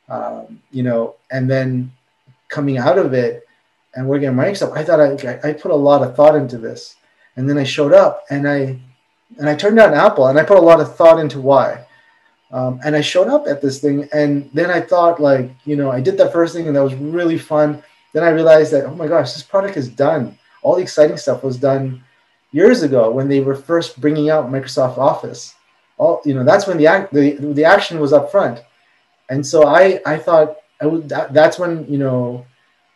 um, you know, and then coming out of it and working at Microsoft, I thought I, I put a lot of thought into this. And then I showed up and I and I turned down Apple and I put a lot of thought into why. Um, and I showed up at this thing and then I thought, like, you know, I did that first thing and that was really fun. Then I realized that, oh my gosh, this product is done. All the exciting stuff was done years ago when they were first bringing out Microsoft Office. All, you know, that's when the act, the, the action was up front. And so I, I thought I would, that, that's when, you know,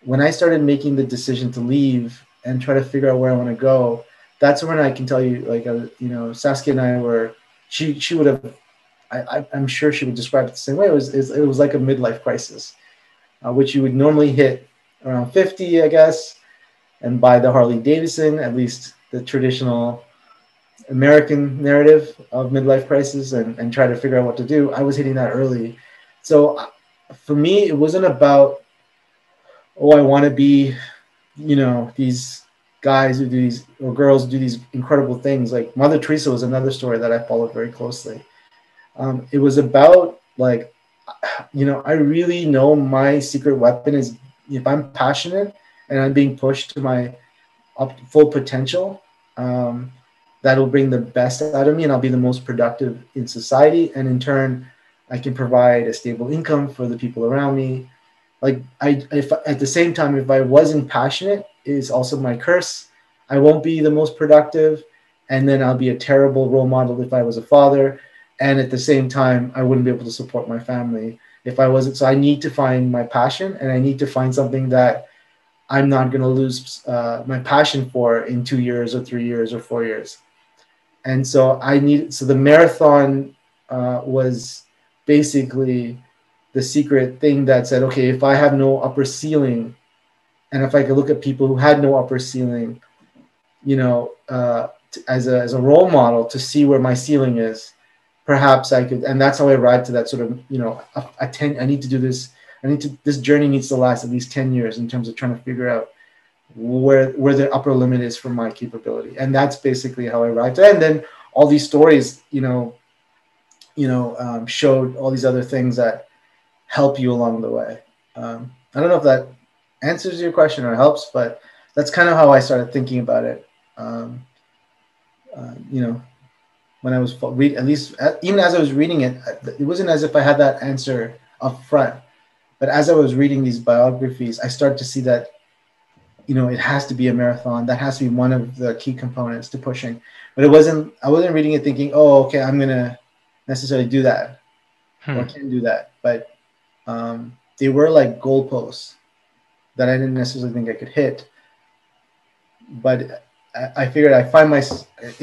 when I started making the decision to leave and try to figure out where I want to go, that's when I can tell you, like, uh, you know, Saskia and I were, she, she would have, I, I, I'm sure she would describe it the same way. It was, it, it was like a midlife crisis, uh, which you would normally hit around fifty, I guess, and by the Harley Davidson, at least the traditional American narrative of midlife crisis, and, and try to figure out what to do. I was hitting that early. So for me, it wasn't about, oh, I want to be, you know, these guys who do these, or girls who do these incredible things. Like Mother Teresa was another story that I followed very closely. Um, it was about, like, you know, I really know my secret weapon is if I'm passionate and I'm being pushed to my up, full potential, Um, that'll bring the best out of me and I'll be the most productive in society. And in turn, I can provide a stable income for the people around me. Like I, if at the same time, if I wasn't passionate, it's also my curse. I won't be the most productive. And then I'll be a terrible role model if I was a father. And at the same time, I wouldn't be able to support my family if I wasn't. So I need to find my passion and I need to find something that I'm not going to lose uh, my passion for in two years or three years or four years. And so I need, so the marathon uh, was basically the secret thing that said, okay, if I have no upper ceiling and if I could look at people who had no upper ceiling, you know, uh, t- as a, as a role model to see where my ceiling is, perhaps I could, and that's how I arrived to that sort of, you know, I, I, ten, I need to do this. I need to, this journey needs to last at least ten years in terms of trying to figure out where where the upper limit is for my capability. And that's basically how I arrived. And then all these stories, you know, you know, um, showed all these other things that help you along the way. Um, I don't know if that answers your question or helps, but that's kind of how I started thinking about it. Um, uh, you know, when I was read, at least even as I was reading it, it wasn't as if I had that answer up front. But as I was reading these biographies, I start to see that, you know, it has to be a marathon. That has to be one of the key components to pushing. But it wasn't, I wasn't reading it thinking, oh, okay, I'm going to necessarily do that. Hmm. Or can do that. But um, they were like goalposts that I didn't necessarily think I could hit. But I, I figured I find my,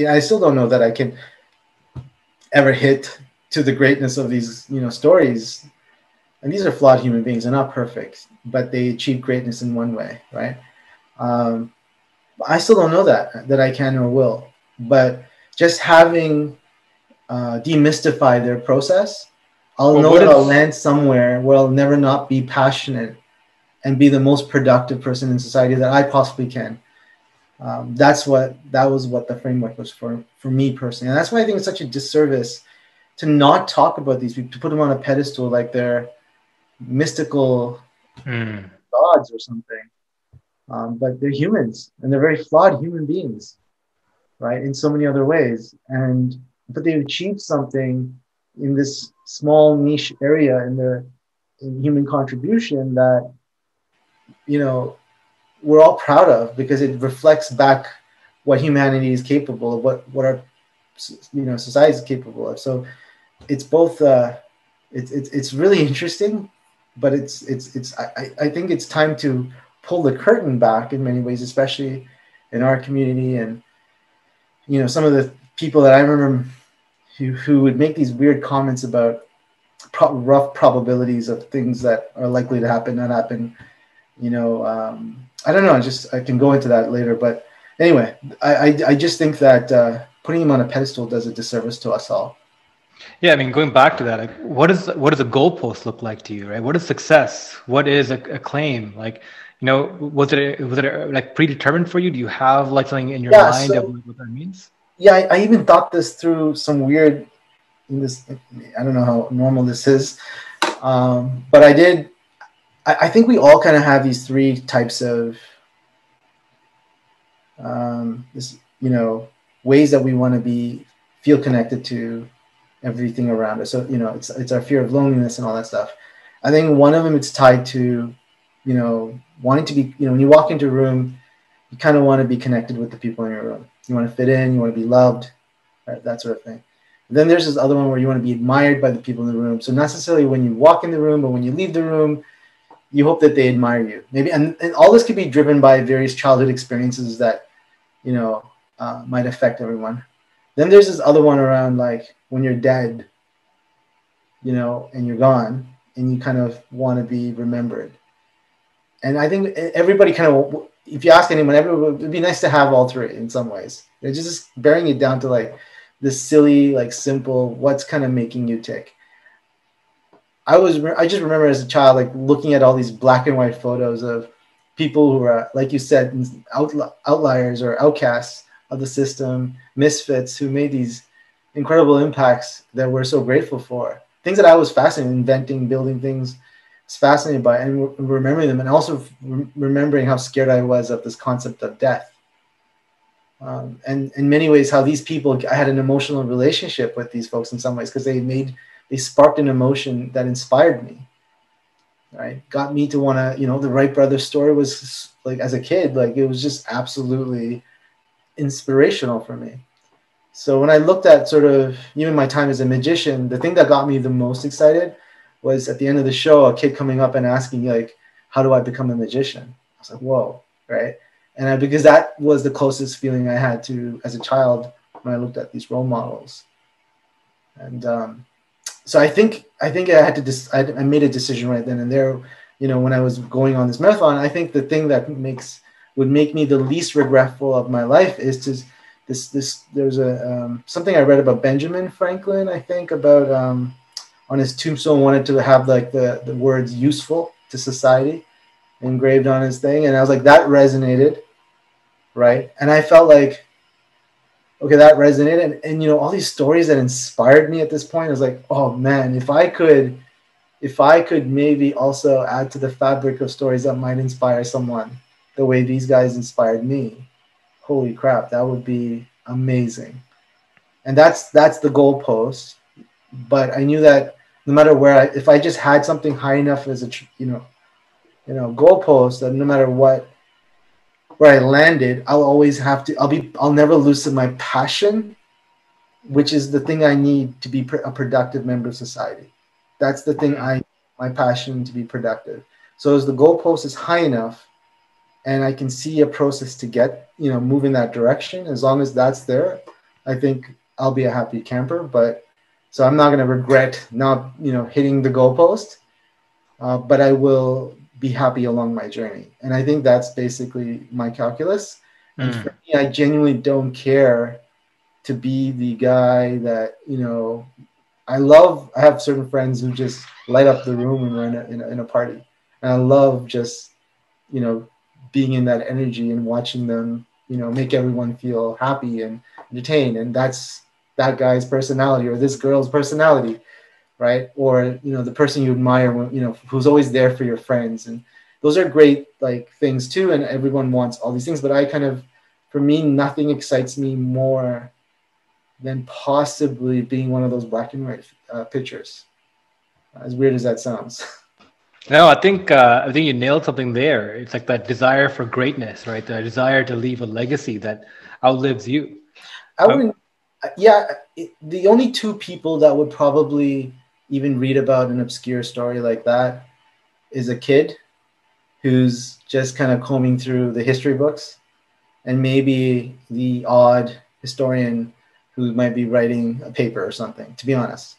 I still don't know that I can ever hit to the greatness of these, you know, stories. And these are flawed human beings. They're not perfect, but they achieve greatness in one way, right? Um, I still don't know that, that I can or will. But just having uh, demystified their process, I'll well, know that if... I'll land somewhere where I'll never not be passionate and be the most productive person in society that I possibly can. Um, that's what, that was what the framework was for, for me personally. And that's why I think it's such a disservice to not talk about these people, to put them on a pedestal like they're mystical mm. gods or something. Um, but they're humans, and they're very flawed human beings, right? In so many other ways. And, but they've achieved something in this small niche area in their in human contribution that, you know, we're all proud of, because it reflects back what humanity is capable of, what, what our, you know, society is capable of. So it's both, uh, it's, it's, it's really interesting, but it's, it's, it's, I, I think it's time to pull the curtain back in many ways, especially in our community. And, you know, some of the people that I remember who, who would make these weird comments about pro- rough probabilities of things that are likely to happen, not happen, you know, um, I don't know, I just, I can go into that later, but anyway, I, I, I just think that uh, putting him on a pedestal does a disservice to us all. Yeah, I mean, going back to that, like, what is, what does a goalpost look like to you, right? What is success? What is a, a claim? Like, you know, was it, was it like predetermined for you? Do you have like something in your yeah, mind so, of what that means? Yeah, I, I even thought this through some weird, this, I don't know how normal this is, um, but I did. I think we all kind of have these three types of, um, this, you know, ways that we want to be, feel connected to everything around us. So, you know, it's, it's our fear of loneliness and all that stuff. I think one of them, it's tied to, you know, wanting to be, you know, when you walk into a room, you kind of want to be connected with the people in your room. You want to fit in, you want to be loved, right, that sort of thing. And then there's this other one where you want to be admired by the people in the room. So not necessarily when you walk in the room, but when you leave the room, you hope that they admire you. Maybe, and, and all this could be driven by various childhood experiences that, you know, uh, might affect everyone. Then there's this other one around, like, when you're dead, you know, and you're gone, and you kind of want to be remembered. And I think everybody kind of, if you ask anyone, everyone, it'd be nice to have all three in some ways. They're just bearing it down to, like, this silly, like, simple, what's kind of making you tick. I was, I just remember as a child, like, looking at all these black and white photos of people who are, like you said, outli- outliers or outcasts of the system, misfits who made these incredible impacts that we're so grateful for. Things that I was fascinated, inventing, building things, I was fascinated by, and re- remembering them, and also re- remembering how scared I was of this concept of death. Um, and in many ways, how these people, I had an emotional relationship with these folks in some ways, because they made, they sparked an emotion that inspired me, right? Got me to want to, you know, the Wright brothers story was, like, as a kid, like, it was just absolutely inspirational for me. So when I looked at sort of even my time as a magician, the thing that got me the most excited was at the end of the show, a kid coming up and asking, like, how do I become a magician? I was like, whoa, right? And I, because that was the closest feeling I had to as a child when I looked at these role models. And, um, So I think I think I had to dis- I made a decision right then and there, you know, when I was going on this marathon. I think the thing that makes would make me the least regretful of my life is to this this there's a um, something I read about Benjamin Franklin, I think, about um, on his tombstone wanted to have, like, the the words useful to society engraved on his thing, and I was like, that resonated, right? And I felt like, okay, that resonated. And, and, you know, all these stories that inspired me at this point, I was like, oh man, if I could, if I could maybe also add to the fabric of stories that might inspire someone the way these guys inspired me, holy crap, that would be amazing. And that's, that's the goalpost. But I knew that no matter where, I, if I just had something high enough as a, you know, you know, goalpost, that no matter what, where I landed, I'll always have to, I'll be, I'll never lose my passion, which is the thing I need to be pr- a productive member of society. That's the thing I, my passion to be productive. So as the goalpost is high enough and I can see a process to get, you know, move in that direction, as long as that's there, I think I'll be a happy camper. But so I'm not going to regret not, you know, hitting the goalpost, uh, but I will be happy along my journey. And I think that's basically my calculus. And mm. for me, I genuinely don't care to be the guy that, you know, I love, I have certain friends who just light up the room when we're in a, in a, in a party. And I love just, you know, being in that energy and watching them, you know, make everyone feel happy and entertained. And that's that guy's personality or this girl's personality, right? Or, you know, the person you admire, when, you know, who's always there for your friends. And those are great, like, things too. And everyone wants all these things, but I kind of, for me, nothing excites me more than possibly being one of those black and white uh, pictures. As weird as that sounds. No, I think uh, I think you nailed something there. It's like that desire for greatness, right? The desire to leave a legacy that outlives you. I wouldn't. Yeah, it, the only two people that would probably even read about an obscure story like that is a kid who's just kind of combing through the history books, and maybe the odd historian who might be writing a paper or something. To be honest,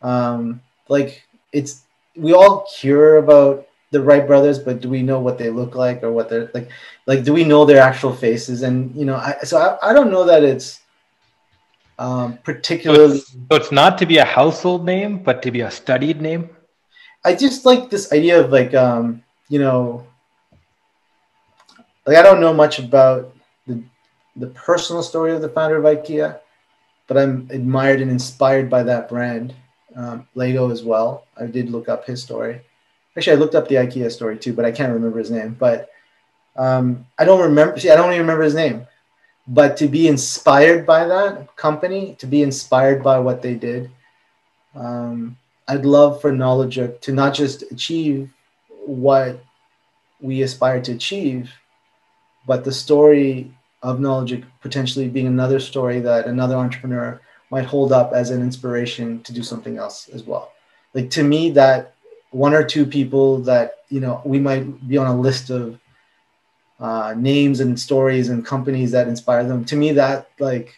um, like it's. We all hear about the Wright brothers, but do we know what they look like or what they're like? Like, do we know their actual faces? And, you know, I, so I, I don't know that it's um, particularly. So it's, so it's not to be a household name, but to be a studied name. I just like this idea of like, um, you know, like I don't know much about the, the personal story of the founder of IKEA, but I'm admired and inspired by that brand. Um, Lego as well. I did look up his story. Actually, I looked up the IKEA story too, but I can't remember his name. But um, I don't remember. See, I don't even remember his name. But to be inspired by that company, to be inspired by what they did, um, I'd love for Knowledgehook to not just achieve what we aspire to achieve, but the story of Knowledgehook potentially being another story that another entrepreneur might hold up as an inspiration to do something else as well. Like, to me, that one or two people that, you know, we might be on a list of uh, names and stories and companies that inspire them. To me, that, like,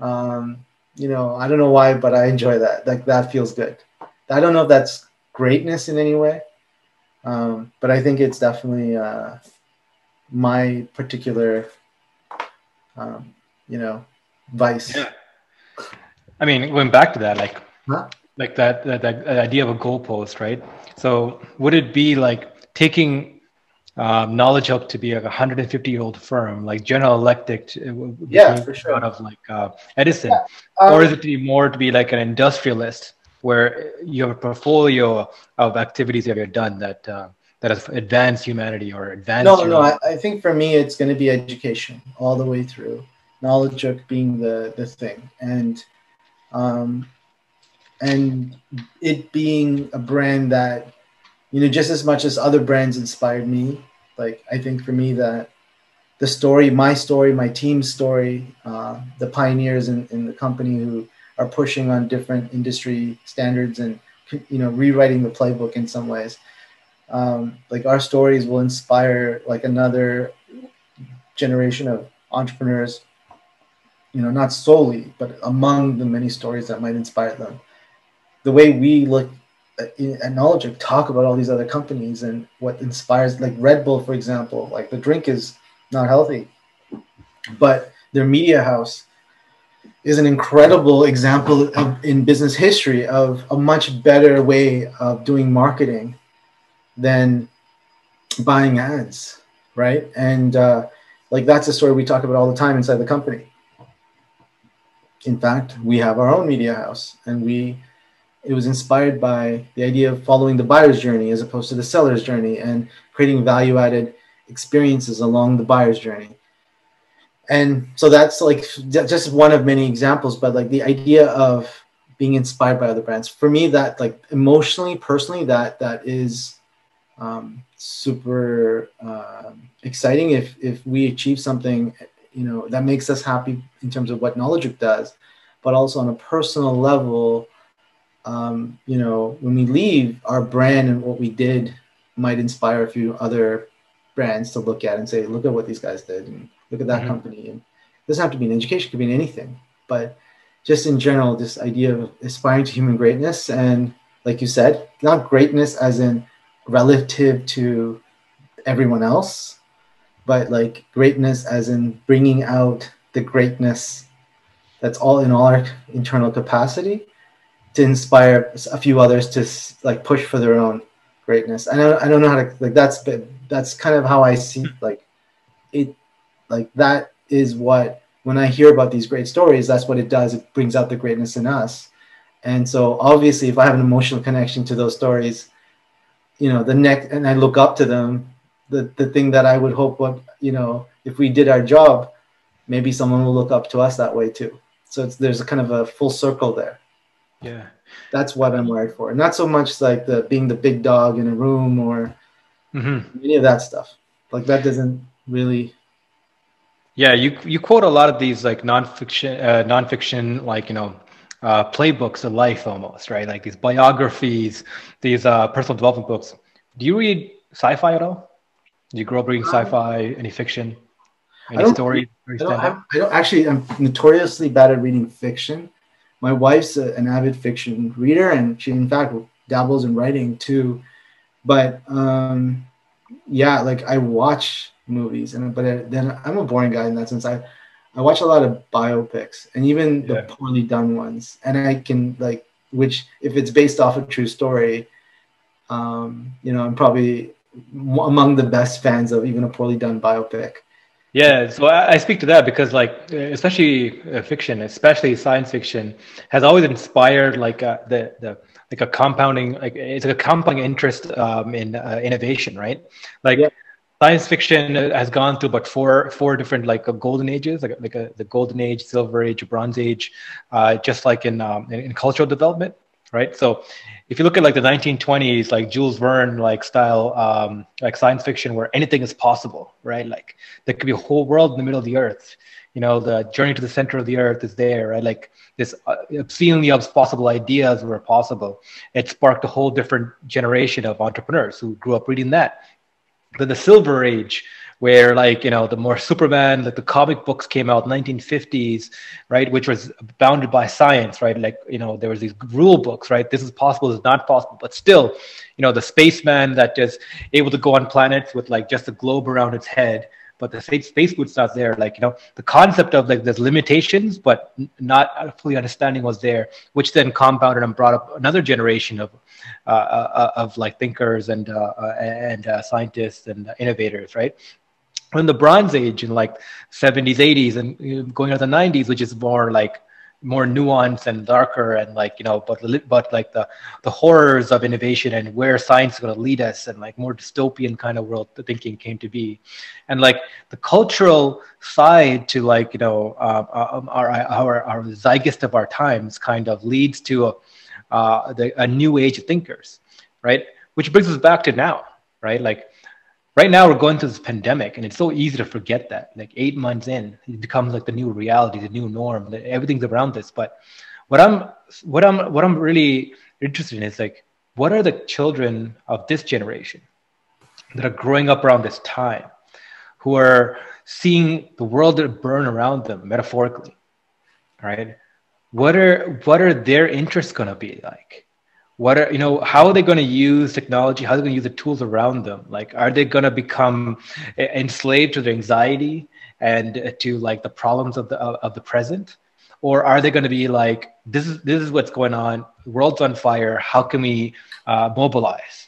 um, you know, I don't know why, but I enjoy that. Like, that feels good. I don't know if that's greatness in any way, um, but I think it's definitely uh, my particular, um, you know, vice. Yeah. I mean, going back to that, like, huh? like that, that, that idea of a goalpost, right? So would it be like taking um, Knowledgehook to be like a one hundred fifty year old firm, like General Electric, to, yeah, for sure, out of like uh, Edison, yeah. um, or is it to be more to be like an industrialist where you have a portfolio of activities that you've done that uh, that has advanced humanity or advanced? No, no, I, I think for me it's going to be education all the way through. Knowledgehook being the the thing, and um and it being a brand that, you know, just as much as other brands inspired me, like, I think for me that the story, my story, my team's story, uh the pioneers in, in the company who are pushing on different industry standards and, you know, rewriting the playbook in some ways, um like our stories will inspire like another generation of entrepreneurs, you know, not solely, but among the many stories that might inspire them. The way we look at, at Knowledgehook, talk about all these other companies and what inspires, like Red Bull, for example, like the drink is not healthy, but their media house is an incredible example of, in business history, of a much better way of doing marketing than buying ads, right? And uh, like, that's a story we talk about all the time inside the company. In fact, we have our own media house, and we, it was inspired by the idea of following the buyer's journey as opposed to the seller's journey, and creating value-added experiences along the buyer's journey. And so that's like just one of many examples, but like the idea of being inspired by other brands, for me, that, like, emotionally, personally, that that is um, super uh, exciting. If, if we achieve something, you know, that makes us happy in terms of what Knowledgehook does, but also on a personal level, um, you know, when we leave, our brand and what we did might inspire a few other brands to look at and say, look at what these guys did, and look at that mm-hmm. company. And it doesn't have to be in education, it could be in anything, but just in general, this idea of aspiring to human greatness. And like you said, not greatness as in relative to everyone else, but like greatness as in bringing out the greatness that's all in all our internal capacity to inspire a few others to like push for their own greatness. I don't, I don't know how to, like, that's, that's kind of how I see, like, it, like, that is what, when I hear about these great stories, that's what it does. It brings out the greatness in us. And so obviously if I have an emotional connection to those stories, you know, the next, and I look up to them, the, the thing that I would hope, what, you know, if we did our job, maybe someone will look up to us that way too. So it's, there's a kind of a full circle there. Yeah. That's what I'm wired for. Not so much like the being the big dog in a room or mm-hmm. any of that stuff. Like that doesn't really. Yeah. You, you quote a lot of these like nonfiction, uh, nonfiction, like, you know, uh, playbooks of life almost, right? Like these biographies, these uh, personal development books. Do you read sci-fi at all? Do you grow up reading sci-fi, any fiction, any I don't, stories? I don't, I don't, I don't actually, I'm notoriously bad at reading fiction. My wife's a, an avid fiction reader, and she, in fact, dabbles in writing too. But um, yeah, like I watch movies, and but I, then I'm a boring guy in that sense. I I watch a lot of biopics, and even yeah. the poorly done ones. And I can like, which if it's based off a true story, um, you know, I'm probably among the best fans of even a poorly done biopic. Yeah, so I speak to that because, like, especially fiction, especially science fiction, has always inspired like uh, the the like a compounding, like it's like a compounding interest um, in uh, innovation, right? Like, yeah. Science fiction has gone through about four four different like uh, golden ages, like like a, the golden age, silver age, bronze age, uh, just like in, um, in in cultural development, right? So, if you look at like the nineteen twenties, like Jules Verne, like style, um, like science fiction, where anything is possible, right? Like there could be a whole world in the middle of the earth. You know, the journey to the center of the earth is there, right? Like this obscenely possible ideas were possible. It sparked a whole different generation of entrepreneurs who grew up reading that. Then the Silver Age, where like, you know, the more Superman, like the comic books came out in the nineteen fifties, right, which was bounded by science, right? Like, you know, there was these rule books, right? This is possible, this is not possible, but still, you know, the spaceman that is able to go on planets with like just a globe around its head, but the space boot's not there. Like, you know, the concept of like there's limitations, but not fully understanding was there, which then compounded and brought up another generation of uh, uh, of like thinkers and uh, and uh, scientists and innovators, right? In the Bronze Age in like seventies, eighties, and going on the nineties, which is more like more nuanced and darker, and like, you know, but but like the the horrors of innovation and where science is going to lead us, and like more dystopian kind of world the thinking came to be, and like the cultural side to like, you know, uh, our our our zeitgeist of our times kind of leads to a uh, the, a new age of thinkers, right? Which brings us back to now, right? Like. Right now, we're going through this pandemic, and it's so easy to forget that. Like eight months in, it becomes like the new reality, the new norm. Everything's around this. But what I'm, what I'm, what I'm really interested in is like, what are the children of this generation that are growing up around this time, who are seeing the world burn around them metaphorically, right? What are what are their interests going to be like? What are, you know, how are they going to use technology? How are they going to use the tools around them? Like, are they going to become enslaved to their anxiety and to like the problems of the, of the present? Or are they going to be like, this is, this is what's going on. The world's on fire. How can we uh, mobilize?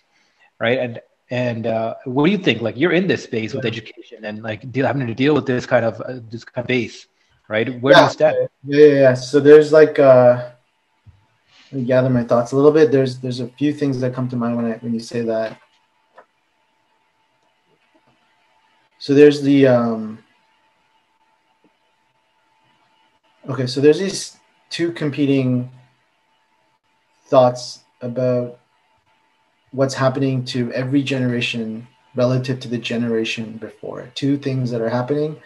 Right. And, and uh, what do you think? Like you're in this space with education and like deal, having to deal with this kind of, uh, this kind of base, right? Where yeah. is that? Yeah, yeah, yeah. So there's like, uh, let me gather my thoughts a little bit. There's there's a few things that come to mind when I when you say that. So there's the um, okay. So there's these two competing thoughts about what's happening to every generation relative to the generation before. Two things that are happening,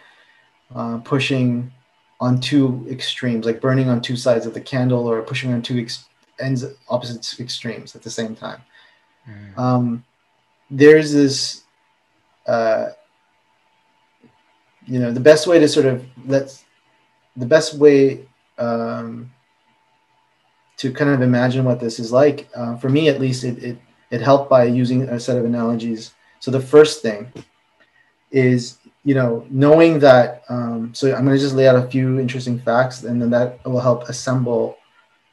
uh, pushing on two extremes, like burning on two sides of the candle, or pushing on two extremes. Ends opposite extremes at the same time. Mm. Um, there's this, uh, you know, the best way to sort of let's, the best way um, to kind of imagine what this is like. Uh, for me, at least, it it it helped by using a set of analogies. So the first thing is you know, knowing that, um, so I'm going to just lay out a few interesting facts, and then that will help assemble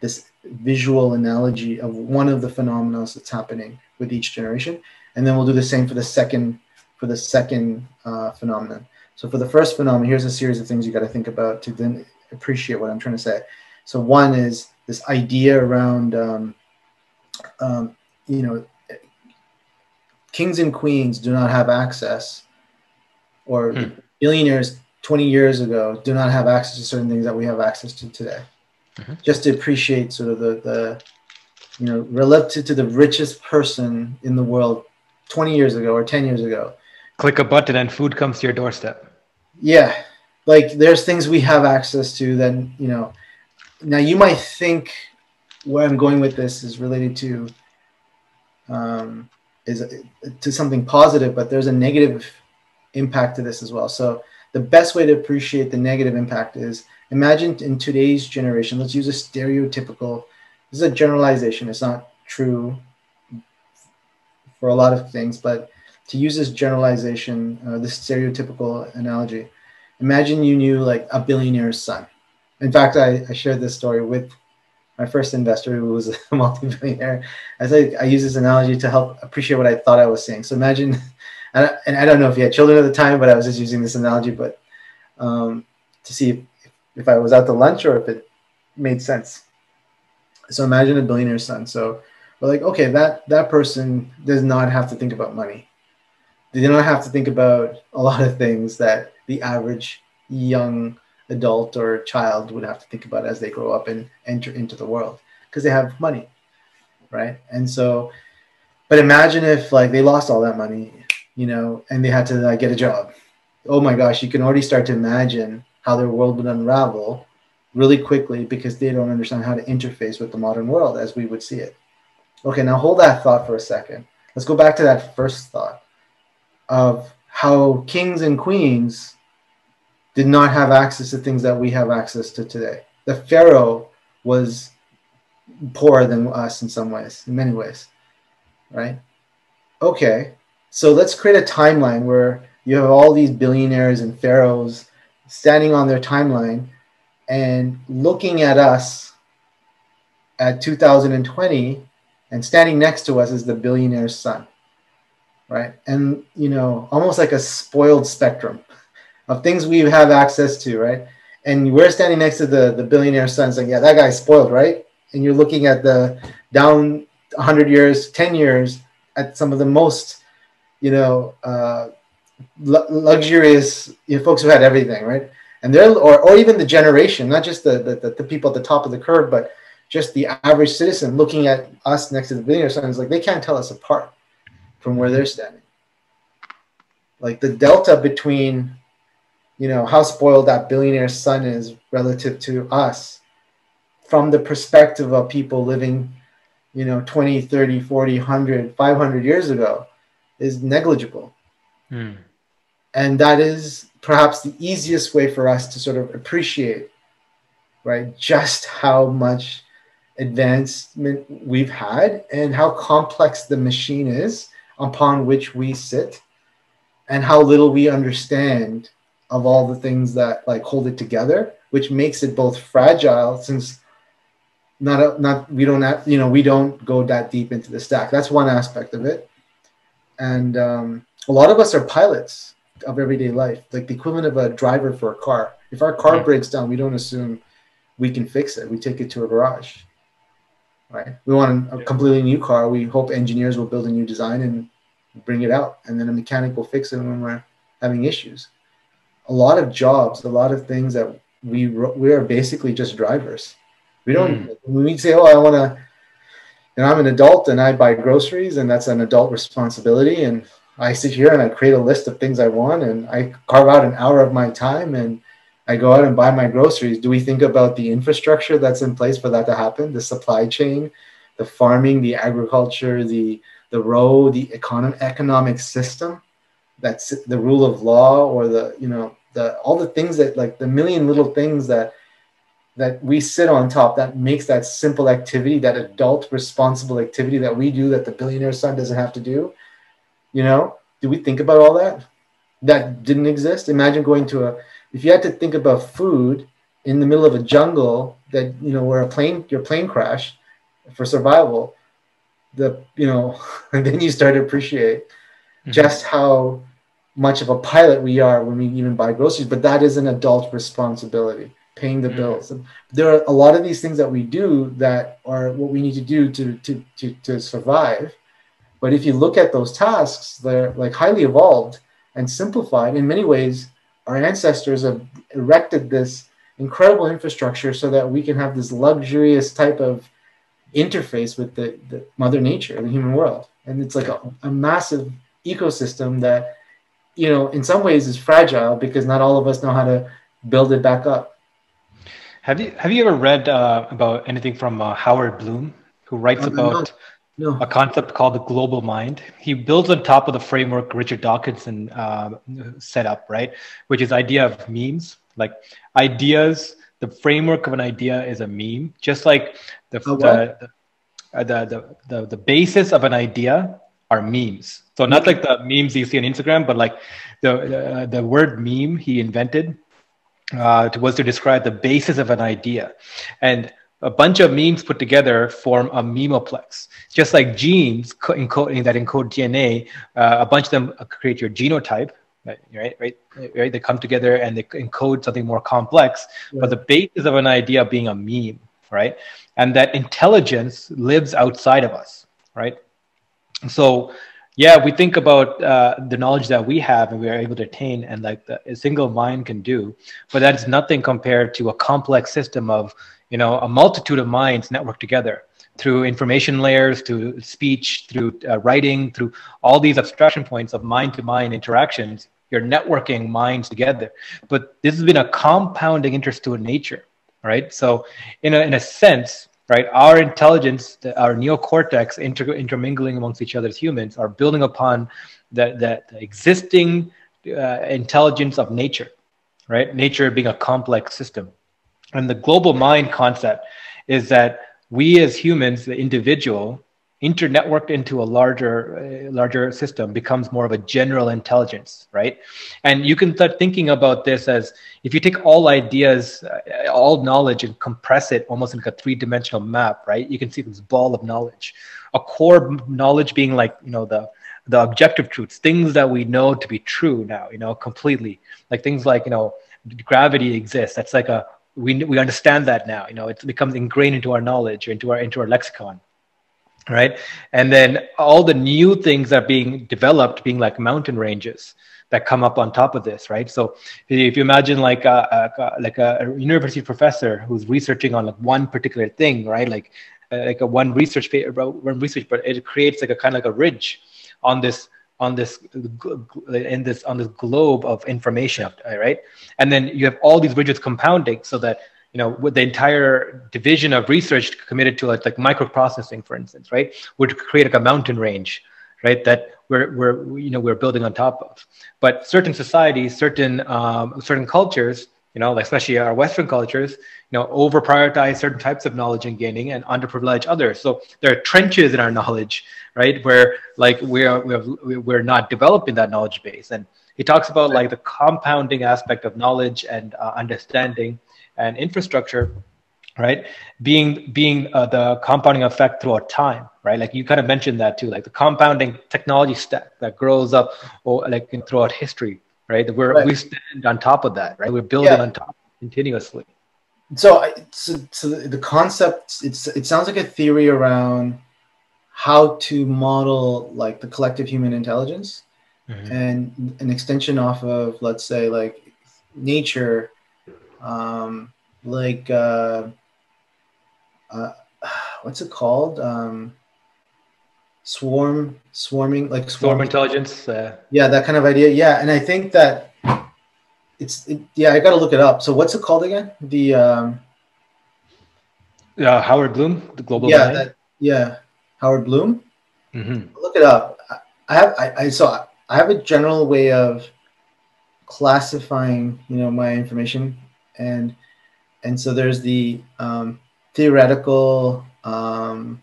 this visual analogy of one of the phenomena that's happening with each generation. And then we'll do the same for the second, for the second uh, phenomenon. So for the first phenomenon, here's a series of things you got to think about to then appreciate what I'm trying to say. So one is this idea around, um, um, you know, kings and queens do not have access, or hmm. billionaires twenty years ago do not have access to certain things that we have access to today. Mm-hmm. Just to appreciate sort of the, the, you know, relative to the richest person in the world twenty years ago or ten years ago. Click a button and food comes to your doorstep. Yeah. Like, there's things we have access to that, you know. Now, you might think where I'm going with this is related to, um, is to something positive, but there's a negative impact to this as well. So the best way to appreciate the negative impact is, imagine in today's generation, let's use a stereotypical, this is a generalization, it's not true for a lot of things, but to use this generalization, uh, this stereotypical analogy, imagine you knew like a billionaire's son. In fact, I, I shared this story with my first investor who was a multi-billionaire. I said, I use this analogy to help appreciate what I thought I was saying. So imagine, and I don't know if he had children at the time, but I was just using this analogy, but um, to see if, if I was out to lunch or if it made sense. So imagine a billionaire's son. So we're like, okay, that, that person does not have to think about money. They do not have to think about a lot of things that the average young adult or child would have to think about as they grow up and enter into the world, because they have money, right? And so, but imagine if like they lost all that money, you know, and they had to like, get a job. Oh my gosh, you can already start to imagine how their world would unravel really quickly, because they don't understand how to interface with the modern world as we would see it. Okay, now hold that thought for a second. Let's go back to that first thought of how kings and queens did not have access to things that we have access to today. The pharaoh was poorer than us in some ways, in many ways, right? Okay. So let's create a timeline where you have all these billionaires and pharaohs standing on their timeline and looking at us at two thousand twenty, and standing next to us is the billionaire's son, right? And, you know, almost like a spoiled spectrum of things we have access to, right? And we're standing next to the, the billionaire's son saying, yeah, that guy's spoiled, right? And you're looking at the down one hundred years, ten years at some of the most, you know, uh, l luxurious, you know, folks who had everything, right? And they're, or, or even the generation, not just the, the, the people at the top of the curve, but just the average citizen looking at us next to the billionaire sign is like, they can't tell us apart from where they're standing. Like the delta between, you know, how spoiled that billionaire's son is relative to us from the perspective of people living, you know, twenty, thirty, forty, one hundred, five hundred years ago is negligible. Mm. And that is perhaps the easiest way for us to sort of appreciate, right, just how much advancement we've had and how complex the machine is upon which we sit, and how little we understand of all the things that like hold it together, which makes it both fragile, since not a, not we don't have, you know, we don't go that deep into the stack. That's one aspect of it. And um, a lot of us are pilots of everyday life, like the equivalent of a driver for a car. If our car right. breaks down, we don't assume we can fix it. We take it to a garage, right? We want a yeah. completely new car. We hope engineers will build a new design and bring it out, and then a mechanic will fix it when we're having issues. A lot of jobs, a lot of things that we, we are basically just drivers. We don't, mm. when we say, oh, I want to, and I'm an adult and I buy groceries, and that's an adult responsibility. And I sit here and I create a list of things I want, and I carve out an hour of my time and I go out and buy my groceries. Do we think about the infrastructure that's in place for that to happen? The supply chain, the farming, the agriculture, the, the road, the economic economic system, that's the rule of law, or the, you know, the, all the things that like the million little things that that we sit on top, that makes that simple activity, that adult responsible activity that we do that the billionaire's son doesn't have to do. You know, do we think about all that? that didn't exist. Imagine going to a, if you had to think about food in the middle of a jungle that, you know, where a plane, your plane crashed for survival, the, you know, and then you start to appreciate mm-hmm. just how much of a pilot we are when we even buy groceries. But that is an adult responsibility, paying the mm-hmm. bills. And there are a lot of these things that we do that are what we need to do to, to, to, to survive. But if you look at those tasks, they're like highly evolved and simplified. In many ways, our ancestors have erected this incredible infrastructure so that we can have this luxurious type of interface with the, the mother nature, the human world. And it's like a, a massive ecosystem that, you know, in some ways is fragile because not all of us know how to build it back up. Have you, have you ever read uh, about anything from uh, Howard Bloom, who writes about... No. A concept called the global mind? He builds on top of the framework Richard Dawkinson uh, set up, right? Which is idea of memes, like ideas. The framework of an idea is a meme, just like the oh, the, the, the the the basis of an idea are memes. So not like the memes you see on Instagram, but like the the, the word meme he invented uh, was to describe the basis of an idea, and a bunch of memes put together form a memoplex. Just like genes co- encode, that encode D N A, uh, a bunch of them create your genotype, right? Right, right, right. They come together and they encode something more complex. Yeah. But the basis of an idea being a meme, right? And that intelligence lives outside of us, right? So, yeah, we think about uh, the knowledge that we have and we are able to attain, and like the, a single mind can do, but that's nothing compared to a complex system of, you know, a multitude of minds networked together through information layers, through speech, through uh, writing, through all these abstraction points of mind-to-mind interactions. You're networking minds together. But this has been a compounding interest to nature, right? So in a, in a sense, right, our intelligence, our neocortex inter- intermingling amongst each other as humans are building upon the, the, the existing uh, intelligence of nature, right? Nature being a complex system. And the global mind concept is that we as humans, the individual, internetworked into a larger, uh, larger system becomes more of a general intelligence, right? And you can start thinking about this as if you take all ideas, uh, all knowledge and compress it almost like a three-dimensional map, right? You can see this ball of knowledge, a core knowledge being like, you know, the the objective truths, things that we know to be true now, you know, completely, like things like, you know, gravity exists. That's like a We we understand that now, you know, it becomes ingrained into our knowledge, into our into our lexicon, right? And then all the new things that are being developed, being like mountain ranges that come up on top of this, right? So if you imagine like a, a like a university professor who's researching on like one particular thing, right? Like uh, like a one research paper, one research, but it creates like a kind of like a ridge on this. on this in this on this globe of information, right? And then you have all these ridges compounding so that, you know, with the entire division of research committed to like, like microprocessing, for instance, right, would create like a mountain range, right, that we're we're you know we're building on top of. But certain societies, certain um, certain cultures, you know, like especially our Western cultures, you know, over prioritize certain types of knowledge and gaining and underprivilege others. So there are trenches in our knowledge, right, where like we are we're, we're not developing that knowledge base. And he talks about like the compounding aspect of knowledge and uh, understanding and infrastructure, right, being being uh, the compounding effect throughout time, right? Like you kind of mentioned that too, like the compounding technology stack that grows up or like in, throughout history. Right, we're, right. We stand on top of that, right? We're building yeah. on top continuously. So, so, so the concept, it's, it sounds like a theory around how to model like the collective human intelligence mm-hmm. and an extension off of, let's say, like nature, um, like, uh, uh, what's it called? Um, Swarm, swarming, like swarm, swarm intelligence. Uh, yeah, that kind of idea. Yeah, and I think that it's it, yeah. I got to look it up. So what's it called again? The um, uh, Howard Bloom, the global. Yeah, that, yeah, Howard Bloom. Mm-hmm. Look it up. I have I, I so I have a general way of classifying, you know, my information, and and so there's the um, theoretical. Um,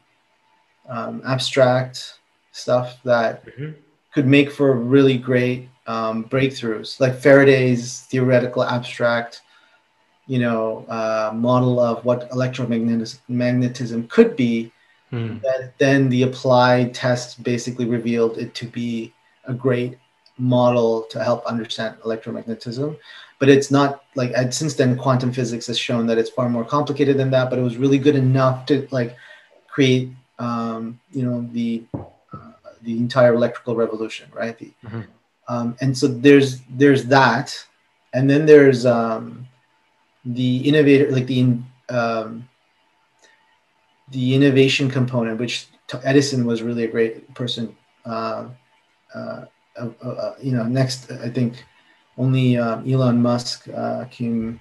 Um, abstract stuff that mm-hmm. could make for really great um, breakthroughs, like Faraday's theoretical abstract, you know, uh, model of what electromagnetism could be, mm. that then the applied test basically revealed it to be a great model to help understand electromagnetism. But it's not like, and since then quantum physics has shown that it's far more complicated than that, but it was really good enough to like create, um, you know, the, uh, the entire electrical revolution, right? The, mm-hmm. um, and so there's, there's that. And then there's um, the innovator, like the, um, the innovation component, which Edison was really a great person, uh, uh, uh, uh, you know, next, I think, Only um, Elon Musk uh, came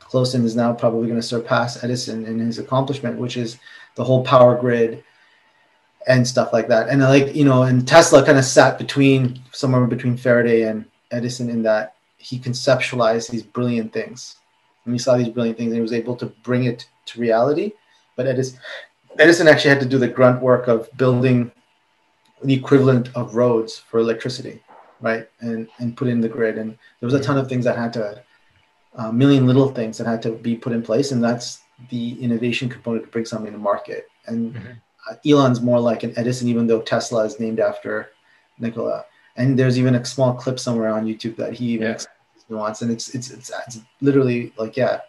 close and is now probably going to surpass Edison in his accomplishment, which is the whole power grid and stuff like that. And like, you know, and Tesla kind of sat between, somewhere between Faraday and Edison, in that he conceptualized these brilliant things. And he saw these brilliant things and he was able to bring it to reality. But Edison, Edison actually had to do the grunt work of building the equivalent of roads for electricity, right? And, and put in the grid. And there was a ton of things that had to, a million little things that had to be put in place. And that's the innovation component to bring something to market. And mm-hmm. Elon's more like an Edison, even though Tesla is named after Nikola. And there's even a small clip somewhere on YouTube that he even yeah. nuanced. And it's, it's, it's, it's literally like, yeah.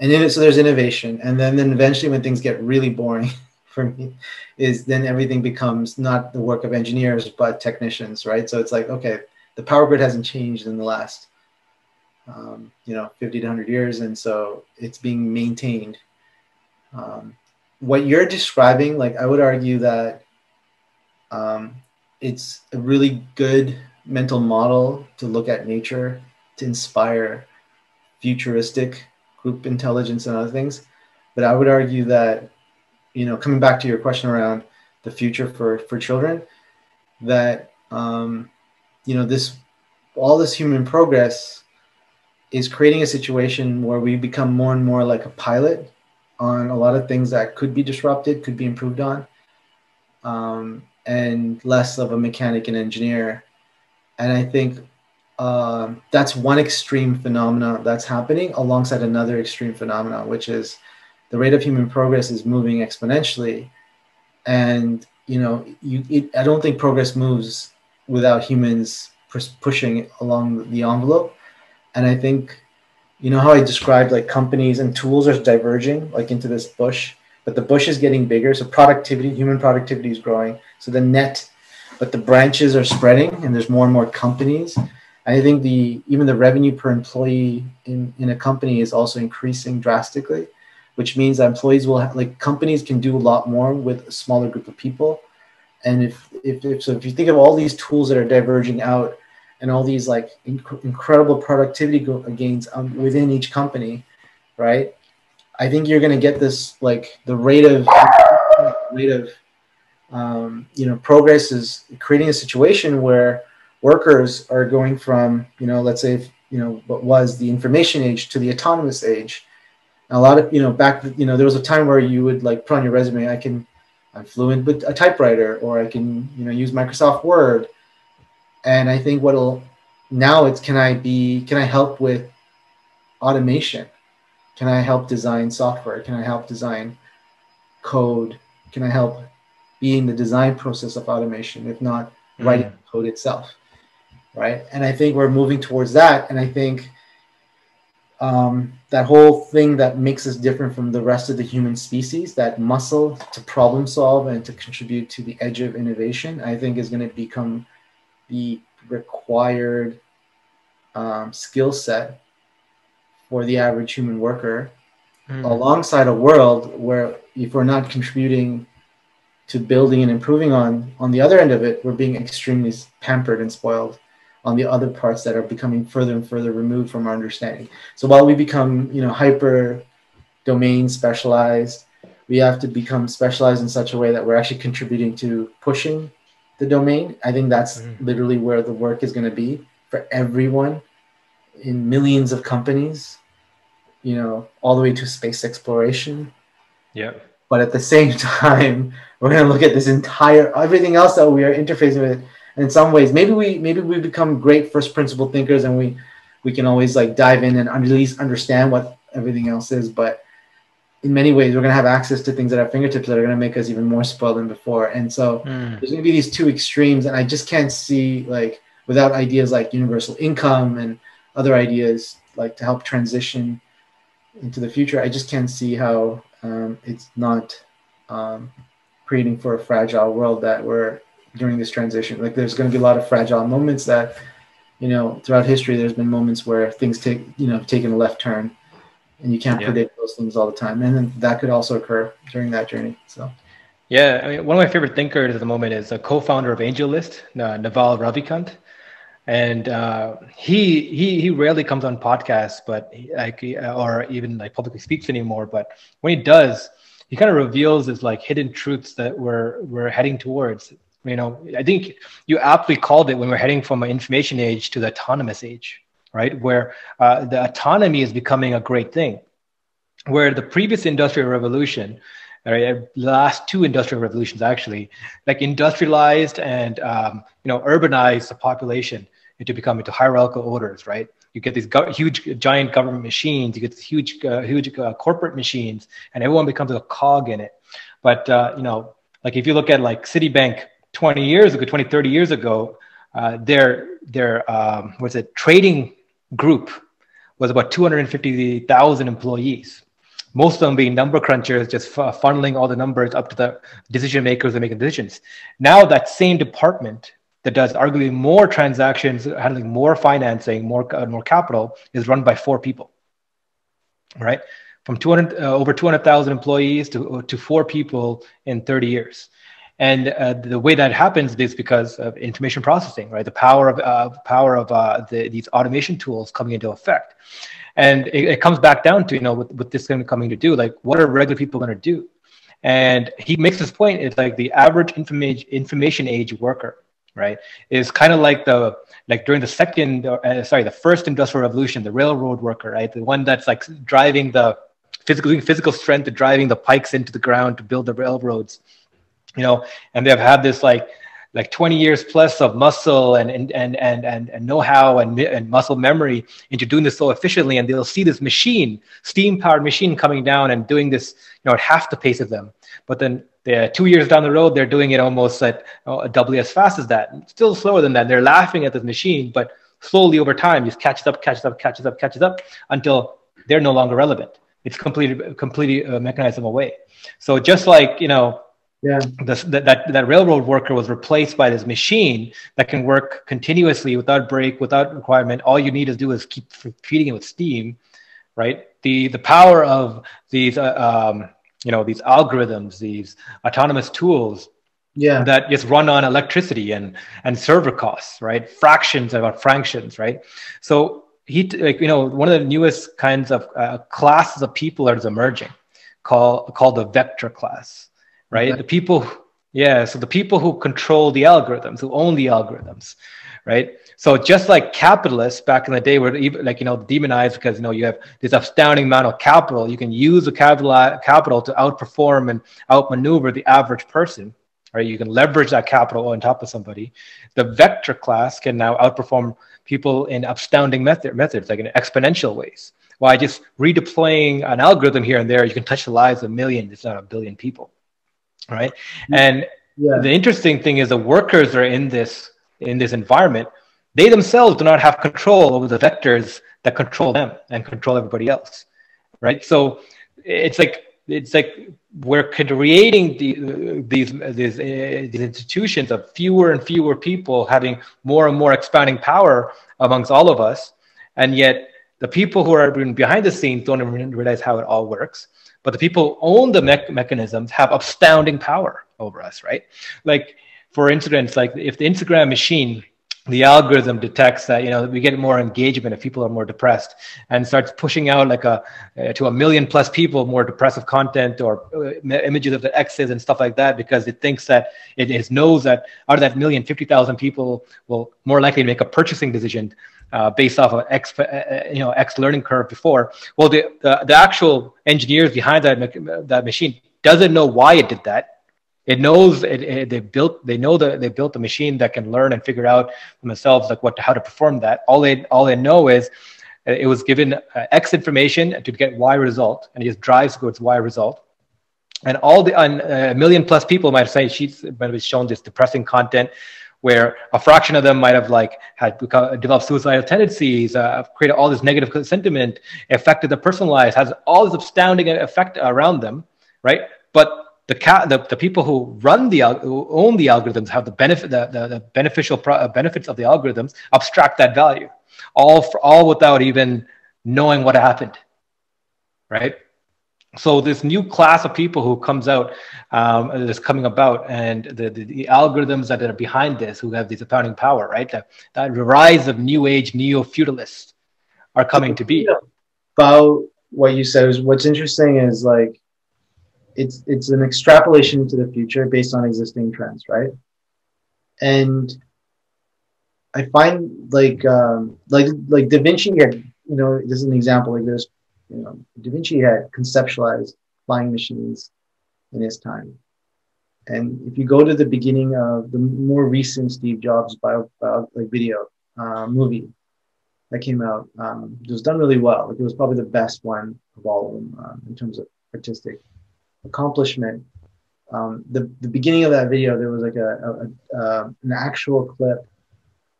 And then, so there's innovation. And then, then eventually when things get really boring, for me, is then everything becomes not the work of engineers but technicians, right? So it's like, okay, the power grid hasn't changed in the last um, you know, fifty to one hundred years, and so it's being maintained. Um, what you're describing, like, I would argue that um, it's a really good mental model to look at nature to inspire futuristic group intelligence and other things. But I would argue that, you know, coming back to your question around the future for, for children, that, um, you know, this, all this human progress is creating a situation where we become more and more like a pilot on a lot of things that could be disrupted, could be improved on, um, and less of a mechanic and engineer. And I think uh, that's one extreme phenomena that's happening alongside another extreme phenomena, which is, the rate of human progress is moving exponentially, and you know, you, it, I don't think progress moves without humans pushing along the envelope. And I think, you know how I described, like, companies and tools are diverging like into this bush, but the bush is getting bigger. So productivity, human productivity is growing. So the net, but the branches are spreading, and there's more and more companies. I think the even the revenue per employee in, in a company is also increasing drastically, which means that employees will have, like, companies can do a lot more with a smaller group of people. And if, if, if so, if you think of all these tools that are diverging out and all these like inc incredible productivity gains um, within each company, right? I think you're going to get this, like, the rate of, the rate of um, you know, progress is creating a situation where workers are going from, you know, let's say, if, you know, what was the information age to the autonomous age. A lot of, you know, back, you know, there was a time where you would, like, put on your resume, I can, I'm fluent with a typewriter, or I can, you know, use Microsoft Word. And I think what'll, now it's, can I be, can I help with automation? Can I help design software? Can I help design code? Can I help be in the design process of automation, if not mm-hmm. writing code itself, right? And I think we're moving towards that. And I think, Um, that whole thing that makes us different from the rest of the human species, that muscle to problem solve and to contribute to the edge of innovation, I think is going to become the required um, skill set for the average human worker, mm-hmm. alongside a world where if we're not contributing to building and improving on, on the other end of it, we're being extremely pampered and spoiled on the other parts that are becoming further and further removed from our understanding. So while we become, you know, hyper domain specialized, we have to become specialized in such a way that we're actually contributing to pushing the domain. I think that's mm-hmm. literally where the work is going to be for everyone in millions of companies, you know, all the way to space exploration. Yeah. But at the same time, we're going to look at this entire, everything else that we are interfacing with, in some ways. Maybe we maybe we become great first principle thinkers, and we we can always like dive in and at least understand what everything else is. But in many ways, we're going to have access to things at our fingertips that are going to make us even more spoiled than before. And so mm. there's going to be these two extremes, and I just can't see, like, without ideas like universal income and other ideas like to help transition into the future, I just can't see how um, it's not um, creating for a fragile world that we're during this transition. Like, there's going to be a lot of fragile moments that, you know, throughout history, there's been moments where things take, you know, taken a left turn, and you can't yeah. predict those things all the time. And then that could also occur during that journey. So, yeah, I mean, one of my favorite thinkers at the moment is a co-founder of AngelList, uh, Naval Ravikant. And uh, he he he rarely comes on podcasts, but he, like, or even like publicly speaks anymore. But when he does, he kind of reveals his like hidden truths that we're we're heading towards. You know, I think you aptly called it when we're heading from an information age to the autonomous age, right? Where uh, the autonomy is becoming a great thing. Where the previous industrial revolution, right, the last two industrial revolutions actually, like industrialized and um, you know urbanized the population to become into hierarchical orders, right? You get these go- huge, giant government machines. You get these huge, uh, huge uh, corporate machines, and everyone becomes a cog in it. But uh, you know, like if you look at like Citibank twenty years ago, twenty, thirty years ago, uh, their their um, what's it trading group was about two hundred fifty thousand employees. Most of them being number crunchers, just f- funneling all the numbers up to the decision makers that make decisions. Now that same department that does arguably more transactions, handling more financing, more uh, more capital, is run by four people, right? From two hundred, uh, over two hundred thousand employees to, to four people in thirty years. And uh, the way that happens is because of information processing, right? The power of uh, power of uh, the, these automation tools coming into effect. And it, it comes back down to, you know, what, what this is coming to do, like what are regular people going to do? And he makes this point, it's like the average informa- information age worker, right, is kind of like the, like during the second, uh, sorry, the first industrial revolution, the railroad worker, right? The one that's like driving the physical, physical strength to driving the pikes into the ground to build the railroads. You know, and they've had this like, like twenty years plus of muscle and and and and and, and know-how and, and muscle memory into doing this so efficiently, and they'll see this machine, steam-powered machine, coming down and doing this, you know, at half the pace of them. But then they're two years down the road, they're doing it almost at oh, doubly as fast as that, still slower than that. They're laughing at this machine, but slowly over time, just catches up, catches up, catches up, catches up until they're no longer relevant. It's completely completely uh, mechanized them away. So just like, you know. Yeah, this, that, that that railroad worker was replaced by this machine that can work continuously without break, without requirement. All you need to do is keep feeding it with steam, right? The the power of these uh, um, you know these algorithms, these autonomous tools, yeah, that just run on electricity and and server costs, right? Fractions about fractions, right? So he like you know one of the newest kinds of uh, classes of people that is emerging, called called the vector class. Right? The people, yeah. So the people who control the algorithms, who own the algorithms, right? So just like capitalists back in the day were even like, you know, demonized because, you know, you have this astounding amount of capital. You can use the capital, capital to outperform and outmaneuver the average person, right? You can leverage that capital on top of somebody. The vector class can now outperform people in astounding method, methods, like in exponential ways. By just redeploying an algorithm here and there, you can touch the lives of millions, if not a billion people. Right. And yeah. The interesting thing is the workers are in this in this environment. They themselves do not have control over the vectors that control them and control everybody else. Right. So it's like it's like we're creating the, these these, uh, these institutions of fewer and fewer people having more and more expanding power amongst all of us. And yet the people who are behind the scenes don't even realize how it all works. But the people who own the me- mechanisms have astounding power over us, right? Like, for instance, like if the Instagram machine, the algorithm detects that, you know, we get more engagement if people are more depressed and starts pushing out like a uh, to a million plus people more depressive content or uh, images of the exes and stuff like that, because it thinks that it is knows that out of that million, fifty thousand people will more likely make a purchasing decision uh, based off of X, uh, you know, X learning curve before. Well, the, the, the actual engineers behind that, that machine doesn't know why it did that. It knows it, it, they built. They know that they built a machine that can learn and figure out for themselves like what to, how to perform that. All they all they know is it was given uh, X information to get Y result, and it just drives towards Y result. And all the and a million plus people might say she's might have shown this depressing content, where a fraction of them might have like had become, developed suicidal tendencies, uh, created all this negative sentiment, affected their personal lives, has all this astounding effect around them, right? But the ca the, the people who run the who own the algorithms have the benefit the the, the beneficial pro uh, benefits of the algorithms abstract that value, all for, all without even knowing what happened, right? So this new class of people who comes out, um, that's coming about, and the, the, the algorithms that are behind this, who have this astounding power, right? That, that rise of new age neo-feudalists are coming to be. About what you said is what's interesting is like, it's, it's an extrapolation to the future based on existing trends, right? And I find like, um, like, like Da Vinci had, you know, this is an example like this. You know, Da Vinci had conceptualized flying machines in his time. And if you go to the beginning of the more recent Steve Jobs bio, bio, like video uh, movie that came out, um, it was done really well. Like it was probably the best one of all of them um, in terms of artistic accomplishment. Um, the, the beginning of that video, there was like a, a, a an actual clip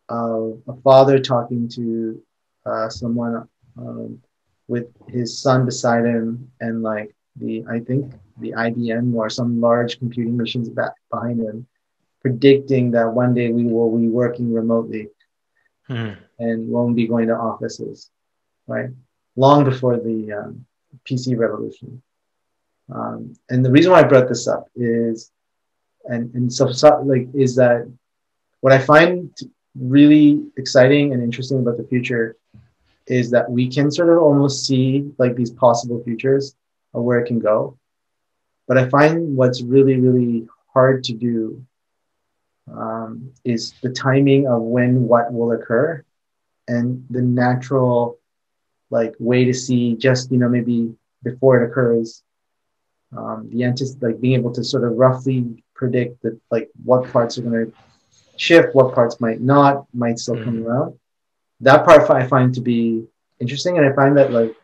of a father talking to uh, someone um, with his son beside him, and like the, I think the I B M or some large computing machines back behind him, predicting that one day we will be working remotely hmm. and won't be going to offices, right? Long before the um, P C revolution. Um, and the reason why I brought this up is, and, and so, so like, is that what I find really exciting and interesting about the future is that we can sort of almost see like these possible futures of where it can go. But I find what's really, really hard to do um, is the timing of when what will occur, and the natural like way to see just, you know, maybe before it occurs, um, the anticipate, like being able to sort of roughly predict that like what parts are gonna shift, what parts might not, might still mm-hmm. come around. That part I find to be interesting, and I find that like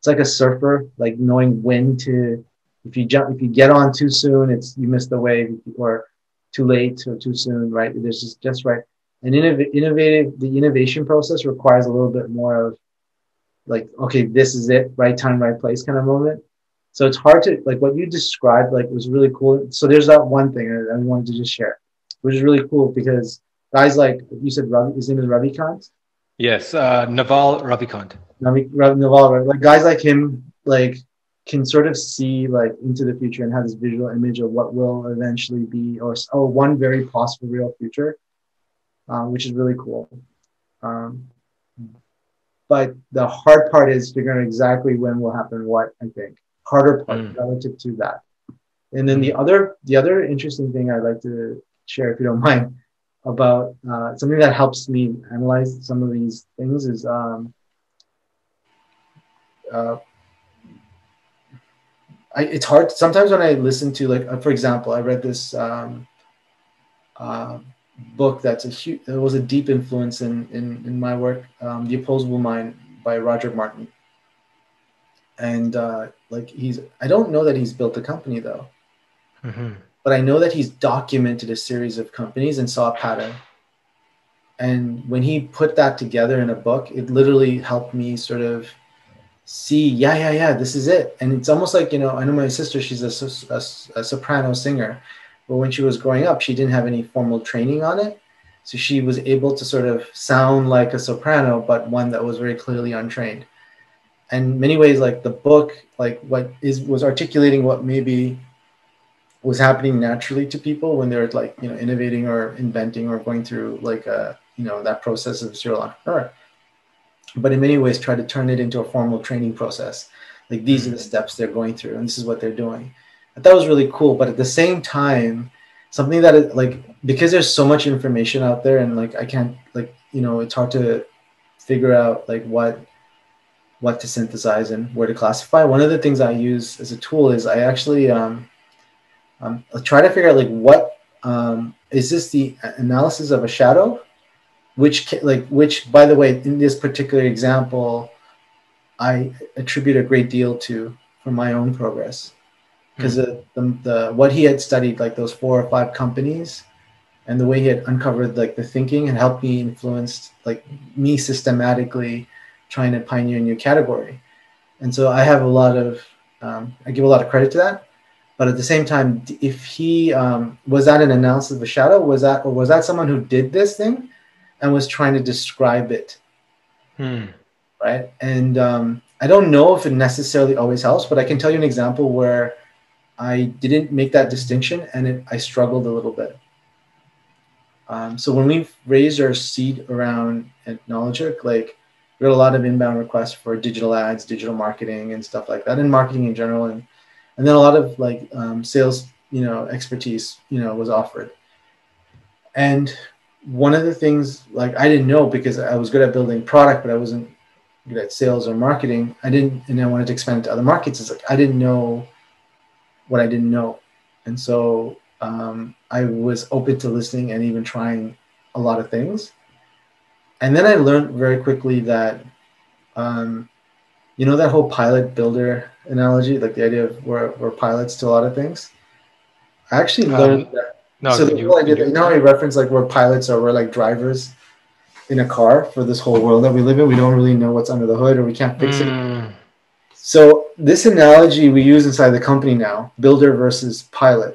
it's like a surfer, like knowing when to, if you jump, if you get on too soon, it's you miss the wave, or too late or too soon, right? There's just just right. And innov innovative, the innovation process requires a little bit more of like, okay, this is it, right time, right place kind of moment. So it's hard to like what you described, like was really cool. So there's that one thing that I wanted to just share, which is really cool because guys like you said, Ravi, his name is Ravikant. Yes, uh, Naval Ravikant. Naval, like guys like him, like can sort of see like into the future and have this visual image of what will eventually be, or or one very possible real future, uh, which is really cool. Um, but the hard part is figuring out exactly when will happen what. I think harder part mm. relative to that. And then the other the other interesting thing I'd like to share, if you don't mind, about uh, something that helps me analyze some of these things is um, uh, I, it's hard sometimes when I listen to like, uh, for example, I read this um, uh, book that's a huge, that was a deep influence in, in, in my work, um, The Opposable Mind by Roger Martin. And uh, like he's, I don't know that he's built a company though. Mm-hmm. But I know that he's documented a series of companies and saw a pattern. And when he put that together in a book, it literally helped me sort of see, yeah, yeah, yeah, this is it. And it's almost like, you know, I know my sister, she's a, a, a soprano singer, but when she was growing up, she didn't have any formal training on it. So she was able to sort of sound like a soprano, but one that was very clearly untrained. And in many ways, like the book, like what is was articulating what maybe was happening naturally to people when they're like, you know, innovating or inventing or going through like a, you know, that process of serial entrepreneur. But in many ways, try to turn it into a formal training process. Like these are the steps they're going through and this is what they're doing. I thought it was really cool. But at the same time, something that is like, because there's so much information out there and like, I can't like, you know, it's hard to figure out like what, what to synthesize and where to classify. One of the things I use as a tool is I actually, um, um, try to figure out like what um, is this the analysis of a shadow, which like which by the way in this particular example, I attribute a great deal to for my own progress, because mm. the, the, the what he had studied, like those four or five companies, and the way he had uncovered like the thinking and helped me influence like me systematically trying to pioneer a new category. And so I have a lot of, um, I give a lot of credit to that. But at the same time, if he, um, was that an analysis of a shadow? Was that, or was that someone who did this thing and was trying to describe it? Hmm. Right. And um, I don't know if it necessarily always helps, but I can tell you an example where I didn't make that distinction and it, I struggled a little bit. Um, so when we raised our seed around at Knowledgehook, like we had a lot of inbound requests for digital ads, digital marketing and stuff like that, and marketing in general. And, and then a lot of like um, sales, you know, expertise, you know, was offered. And one of the things like I didn't know because I was good at building product, but I wasn't good at sales or marketing. I didn't, and I wanted to expand to other markets. It's like, I didn't know what I didn't know. And so, Um, I was open to listening and even trying a lot of things. And then I learned very quickly that, um, you know, that whole pilot builder analogy, like the idea of we're, we're pilots to a lot of things. I actually learned um, that. No, so the you, whole idea you, that, you know how we reference like we're pilots or we're like drivers in a car for this whole world that we live in. We don't really know what's under the hood or we can't fix mm. it. So this analogy we use inside the company now, builder versus pilot.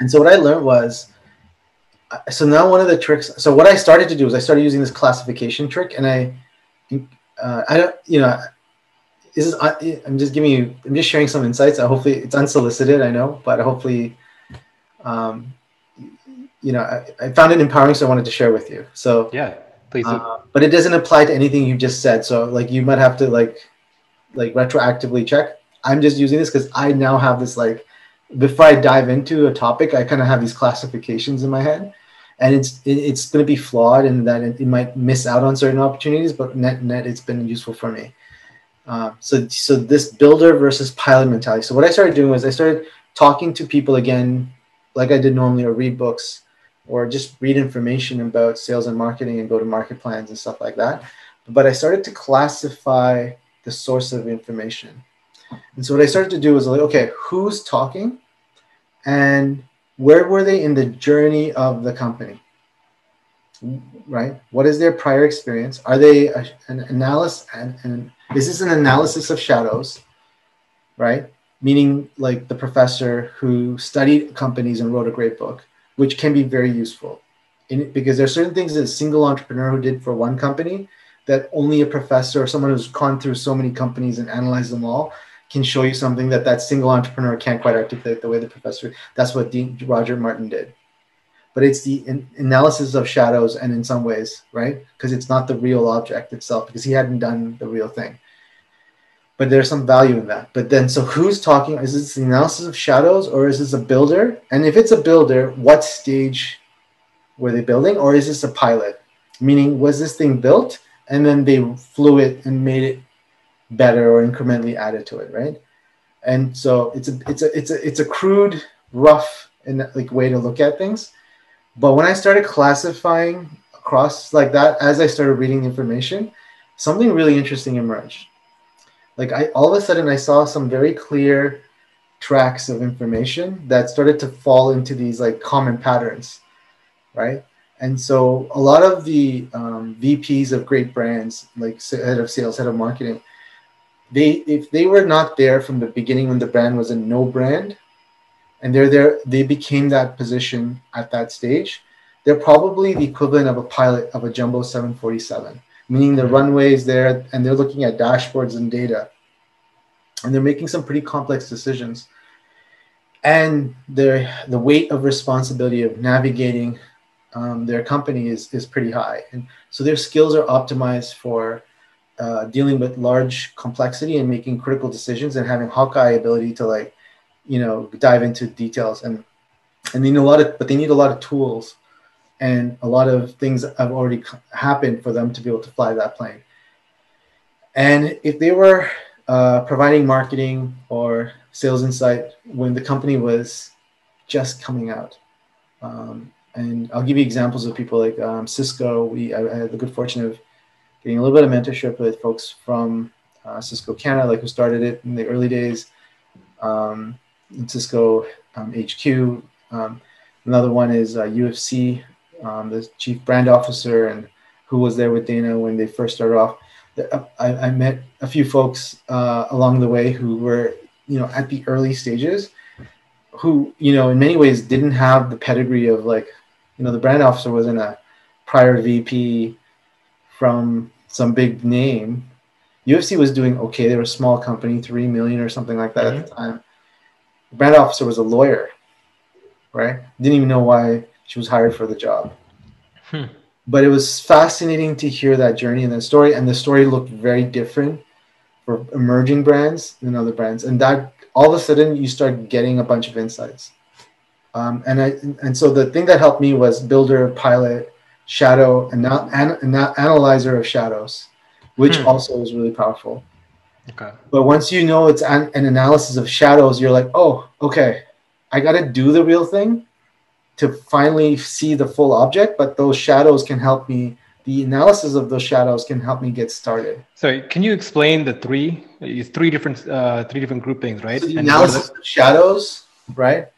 And so what I learned was, so now one of the tricks, so what I started to do is I started using this classification trick, and I, uh, I don't, you know, this is, I'm just giving you, I'm just sharing some insights. I hopefully it's unsolicited, I know, but hopefully, um, you know, I, I found it empowering, so I wanted to share with you. So yeah, please. Uh, but it doesn't apply to anything you just said. So like, you might have to like, like retroactively check. I'm just using this because I now have this like, before I dive into a topic, I kind of have these classifications in my head, and it's it, it's going to be flawed and that it, it might miss out on certain opportunities, but net net it's been useful for me. Uh, so so this builder versus pilot mentality. So what I started doing was I started talking to people again, like I did normally, or read books, or just read information about sales and marketing and go-to-market plans and stuff like that. But I started to classify the source of information. And so what I started to do was like, okay, who's talking? And where were they in the journey of the company, right? What is their prior experience? Are they a, an analysis? And, and is this an analysis of shadows, right? Meaning like the professor who studied companies and wrote a great book, which can be very useful in, because there are certain things that a single entrepreneur who did for one company that only a professor or someone who's gone through so many companies and analyzed them all can show you something that that single entrepreneur can't quite articulate the way the professor. That's what Dean Roger Martin did. But it's the in, analysis of shadows, and in some ways, right? Because it's not the real object itself, because he hadn't done the real thing. But there's some value in that. But then, so who's talking? Is this the analysis of shadows, or is this a builder? And if it's a builder, what stage were they building? Or is this a pilot? Meaning, was this thing built, and then they flew it and made it better or incrementally added to it, right? And so it's a it's a it's a it's a crude, rough, and like way to look at things. But when I started classifying across like that, as I started reading information, something really interesting emerged. Like I all of a sudden I saw some very clear tracks of information that started to fall into these like common patterns, right? And so a lot of the um, V Ps of great brands, like head of sales, head of marketing, they if they were not there from the beginning when the brand was a no brand, and they're there, they became that position at that stage, they're probably the equivalent of a pilot of a jumbo seven forty-seven, meaning the runway is there and they're looking at dashboards and data, and they're making some pretty complex decisions. And the the weight of responsibility of navigating Um, their company is, is pretty high. And so their skills are optimized for uh, dealing with large complexity and making critical decisions and having Hawkeye ability to like, you know, dive into details. And, and they need a lot of, but they need a lot of tools and a lot of things that have already happened for them to be able to fly that plane. And if they were uh, providing marketing or sales insight when the company was just coming out. Um, and I'll give you examples of people like um, Cisco. We I, I had the good fortune of getting a little bit of mentorship with folks from uh, Cisco Canada, like who started it in the early days, um, and Cisco um, H Q. Um, another one is uh, U F C, um, the chief brand officer, and who was there with Dana when they first started off. The, I, I met a few folks uh, along the way who were, you know, at the early stages, who, you know, in many ways didn't have the pedigree of, like, you know, the brand officer wasn't a prior V P from some big name. U F C was doing okay. They were a small company, three million or something like that, mm-hmm. at the time. The brand officer was a lawyer, right? Didn't even know why she was hired for the job. Hmm. But it was fascinating to hear that journey and that story. And the story looked very different for emerging brands than other brands. And that all of a sudden you start getting a bunch of insights. Um, and I and so the thing that helped me was builder, pilot, shadow, and now an, an, analyzer of shadows, which hmm. also was really powerful. Okay. But once you know it's an, an analysis of shadows, you're like, oh, okay, I got to do the real thing to finally see the full object, but those shadows can help me. The analysis of those shadows can help me get started. So, can you explain the three? It's three different, uh, three different groupings, right? So the and analysis of shadows, right,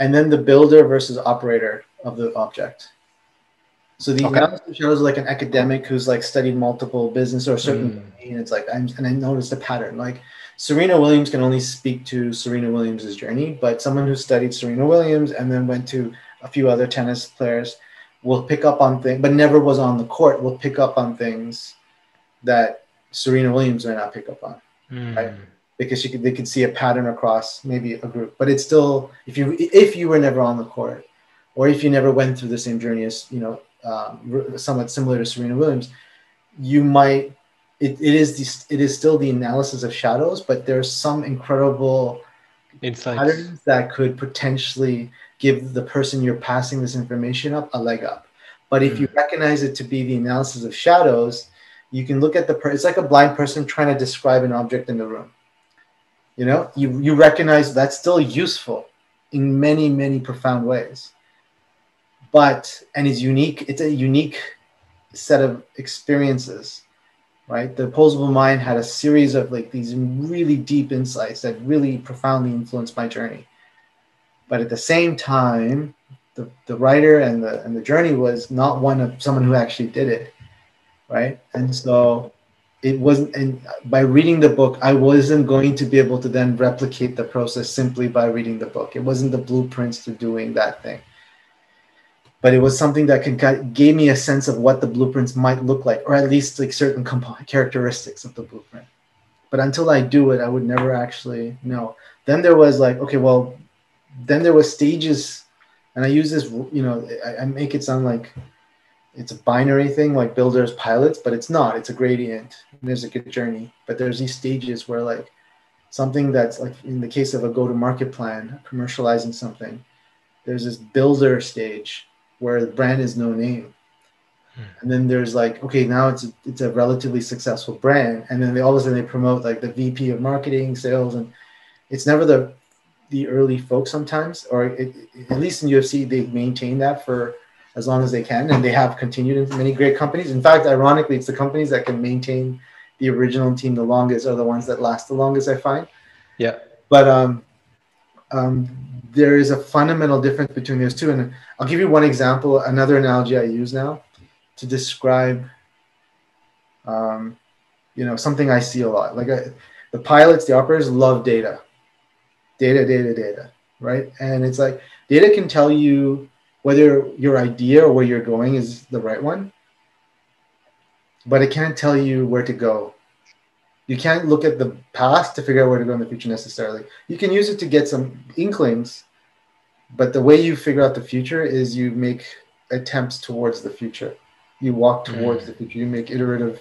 and then the builder versus operator of the object. So the okay. analysis of shadows is like an academic who's like studied multiple business or certain, mm. and it's like, I'm, and I noticed a pattern. Like Serena Williams can only speak to Serena Williams's journey, but someone who studied Serena Williams and then went to a few other tennis players will pick up on things, but never was on the court, will pick up on things that Serena Williams may not pick up on, mm. right? Because she could, they could see a pattern across maybe a group, but it's still, if you if you were never on the court, or if you never went through the same journey as, you know, um, somewhat similar to Serena Williams, you might, it, it is the, it is still the analysis of shadows, but there's some incredible insights, patterns that could potentially give the person you're passing this information up a leg up. But if mm. you recognize it to be the analysis of shadows, you can look at the person. It's like a blind person trying to describe an object in the room. You know, you, you recognize that's still useful in many, many profound ways. But, and it's unique, it's a unique set of experiences, right? The opposable mind had a series of like these really deep insights that really profoundly influenced my journey. But at the same time, the, the writer and the and the journey was not one of someone who actually did it, right? And so it wasn't, and by reading the book, I wasn't going to be able to then replicate the process simply by reading the book. It wasn't the blueprints to doing that thing. But it was something that could, gave me a sense of what the blueprints might look like, or at least like certain component characteristics of the blueprint. But until I do it, I would never actually know. Then there was like, okay, well, then there were stages, and I use this, you know, I, I make it sound like it's a binary thing, like builders, pilots, but it's not. It's a gradient, and there's a good journey. But there's these stages where, like, something that's, like, in the case of a go-to-market plan, commercializing something, there's this builder stage where the brand is no name. Hmm. And then there's, like, okay, now it's a, it's a relatively successful brand, and then they all of a sudden they promote, like, the V P of marketing, sales, and it's never the... the early folks sometimes, or it, at least in U F C, they maintain that for as long as they can, and they have continued in many great companies. In fact, ironically, it's the companies that can maintain the original team the longest are the ones that last the longest, I find. Yeah. But um, um, there is a fundamental difference between those two, and I'll give you one example, another analogy I use now to describe, um, you know, something I see a lot. Like I, the pilots, the operators love data. Data, data, data, right? And it's like data can tell you whether your idea or where you're going is the right one, but it can't tell you where to go. You can't look at the past to figure out where to go in the future necessarily. You can use it to get some inklings, but the way you figure out the future is you make attempts towards the future. You walk towards mm-hmm. the future. You make iterative,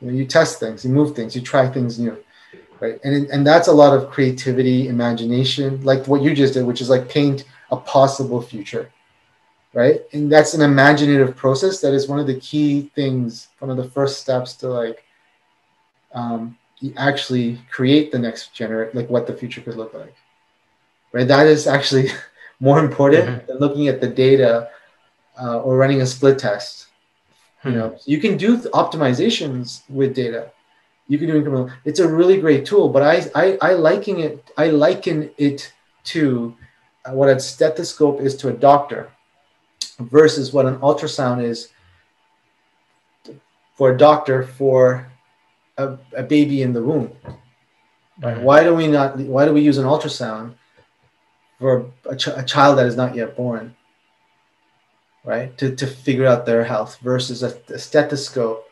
you know, you test things, you move things, you try things new. Right. And, and that's a lot of creativity, imagination, like what you just did, which is like paint a possible future, right? And that's an imaginative process that is one of the key things, one of the first steps to like um, actually create the next generation, like what the future could look like, right? That is actually more important mm-hmm. than looking at the data uh, or running a split test. Mm-hmm. You know, you can do optimizations with data. You can do incremental. It's a really great tool, but I I, I liken it I liken it to what a stethoscope is to a doctor versus what an ultrasound is for a doctor for a, a baby in the womb. Right. Why do we not? Why do we use an ultrasound for a, ch a child that is not yet born? Right, to to figure out their health versus a, a stethoscope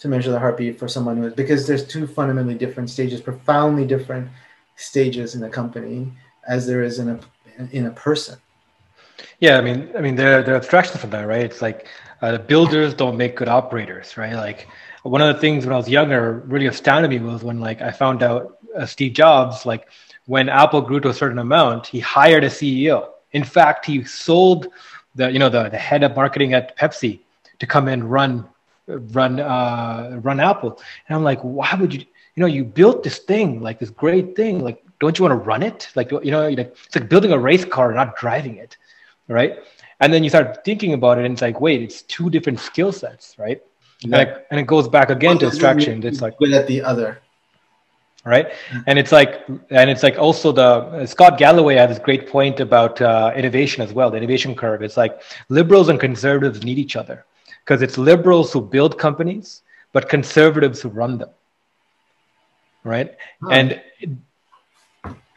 to measure the heartbeat for someone who is, because there's two fundamentally different stages, profoundly different stages in a company as there is in a in a person. Yeah, I mean, I mean, there there are abstractions from that, right? It's like uh, the builders don't make good operators, right? Like one of the things when I was younger really astounded me was when like I found out uh, Steve Jobs, like when Apple grew to a certain amount, he hired a C E O. In fact, he sold the you know the the head of marketing at Pepsi to come and run run uh, run Apple. And I'm like, why would you? You know, you built this thing, like this great thing, like don't you want to run it? Like you know, like it's like building a race car, not driving it, right? And then you start thinking about it, and it's like, wait, it's two different skill sets, right? Yeah. And, it, and it goes back again to abstraction. It's like good at the other, right? Mm-hmm. And it's like, and it's like also the uh, Scott Galloway had this great point about uh, innovation as well. The innovation curve. It's like liberals and conservatives need each other because it's liberals who build companies, but conservatives who run them, right? Huh. And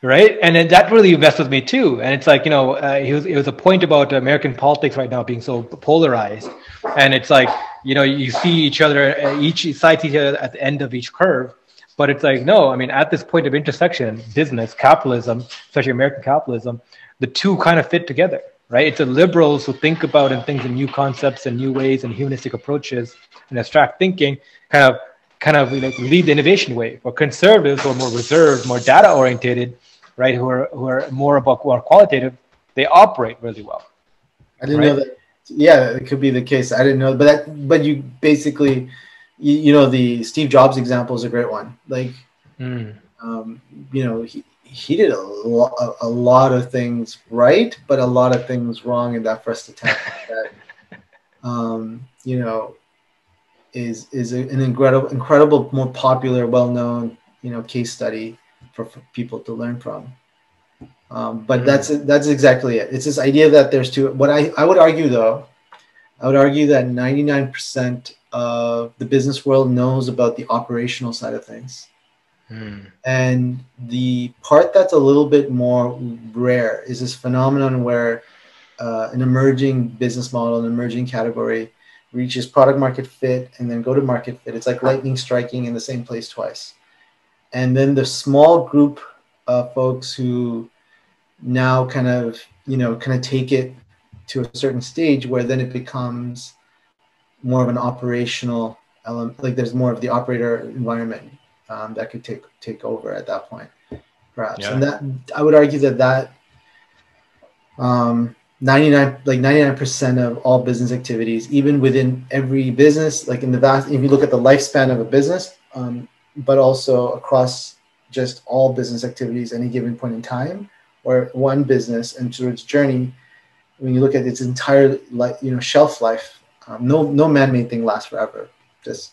right, and then that really messed with me too. And it's like you know, uh, it was it was a point about American politics right now being so polarized, and it's like you know, you see each other, each side each other at the end of each curve, but it's like no, I mean, at this point of intersection, business, capitalism, especially American capitalism, the two kind of fit together, right? It's the liberals who think about and think in new concepts and new ways and humanistic approaches and abstract thinking, kind of. kind of like lead the innovation wave, or conservatives who are more reserved, more data oriented, right? Who are who are more about who are qualitative, they operate really well. I didn't right? know that. Yeah, it could be the case. I didn't know, but that, but you basically, you, you know, the Steve Jobs example is a great one. Like, mm. um, you know, he he did a lot a lot of things right, but a lot of things wrong in that first attempt. that, um, you know. is is an incredible, incredible, more popular, well-known, you know, case study for, for people to learn from. Um, but that's that's exactly it. It's this idea that there's two. What I, I would argue, though, I would argue that ninety-nine percent of the business world knows about the operational side of things. Hmm. And the part that's a little bit more rare is this phenomenon where uh, an emerging business model, an emerging category, reaches product market fit and then go to market fit. It's like lightning striking in the same place twice. And then the small group of folks who now kind of, you know, kind of take it to a certain stage where then it becomes more of an operational element, like there's more of the operator environment um, that could take, take over at that point, perhaps. Yeah. And that, I would argue that that, um, ninety-nine like ninety-nine percent of all business activities, even within every business, like in the vast, if you look at the lifespan of a business, um, but also across just all business activities, any given point in time, or one business and through its journey, when you look at its entire life, you know, shelf life, um, no no man-made thing lasts forever. Just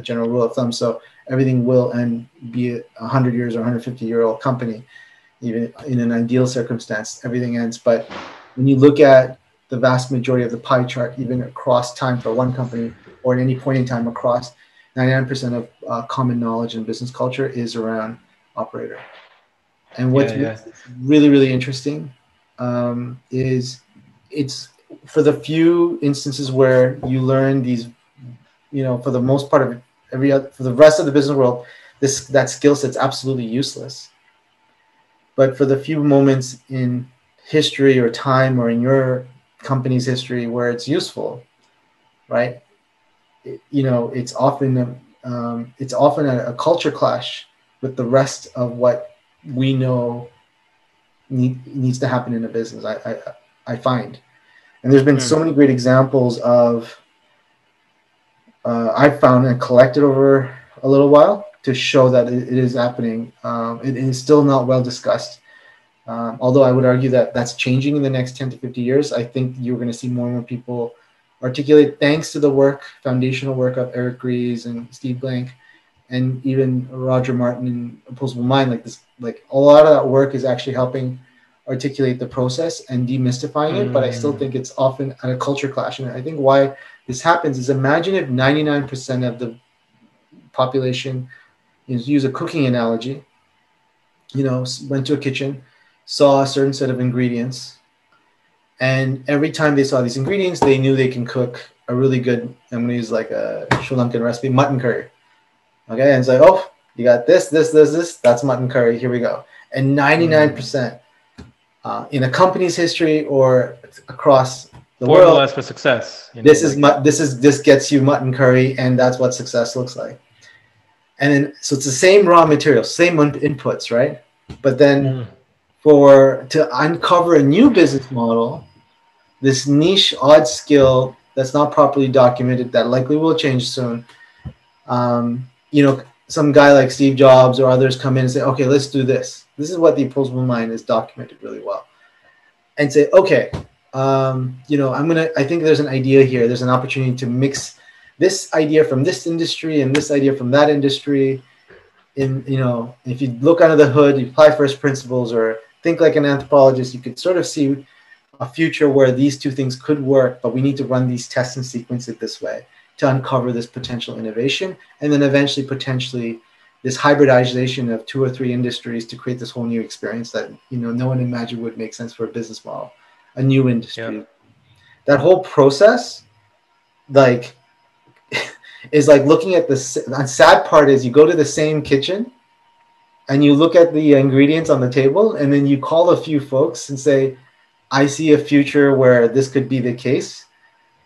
a general rule of thumb. So everything will end, be a hundred years or one hundred fifty year old company, even in an ideal circumstance, everything ends, but when you look at the vast majority of the pie chart, even across time for one company or at any point in time across, ninety-nine percent of uh, common knowledge in business culture is around operator. And what's yeah, yeah. really, really interesting um, is it's for the few instances where you learn these, you know, for the most part of every other, for the rest of the business world, this that skill set's absolutely useless. But for the few moments in history or time or in your company's history where it's useful, right? It, you know, it's often a, um, it's often a, a culture clash with the rest of what we know need, needs to happen in a business, I, I, I find. And there's been mm. so many great examples of, uh, I've found and collected over a little while to show that it, it is happening. Um, it, it is still not well discussed. Um, although I would argue that that's changing in the next ten to fifty years. I think you're going to see more and more people articulate, thanks to the work, foundational work of Eric Ries and Steve Blank, and even Roger Martin and Opposable Mind. Like this, like a lot of that work is actually helping articulate the process and demystifying it. Mm. But I still think it's often a culture clash. And I think why this happens is, imagine if ninety-nine percent of the population, use a cooking analogy, you know, went to a kitchen, saw a certain set of ingredients, and every time they saw these ingredients, they knew they can cook a really good, I'm gonna use like a Sri Lankan recipe, mutton curry. Okay, and it's like, oh, you got this, this, this, this, that's mutton curry, here we go. And ninety-nine percent uh, in a company's history or across the world, formula for success. You know, this, is like, this is this gets you mutton curry, and that's what success looks like. And then, so it's the same raw material, same inputs, right? But then mm. for to uncover a new business model, this niche odd skill that's not properly documented, that likely will change soon. Um, you know, some guy like Steve Jobs or others come in and say, okay, let's do this. This is what the Opposable Mind is documented really well. And say, okay, um, you know, I'm gonna, I think there's an idea here. There's an opportunity to mix this idea from this industry and this idea from that industry. In, you know, if you look under the hood, you apply first principles or think like an anthropologist, you could sort of see a future where these two things could work, but we need to run these tests and sequence it this way to uncover this potential innovation. And then eventually, potentially, this hybridization of two or three industries to create this whole new experience that, you know, no one imagined would make sense for a business model, a new industry. Yeah. That whole process, like, is like looking at the, the sad part is you go to the same kitchen and you look at the ingredients on the table, and then you call a few folks and say, I see a future where this could be the case.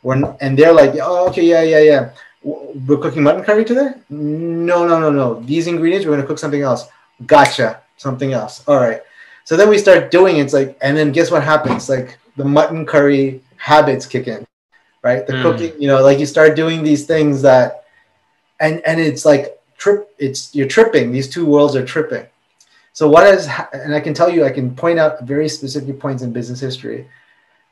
When, and they're like, oh, okay, yeah, yeah, yeah. We're cooking mutton curry today? No, no, no, no. These ingredients, we're going to cook something else. Gotcha. Something else. All right. So then we start doing it. It's like, and then guess what happens? Like the mutton curry habits kick in. Right, the mm. cooking, you know, like you start doing these things that, and and it's like trip. It's you're tripping. These two worlds are tripping. So what is, and I can tell you, I can point out very specific points in business history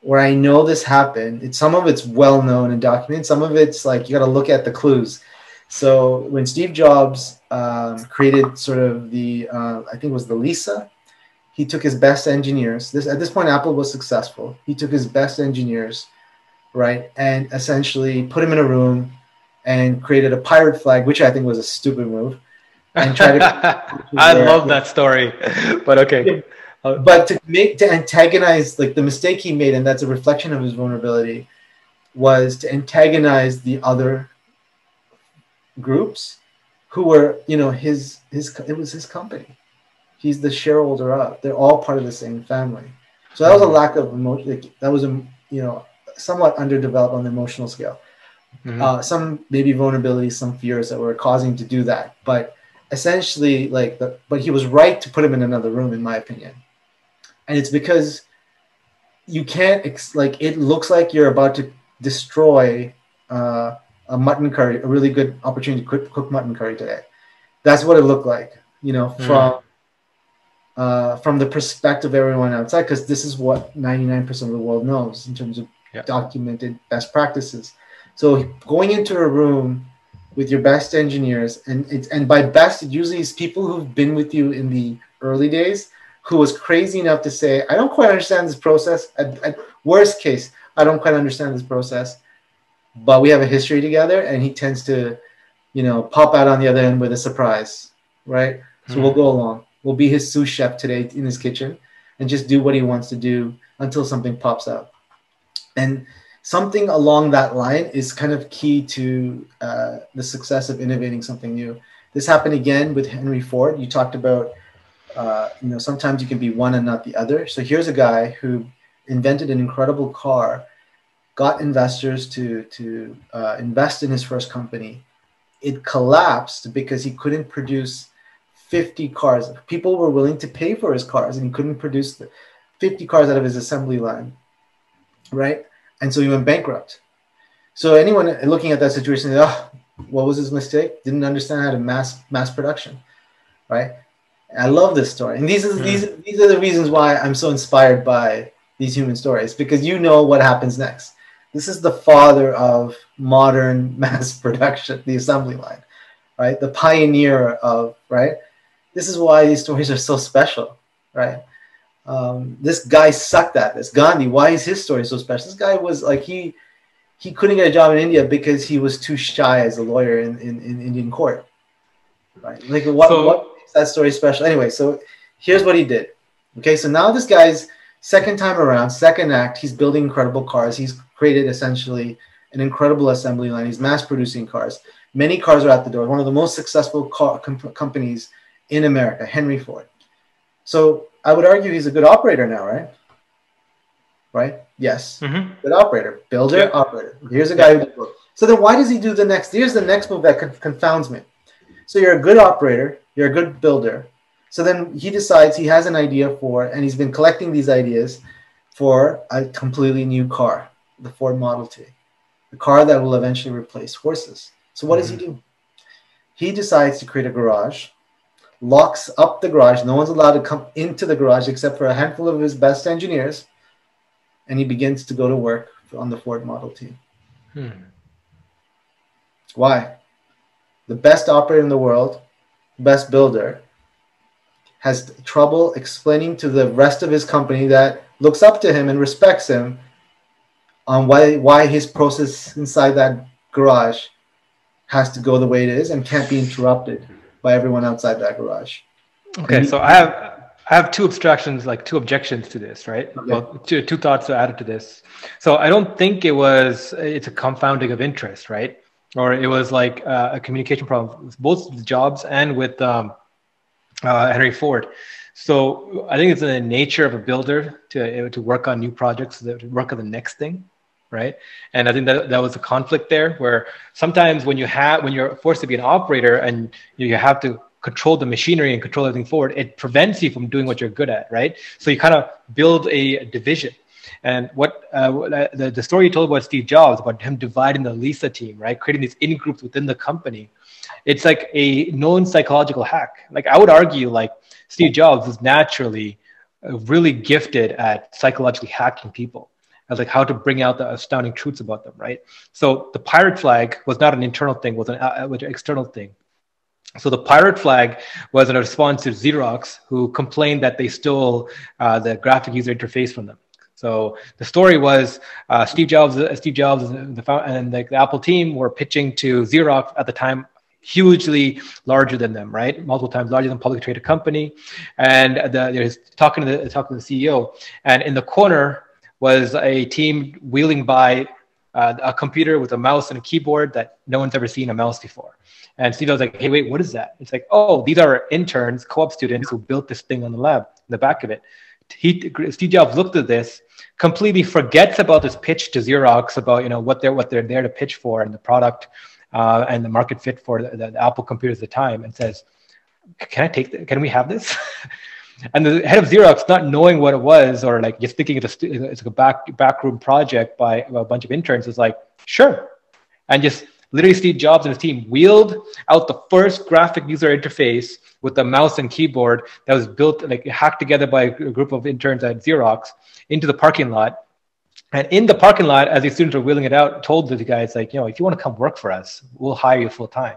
where I know this happened. It's some of it's well known and documented. Some of it's like you got to look at the clues. So when Steve Jobs um, created sort of the, uh, I think it was the Lisa, he took his best engineers. This at this point, Apple was successful. He took his best engineers. Right, and essentially put him in a room and created a pirate flag, which I think was a stupid move. And tried to I there. love that story, but okay. But to make to antagonize, like the mistake he made, and that's a reflection of his vulnerability, was to antagonize the other groups who were, you know, his his it was his company. He's the shareholder of. They're all part of the same family. So that was a lack of emotion. Like, that was a you know. somewhat underdeveloped on the emotional scale. Mm-hmm. uh, some maybe vulnerabilities, some fears that were causing to do that. But essentially, like, the, but he was right to put him in another room, in my opinion. And it's because you can't, ex like, it looks like you're about to destroy uh, a mutton curry, a really good opportunity to cook, cook mutton curry today. That's what it looked like, you know, from, mm. uh, from the perspective of everyone outside, because this is what ninety-nine percent of the world knows in terms of Yeah. documented best practices. So going into a room with your best engineers, and it's and by best it usually is people who've been with you in the early days, who was crazy enough to say, I don't quite understand this process. At, at worst case, I don't quite understand this process, but we have a history together. And he tends to, you know, pop out on the other end with a surprise, right? Mm-hmm. So we'll go along. We'll be his sous chef today in his kitchen and just do what he wants to do until something pops up. And something along that line is kind of key to uh, the success of innovating something new. This happened again with Henry Ford. You talked about, uh, you know, sometimes you can be one and not the other. So here's a guy who invented an incredible car, got investors to, to uh, invest in his first company. It collapsed because he couldn't produce fifty cars. People were willing to pay for his cars, and he couldn't produce the fifty cars out of his assembly line. Right, and so he went bankrupt. So anyone looking at that situation, oh, what was his mistake? Didn't understand how to mass mass production, right? I love this story. And these, is, mm. these, these are the reasons why I'm so inspired by these human stories, because you know what happens next. This is the father of modern mass production, the assembly line, right? The pioneer of, right? This is why these stories are so special, right? Um, this guy sucked at this. Gandhi, why is his story so special? This guy was like, he he couldn't get a job in India because he was too shy as a lawyer in, in, in Indian court, right? Like, what, so, what makes that story special? Anyway, so here's what he did. Okay, so now this guy's second time around, second act, he's building incredible cars. He's created essentially an incredible assembly line. He's mass producing cars. Many cars are out the door. One of the most successful car com companies in America, Henry Ford. So I would argue he's a good operator now, right? Right? Yes. Mm-hmm. Good operator. Builder, yeah. operator. Here's a guy yeah. who... So then why does he do the next... Here's the next move that conf confounds me. So you're a good operator. You're a good builder. So then he decides he has an idea for... And he's been collecting these ideas for a completely new car, the Ford Model T, the car that will eventually replace horses. So what mm-hmm. does he do? He decides to create a garage, locks up the garage. No one's allowed to come into the garage except for a handful of his best engineers. And he begins to go to work on the Ford Model T. Hmm. Why? The best operator in the world, best builder, has trouble explaining to the rest of his company that looks up to him and respects him on why, why his process inside that garage has to go the way it is and can't be interrupted by everyone outside that garage. Okay, he, so I have I have two abstractions, like two objections to this, right? Okay. Well, two, two thoughts are added to this. So I don't think it was, it's a confounding of interest, right? Or it was like uh, a communication problem, with both with Jobs and with um, uh, Henry Ford. So I think it's in the nature of a builder to, to work on new projects, to work on the next thing. Right, and I think that that was a conflict there, where sometimes when you have when you're forced to be an operator and you have to control the machinery and control everything forward, it prevents you from doing what you're good at, right? So you kind of build a division, and what uh, the the story you told about Steve Jobs, about him dividing the Lisa team, right, creating these in groups within the company, it's like a known psychological hack. Like I would argue, like Steve Jobs is naturally really gifted at psychologically hacking people. As like how to bring out the astounding truths about them, right? So the pirate flag was not an internal thing, was an, uh, was an external thing. So the pirate flag was in a response to Xerox, who complained that they stole uh, the graphic user interface from them. So the story was uh, Steve Jobs, uh, Steve Jobs and the, and the Apple team were pitching to Xerox at the time, hugely larger than them, right? Multiple times larger than publicly traded company. And the, they're talking to the, talking to the C E O, and in the corner was a team wheeling by uh, a computer with a mouse and a keyboard that no one's ever seen a mouse before. And Steve was like, hey, wait, what is that? It's like, oh, these are interns, co-op students who built this thing on the lab, in the back of it. He, Steve Jobs looked at this, completely forgets about this pitch to Xerox, about you know what they're, what they're there to pitch for and the product uh, and the market fit for the, the, the Apple computers at the time, and says, can I take th- can we have this? And the head of Xerox, not knowing what it was, or like just thinking it's a, it's like a back backroom project by a bunch of interns, is like, sure. And just literally Steve Jobs and his team wheeled out the first graphic user interface with a mouse and keyboard that was built, like hacked together by a group of interns at Xerox, into the parking lot. And in the parking lot, as the students were wheeling it out, told the guys, like, you know, if you want to come work for us, we'll hire you full time.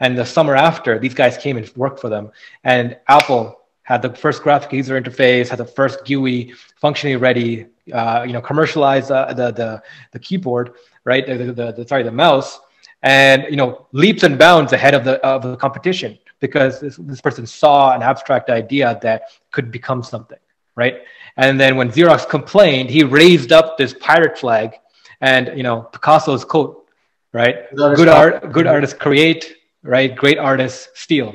And the summer after, these guys came and worked for them. And Apple had the first graphic user interface, had the first G U I functionally ready, uh, you know, commercialized uh, the, the, the keyboard, right? The, the, the, sorry, the mouse, and, you know, leaps and bounds ahead of the, of the competition, because this, this person saw an abstract idea that could become something, right? And then when Xerox complained, he raised up this pirate flag and, you know, Picasso's quote, right? Good art, good artists create, right? Great artists steal.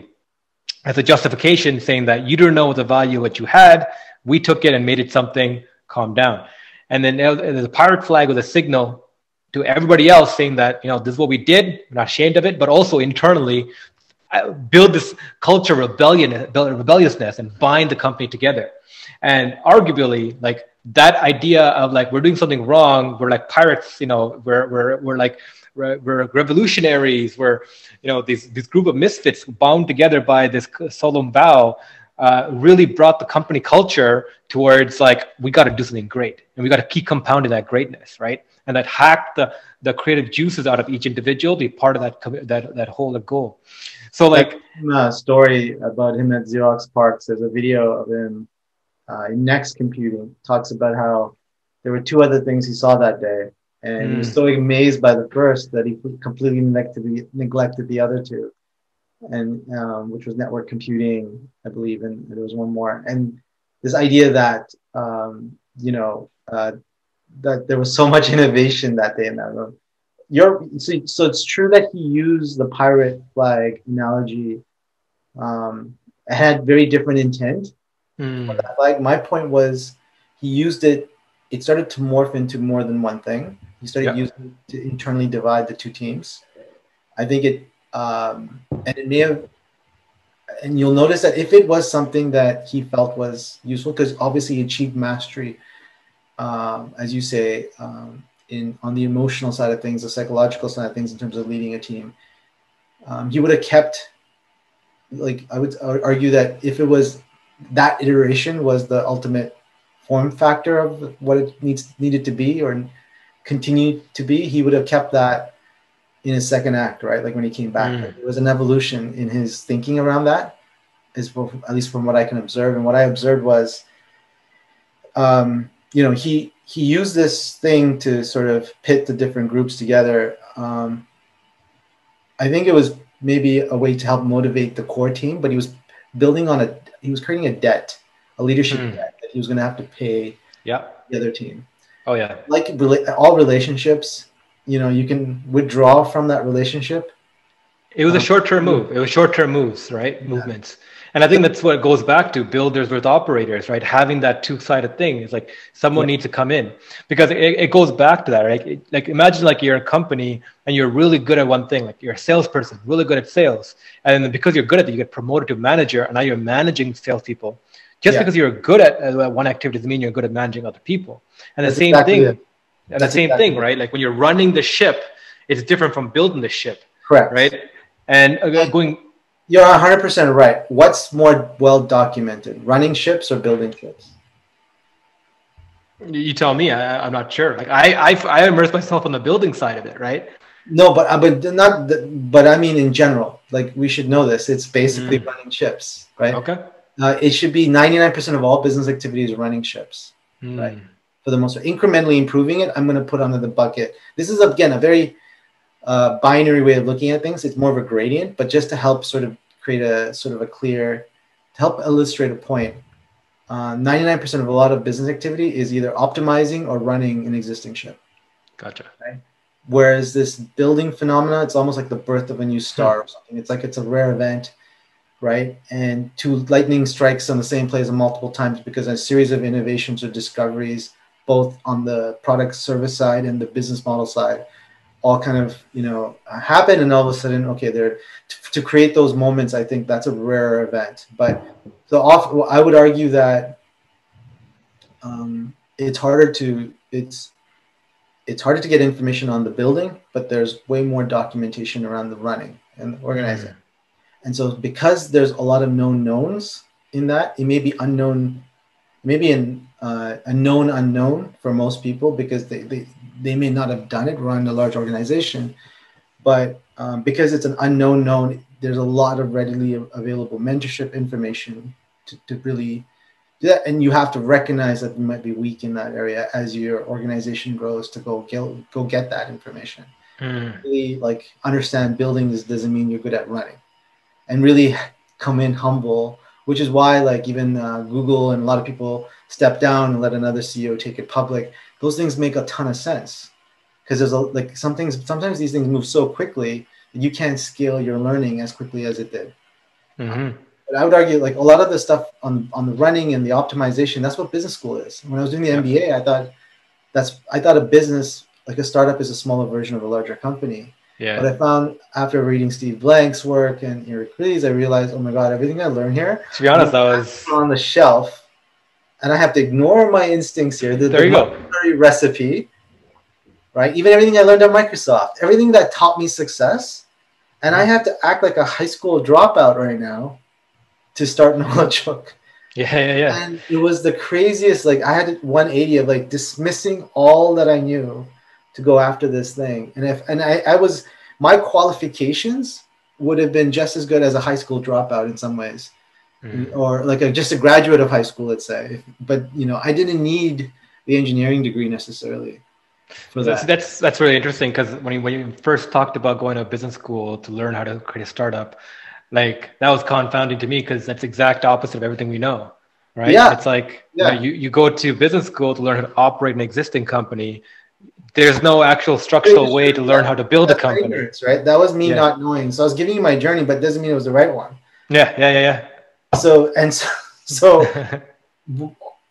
As a justification, saying that you don't know what the value of what you had, we took it and made it something, calm down. And then the pirate flag was a signal to everybody else saying that, you know, this is what we did, we're not ashamed of it, but also internally build this culture of rebellion, rebelliousness, and bind the company together. And arguably, like that idea of like, we're doing something wrong, we're like pirates, you know, we're, we're, we're like, we're revolutionaries, we're, you know, these, this group of misfits bound together by this solemn vow uh, really brought the company culture towards like, we got to do something great and we got to keep compounding that greatness, right? And that hacked the, the creative juices out of each individual, be part of that, that, that whole goal. So like a story about him at Xerox Parks, there's a video of him uh, in Next Computing, talks about how there were two other things he saw that day. And mm. he was so amazed by the first that he completely neglected the, neglected the other two, and um, which was network computing, I believe, and there was one more. And this idea that um, you know uh, that there was so much innovation that day in that room. You're, so, so it's true that he used the pirate flag analogy. Um, it had very different intent. Mm. Like my point was, he used it. It started to morph into more than one thing. He started yeah. using it to internally divide the two teams. I think it, um, and it may have, and you'll notice that if it was something that he felt was useful, because obviously he achieved mastery, um, as you say, um, in on the emotional side of things, the psychological side of things, in terms of leading a team, um, he would have kept, like I would argue that if it was that iteration was the ultimate form factor of what it needs needed to be or continued to be, he would have kept that in his second act, right? Like when he came back, mm. like, it was an evolution in his thinking around that, is at least from what I can observe. And what I observed was, um, you know, he he used this thing to sort of pit the different groups together. Um, I think it was maybe a way to help motivate the core team, but he was building on a, he was creating a debt, a leadership mm. debt. He was going to have to pay yeah. the other team. Oh yeah. Like all relationships, you know, you can withdraw from that relationship. It was um, a short-term move. It was short-term moves, right? Yeah. Movements. And I think that's what it goes back to, builders with operators, right? Having that two-sided thing is like someone yeah. needs to come in, because it, it goes back to that, right? It, like imagine like you're a company and you're really good at one thing, like you're a salesperson, really good at sales. And because you're good at it, you get promoted to manager, and now you're managing salespeople. Just yeah. because you're good at uh, one activity doesn't mean you're good at managing other people. And the That's same exactly thing, it. and That's the same exactly thing, right? Like when you're running the ship, it's different from building the ship. Correct. Right. And uh, going. You're one hundred percent right. What's more well documented, running ships or building ships? You tell me. I, I'm not sure. Like I, I, I immerse myself on the building side of it, right? No, but uh, but not. The, but I mean, in general, like we should know this. It's basically mm. running ships, right? Okay. Uh, it should be ninety-nine percent of all business activities running ships, mm. right? For the most part, incrementally improving it, I'm going to put under the bucket. This is, again, a very uh, binary way of looking at things. It's more of a gradient, but just to help sort of create a sort of a clear, to help illustrate a point, ninety-nine percent uh, of a lot of business activity is either optimizing or running an existing ship. Gotcha. Right? Whereas this building phenomena, it's almost like the birth of a new star hmm. or something. It's like it's a rare event. Right, and two lightning strikes on the same place multiple times because a series of innovations or discoveries, both on the product service side and the business model side, all kind of you know happen, and all of a sudden, okay, they're to create those moments. I think that's a rare event, but so off. Well, I would argue that um, it's harder to it's it's harder to get information on the building, but there's way more documentation around the running and organizing. Mm-hmm. And so because there's a lot of known knowns in that, it may be unknown, maybe an, uh, a known unknown for most people because they, they, they may not have done it, run a large organization. But um, because it's an unknown known, there's a lot of readily available mentorship information to, to really do that. And you have to recognize that you might be weak in that area as your organization grows to go get, go get that information. Mm. Really, like understand buildings doesn't mean you're good at running. And really come in humble, which is why like even uh, Google and a lot of people step down and let another C E O take it public. Those things make a ton of sense because there's a, like some things, sometimes these things move so quickly that you can't scale your learning as quickly as it did. Mm-hmm. But I would argue like a lot of the stuff on, on the running and the optimization, that's what business school is. When I was doing the M B A, I thought that's, I thought a business, like a startup is a smaller version of a larger company. Yeah. But I found after reading Steve Blank's work and Eric Ries, I realized, oh my God, everything I learned here. To be honest, I was on the shelf, and I have to ignore my instincts here. The, there you go. The recipe, right? Even everything I learned at Microsoft, everything that taught me success, and I have to act like a high school dropout right now to start Knowledgehook. Yeah, yeah, yeah. And it was the craziest, like, I had one eighty of, like, dismissing all that I knew to go after this thing. And if, and I, I was, my qualifications would have been just as good as a high school dropout in some ways, mm. or like a, just a graduate of high school, let's say. But, you know, I didn't need the engineering degree necessarily. For that. That's, that's that's really interesting, because when you, when you first talked about going to business school to learn how to create a startup, like, that was confounding to me, because that's exact opposite of everything we know, right? Yeah. It's like, yeah. you know, you, you go to business school to learn how to operate an existing company. There's no actual structural way to learn how to build that's a company. Ignorance, right? That was me yeah. not knowing. So I was giving you my journey, but it doesn't mean it was the right one. Yeah, yeah, yeah, yeah. So, and so, so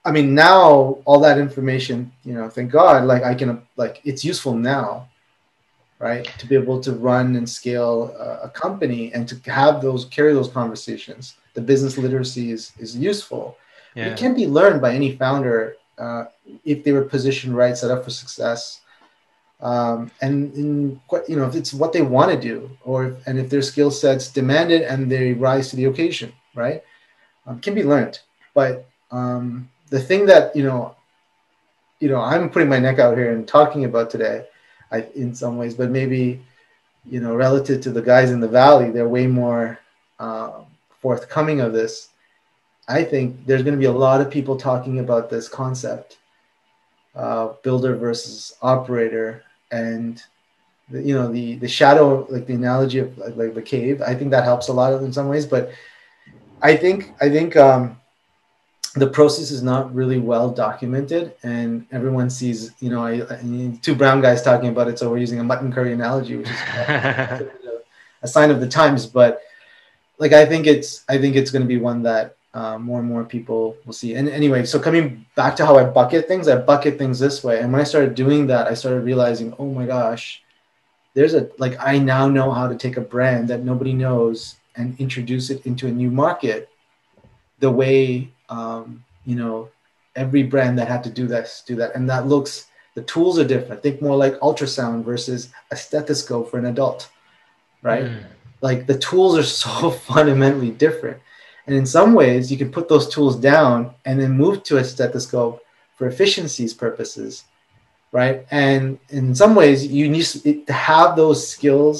I mean, now all that information, you know, thank God, like, I can, like, it's useful now, right? To be able to run and scale uh, a company and to have those, carry those conversations. The business literacy is, is useful. Yeah. It can be learned by any founder uh, if they were positioned right, set up for success. Um, and, in, you know, if it's what they want to do, or, and if their skill sets demand it and they rise to the occasion, right? Um, can be learned. But, um, the thing that, you know, you know, I'm putting my neck out here and talking about today, I, in some ways, but maybe, you know, relative to the guys in the Valley, they're way more uh, forthcoming of this. I think there's going to be a lot of people talking about this concept, uh, builder versus operator, and the, you know, the the shadow, like the analogy of like the cave. I think that helps a lot in some ways, but I think I think. Um, the process is not really well documented, and everyone sees, you know, I, I mean, two brown guys talking about it, so we're using a mutton curry analogy, which is a, a sign of the times. But like, I think it's, I think it's going to be one that uh, more and more people will see. And anyway, so coming back to how I bucket things, I bucket things this way. And when I started doing that, I started realizing, oh my gosh, there's a, like, I now know how to take a brand that nobody knows and introduce it into a new market the way, Um, you know, every brand that had to do this, do that. And that looks, the tools are different. Think more like ultrasound versus a stethoscope for an adult, right? Mm. Like, the tools are so fundamentally different. And in some ways, you can put those tools down and then move to a stethoscope for efficiencies purposes, right? And in some ways, you need to have those skills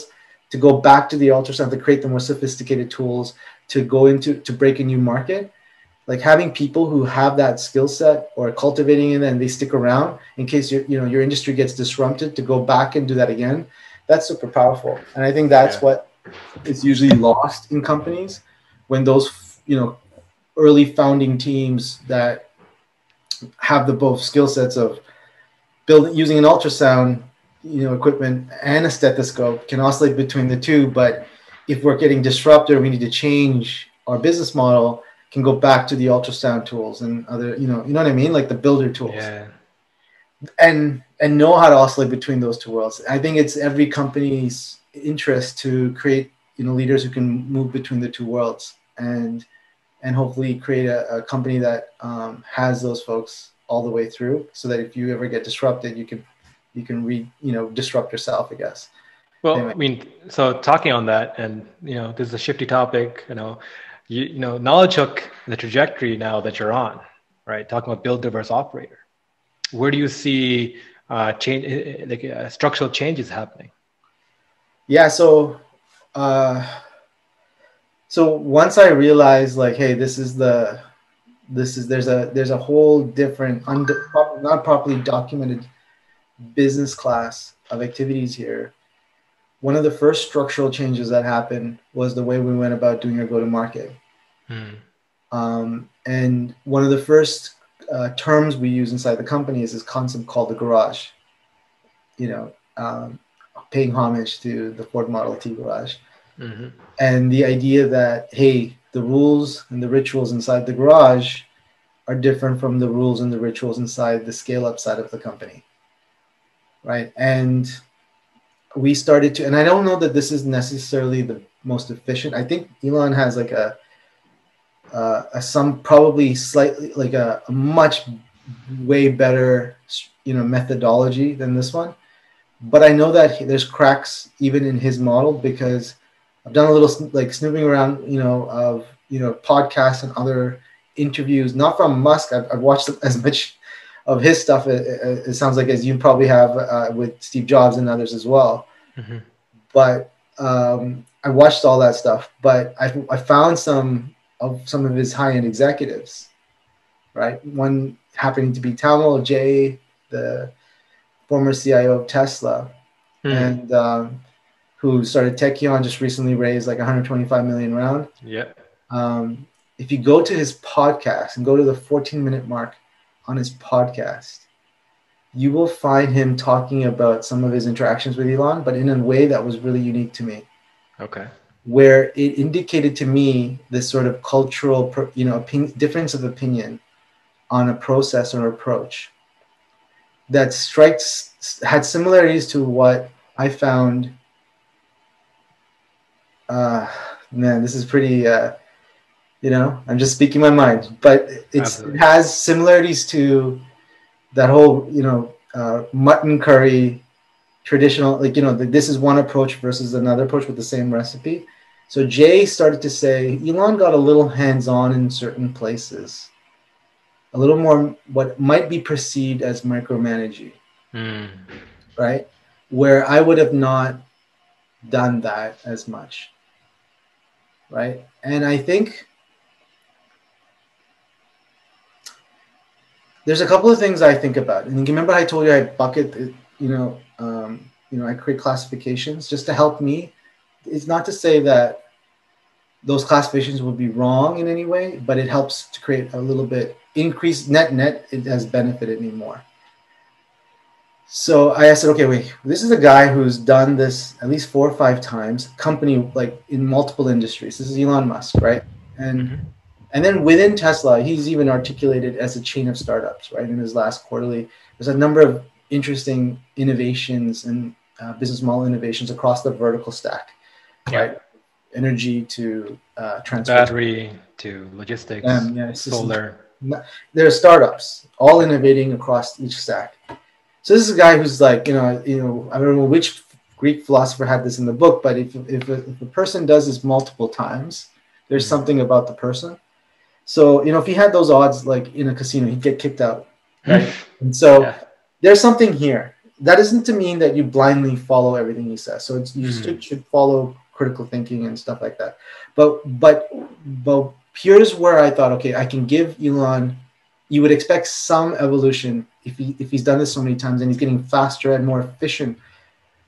to go back to the ultrasound, to create the more sophisticated tools, to go into, to break a new market. Like, having people who have that skill set or cultivating it, and they stick around in case your, you know, your industry gets disrupted, to go back and do that again. That's super powerful. And I think that's yeah. what is usually lost in companies when those, you know, early founding teams that have the both skill sets of building, using an ultrasound, you know, equipment and a stethoscope, can oscillate between the two. But if we're getting disrupted, we need to change our business model, can go back to the ultrasound tools and other, you know, you know what I mean? Like the builder tools. Yeah. And and know how to oscillate between those two worlds. I think it's every company's interest to create, you know, leaders who can move between the two worlds, and and hopefully create a, a company that um, has those folks all the way through, so that if you ever get disrupted, you can you can re you know disrupt yourself, I guess. Well, anyway. I mean, so talking on that, and you know, this is a shifty topic, you know. You, you know, Knowledgehook, the trajectory now that you're on, right? Talking about builder versus operator, where do you see uh, change, like uh, structural changes happening? Yeah, so, uh, so once I realized, like, hey, this is the, this is there's a there's a whole different under, not properly documented business class of activities here. One of the first structural changes that happened was the way we went about doing our go-to-market. Mm. Um, and one of the first uh, terms we use inside the company is this concept called the garage, you know, um, paying homage to the Ford Model T garage. Mm-hmm. And the idea that, hey, the rules and the rituals inside the garage are different from the rules and the rituals inside the scale-up side of the company, right? And we started to, and I don't know that this is necessarily the most efficient. I think Elon has like a, uh, a some probably slightly like a, a much way better, you know, methodology than this one. But I know that he, there's cracks even in his model, because I've done a little like snooping around, you know, of you know, podcasts and other interviews, not from Musk. I've, I've watched as much of his stuff, it, it, it sounds like, as you probably have uh, with Steve Jobs and others as well. Mm-hmm. But um, I watched all that stuff, but I, I found some of some of his high-end executives, right? One happening to be Tamal J, the former C I O of Tesla, mm-hmm. and um, who started Tekion, just recently raised like one hundred twenty-five million round. Yeah. Um, if you go to his podcast and go to the fourteen minute mark on his podcast, you will find him talking about some of his interactions with Elon, but in a way that was really unique to me. Okay. Where it indicated to me this sort of cultural, you know, difference of opinion on a process or approach that strikes, had similarities to what I found. Uh, man, this is pretty, uh, you know, I'm just speaking my mind, but it's, it has similarities to that whole, you know, uh, mutton curry traditional, like, you know, the, this is one approach versus another approach with the same recipe. So Jay started to say, Elon got a little hands-on in certain places, a little more what might be perceived as micromanaging, mm. right? Where I would have not done that as much. Right. And I think there's a couple of things I think about. And remember I told you I bucket, you know, um, you know, I create classifications just to help me. It's not to say that those classifications would be wrong in any way, but it helps to create a little bit increase net net. It has benefited me more. So I said, okay, wait, this is a guy who's done this at least four or five times, company, like in multiple industries. This is Elon Musk, right? And mm-hmm. and then within Tesla, he's even articulated as a chain of startups, right? In his last quarterly, there's a number of interesting innovations and uh, business model innovations across the vertical stack, yeah. right? Energy to uh, transport. Battery to logistics, um, yeah, solar. Just, there are startups, all innovating across each stack. So this is a guy who's like, you know, you know, I don't know which Greek philosopher had this in the book, but if, if, a, if a person does this multiple times, there's mm-hmm. something about the person. So, you know, if he had those odds, like in a casino, he'd get kicked out. Right. And so yeah. there's something here. That isn't to mean that you blindly follow everything he says. So it's, you mm-hmm. should, should follow critical thinking and stuff like that. But, but, but here's where I thought, okay, I can give Elon, you would expect some evolution if he, if he's done this so many times and he's getting faster and more efficient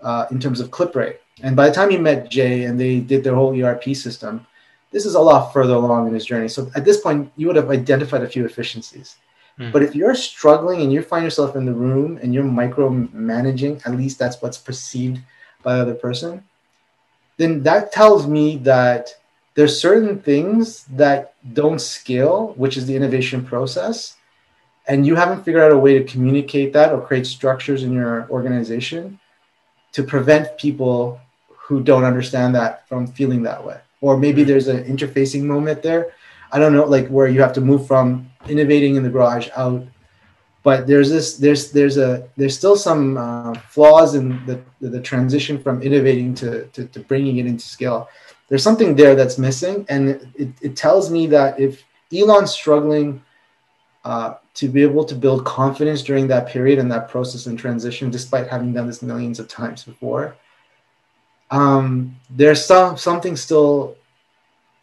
uh, in terms of clip rate. And by the time he met Jay and they did their whole E R P system, this is a lot further along in his journey. So at this point, you would have identified a few efficiencies. Mm. But if you're struggling and you find yourself in the room and you're micromanaging, at least that's what's perceived by the other person, then that tells me that there's certain things that don't scale, which is the innovation process, and you haven't figured out a way to communicate that or create structures in your organization to prevent people who don't understand that from feeling that way. Or maybe there's an interfacing moment there. I don't know, like where you have to move from innovating in the garage out, but there's this, there's, there's a, there's still some uh, flaws in the, the transition from innovating to, to, to bringing it into scale. There's something there that's missing, and it, it tells me that if Elon's struggling uh, to be able to build confidence during that period and that process and transition, despite having done this millions of times before, um, there's some, something still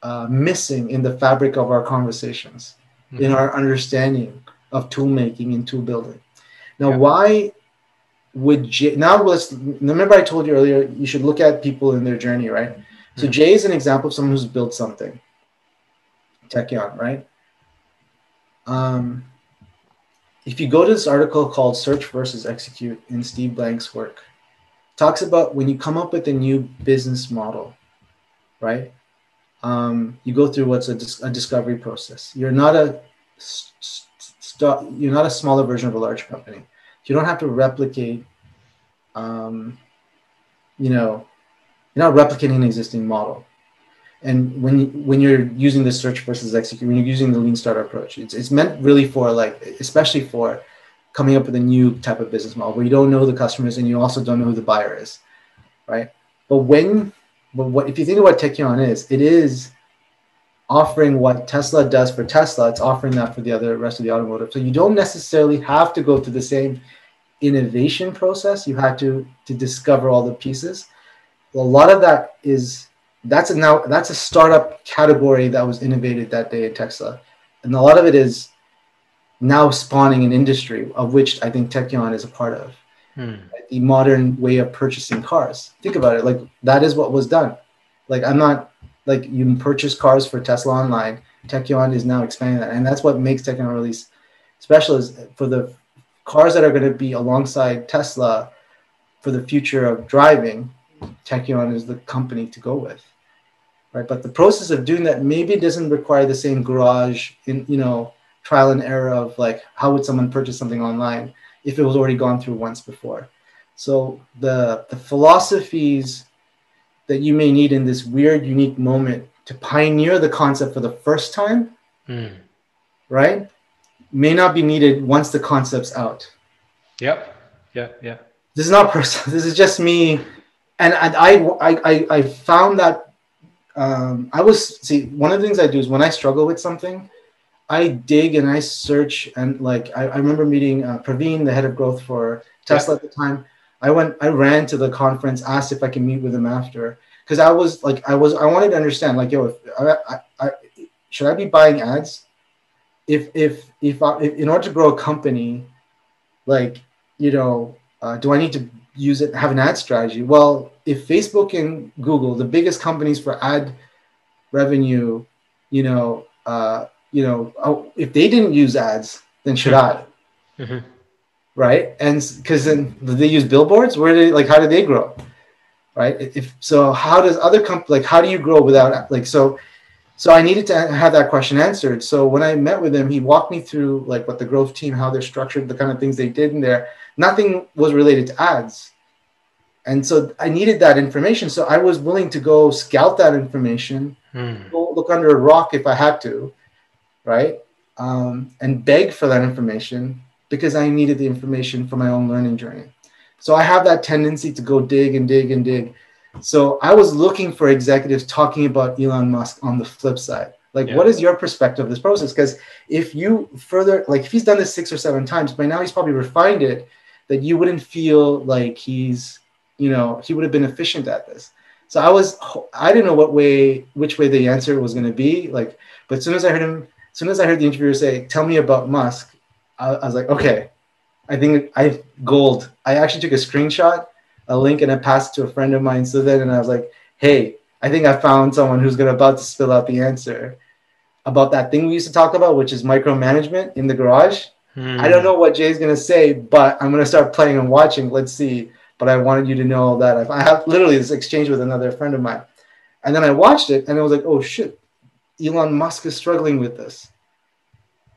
uh, missing in the fabric of our conversations, mm-hmm. in our understanding of tool making and tool building. Now, yeah. why would Jay, now let's, remember I told you earlier, you should look at people in their journey, right? Mm-hmm. So Jay is an example of someone who's built something, Tekion, right? Um, if you go to this article called Search versus Execute in Steve Blank's work, talks about when you come up with a new business model, right? Um, you go through what's a, dis a discovery process. You're not a, you're not a smaller version of a large company. You don't have to replicate, um, you know, you're not replicating an existing model. And when you, when you're using the search versus execute, when you're using the lean startup approach, it's, it's meant really for like, especially for coming up with a new type of business model where you don't know the customers and you also don't know who the buyer is, right? But when, but what if you think of what Tekion is, it is offering what Tesla does for Tesla, it's offering that for the other rest of the automotive. So you don't necessarily have to go through the same innovation process. You had to to discover all the pieces. A lot of that is that's a now that's a startup category that was innovated that day at Tesla, and a lot of it is now spawning an industry of which I think Tekion is a part of. Hmm. The modern way of purchasing cars. Think about it. Like that is what was done. Like I'm not. Like you purchase cars for Tesla online. Tekion is now expanding that, and that's what makes Tekion really special. Is for the cars that are going to be alongside Tesla for the future of driving, Tekion is the company to go with, right? But the process of doing that maybe doesn't require the same garage, in you know, trial and error of like how would someone purchase something online if it was already gone through once before. So the the philosophies that you may need in this weird, unique moment to pioneer the concept for the first time, mm. right? May not be needed once the concept's out. Yep, yeah, yeah. This is not personal, this is just me. And I, I, I, I found that, um, I was, see, one of the things I do is when I struggle with something, I dig and I search. And like, I, I remember meeting uh, Praveen, the head of growth for Tesla yeah. at the time. I went, I ran to the conference, asked if I could meet with him after. Cause I was like, I was, I wanted to understand like, yo, if I, I, I, should I be buying ads? If, if, if, I, if in order to grow a company, like, you know, uh, do I need to use it, have an ad strategy? Well, if Facebook and Google, the biggest companies for ad revenue, you know, uh, you know, if they didn't use ads, then should I? Mm-hmm. Right, and because then did they use billboards? Where did like how did they grow? Right, if so, how does other comp like how do you grow without like so? So I needed to have that question answered. So when I met with him, he walked me through like what the growth team, how they're structured, the kind of things they did in there. Nothing was related to ads, and so I needed that information. So I was willing to go scout that information, mm. go look under a rock if I had to, right, um, and beg for that information, because I needed the information for my own learning journey. So I have that tendency to go dig and dig and dig. So I was looking for executives talking about Elon Musk on the flip side. Like, yeah. what is your perspective of this process? Because if you further, like if he's done this six or seven times, by now he's probably refined it that you wouldn't feel like he's, you know, he would have been efficient at this. So I was, I didn't know what way, which way the answer was going to be. Like, but as soon as I heard him, as soon as I heard the interviewer say, tell me about Musk, I was like, okay, I think I gold. I actually took a screenshot, a link, and I passed it to a friend of mine. So then, and I was like, hey, I think I found someone who's gonna about to spill out the answer about that thing we used to talk about, which is micromanagement in the garage. Hmm. I don't know what Jay's gonna say, but I'm gonna start playing and watching. Let's see. But I wanted you to know that I have literally this exchange with another friend of mine, and then I watched it, and I was like, oh shit, Elon Musk is struggling with this,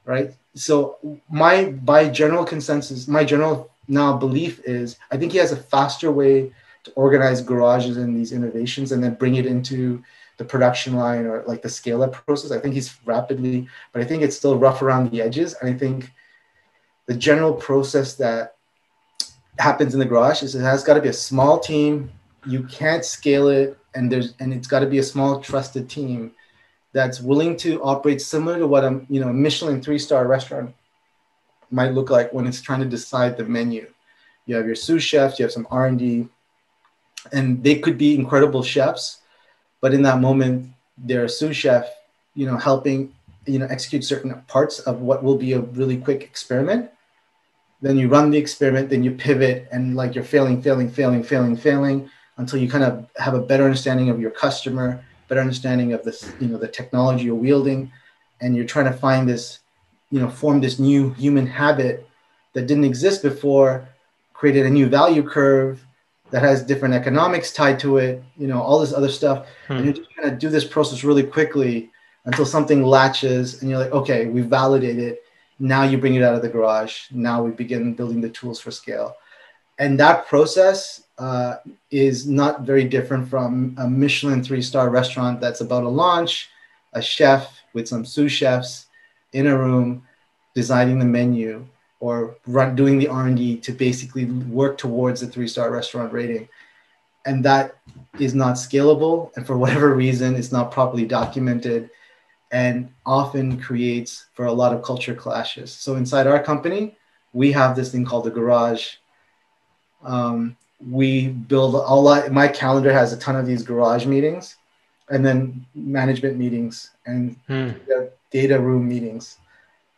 right? So my by general consensus, my general now belief is I think he has a faster way to organize garages and these innovations and then bring it into the production line or like the scale up process. I think he's rapidly, but I think it's still rough around the edges. And I think the general process that happens in the garage is it has got to be a small team. You can't scale it, and there's and it's got to be a small trusted team that's willing to operate similar to what a you know, Michelin three-star restaurant might look like when it's trying to decide the menu. You have your sous chefs, you have some R and D, and they could be incredible chefs, but in that moment, they're a sous chef, you know, helping you know, execute certain parts of what will be a really quick experiment. Then you run the experiment, then you pivot, and like you're failing, failing, failing, failing, failing, until you kind of have a better understanding of your customer, better understanding of this, you know, the technology you're wielding, and you're trying to find this, you know, form this new human habit that didn't exist before, created a new value curve that has different economics tied to it, you know, all this other stuff. Hmm. And you're just trying to do this process really quickly until something latches and you're like, okay, we validate it. Now you bring it out of the garage. Now we begin building the tools for scale. And that process uh, is not very different from a Michelin three-star restaurant that's about to launch, a chef with some sous chefs in a room designing the menu or run, doing the R and D to basically work towards a three-star restaurant rating. And that is not scalable. And for whatever reason, it's not properly documented. and often creates for a lot of culture clashes. So inside our company, we have this thing called the garage. Um, we build a lot. My calendar has a ton of these garage meetings, and then management meetings and hmm. data room meetings,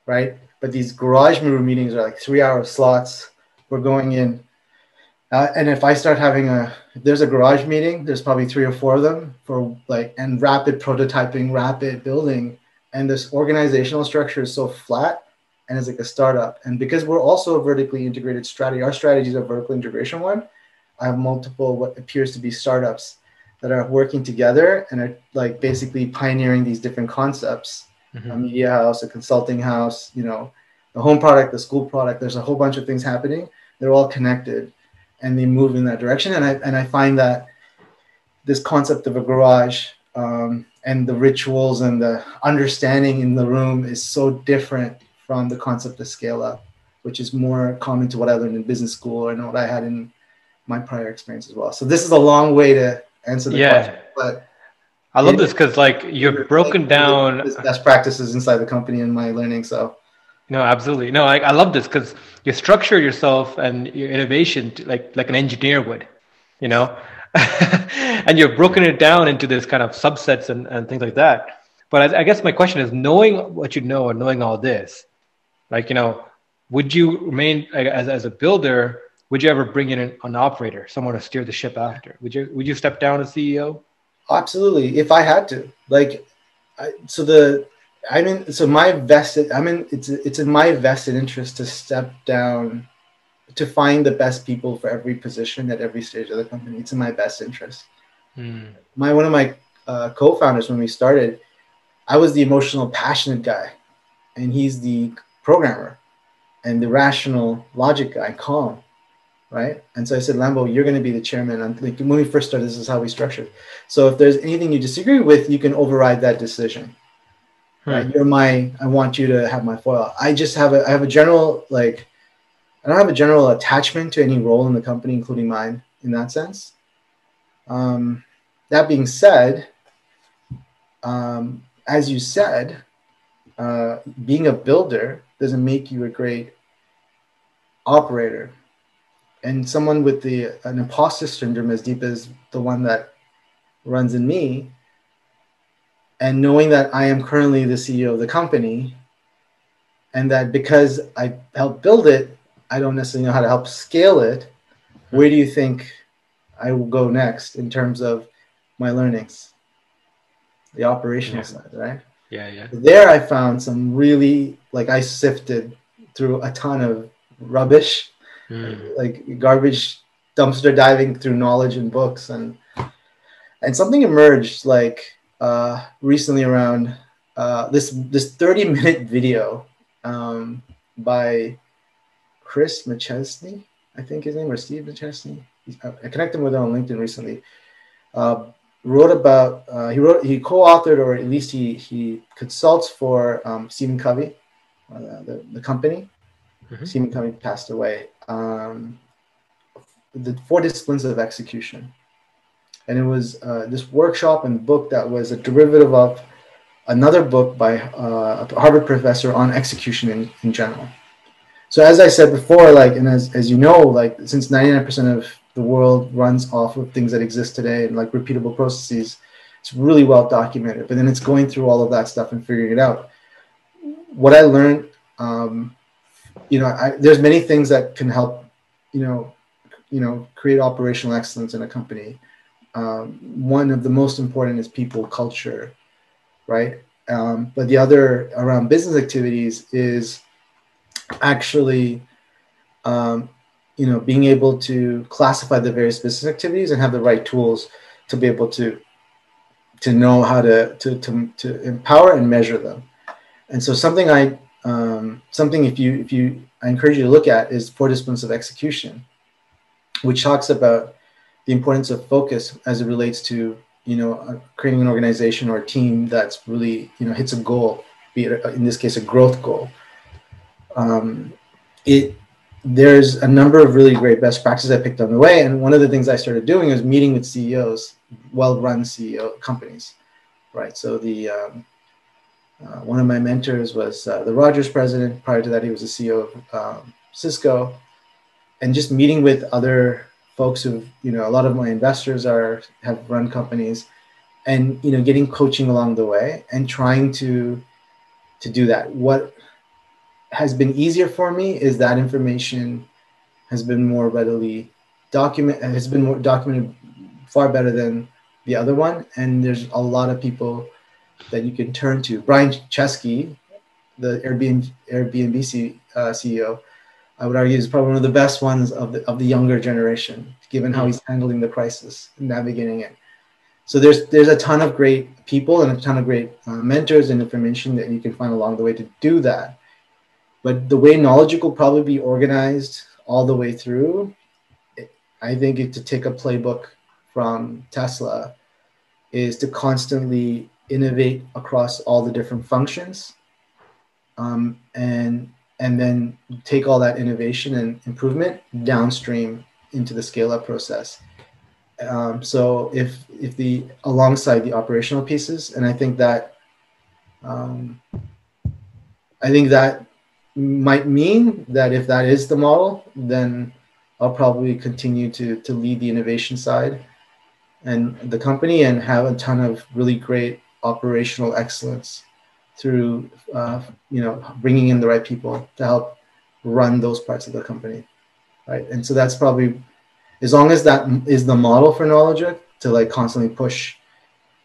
right? But these garage room meetings are like three-hour slots. We're going in. Uh, and if I start having a, if there's a garage meeting, there's probably three or four of them for like, and rapid prototyping, rapid building. And this organizational structure is so flat and it's like a startup. And because we're also a vertically integrated strategy, our strategy is a vertical integration one. I have multiple what appears to be startups that are working together and are like basically pioneering these different concepts, mm-hmm. a media house, a consulting house, you know, the home product, the school product, there's a whole bunch of things happening. They're all connected. And they move in that direction. And I, and I find that this concept of a garage um, and the rituals and the understanding in the room is so different from the concept of scale up, which is more common to what I learned in business school and what I had in my prior experience as well. So this is a long way to answer the yeah. question. But I love it, this because like you've broken like, down best practices inside the company and my learning. So. No, absolutely. No, I, I love this because you structure yourself and your innovation to, like like an engineer would, you know, and you've broken it down into this kind of subsets and, and things like that. But I, I guess my question is, knowing what you know and knowing all this, like, you know, would you remain like, as, as a builder, would you ever bring in an, an operator, someone to steer the ship after? Would you would you step down as C E O? Absolutely. If I had to, like, I, so the. I mean, so my vested, I mean, it's, it's in my vested interest to step down, to find the best people for every position at every stage of the company. It's in my best interest. Mm. My, one of my uh, co-founders, when we started, I was the emotional, passionate guy, and he's the programmer and the rational logic guy, calm, right? And so I said, Lambo, you're going to be the chairman. I'm thinking, when we first started, this is how we structured. So if there's anything you disagree with, you can override that decision. Right. You're my, I want you to have my foil. I just have a, I have a general, like, I don't have a general attachment to any role in the company, including mine, in that sense. Um, that being said, um, as you said, uh, being a builder doesn't make you a great operator. And someone with the an imposter syndrome as deep as the one that runs in me, and knowing that I am currently the C E O of the company, and that because I helped build it, I don't necessarily know how to help scale it, where do you think I will go next in terms of my learnings? The operational yeah. side, right? Yeah, yeah. There I found some really, like I sifted through a ton of rubbish, mm. like garbage dumpster diving through knowledge and books. And, and something emerged like, Uh, recently around uh, this this thirty minute video um, by Chris Machesny, I think his name, or Steve Machesny. I connected with him on LinkedIn recently. Uh, wrote about uh, he wrote he co-authored, or at least he he consults for um, Stephen Covey, uh, the the company. Mm-hmm. Stephen Covey passed away. Um, the Four Disciplines of Execution. And it was uh, this workshop and book that was a derivative of another book by uh, a Harvard professor on execution in, in general. So as I said before, like, and as, as you know, like, since ninety-nine percent of the world runs off of things that exist today and like repeatable processes, it's really well documented. But then it's going through all of that stuff and figuring it out. What I learned, um, you know, I, there's many things that can help, you know, you know, create operational excellence in a company. Um, one of the most important is people, culture, right? Um, but the other around business activities is actually, um, you know, being able to classify the various business activities and have the right tools to be able to to know how to to to, to empower and measure them. And so something I um, something if you if you I encourage you to look at is Four Disciplines of Execution, which talks about the importance of focus as it relates to, you know, creating an organization or a team that's really, you know, hits a goal, be it in this case a growth goal. Um, it there's a number of really great best practices I picked on the way, and one of the things I started doing is meeting with C E Os, well-run C E O companies, right? So the um, Uh, one of my mentors was uh, the Rogers president. Prior to that, he was the C E O of um, Cisco. And just meeting with other folks who, you know, a lot of my investors are have run companies, and you know, getting coaching along the way and trying to to do that. What has been easier for me is that information has been more readily document has been more documented far better than the other one. And there's a lot of people that you can turn to. Brian Chesky, the Airbnb, Airbnb C, uh, C E O, I would argue is probably one of the best ones of the, of the younger generation, given how he's handling the crisis and navigating it. So there's, there's a ton of great people and a ton of great uh, mentors and information that you can find along the way to do that. But the way Knowledgehook will probably be organized all the way through, it, I think it, to take a playbook from Tesla is to constantly innovate across all the different functions, um, and and then take all that innovation and improvement downstream into the scale-up process. Um, so if if the alongside the operational pieces, and I think that um, I think that might mean that if that is the model, then I'll probably continue to to lead the innovation side and the company, and have a ton of really great operational excellence through uh, you know, bringing in the right people to help run those parts of the company, right? And so that's probably, as long as that is the model for Knowledgehook, to like constantly push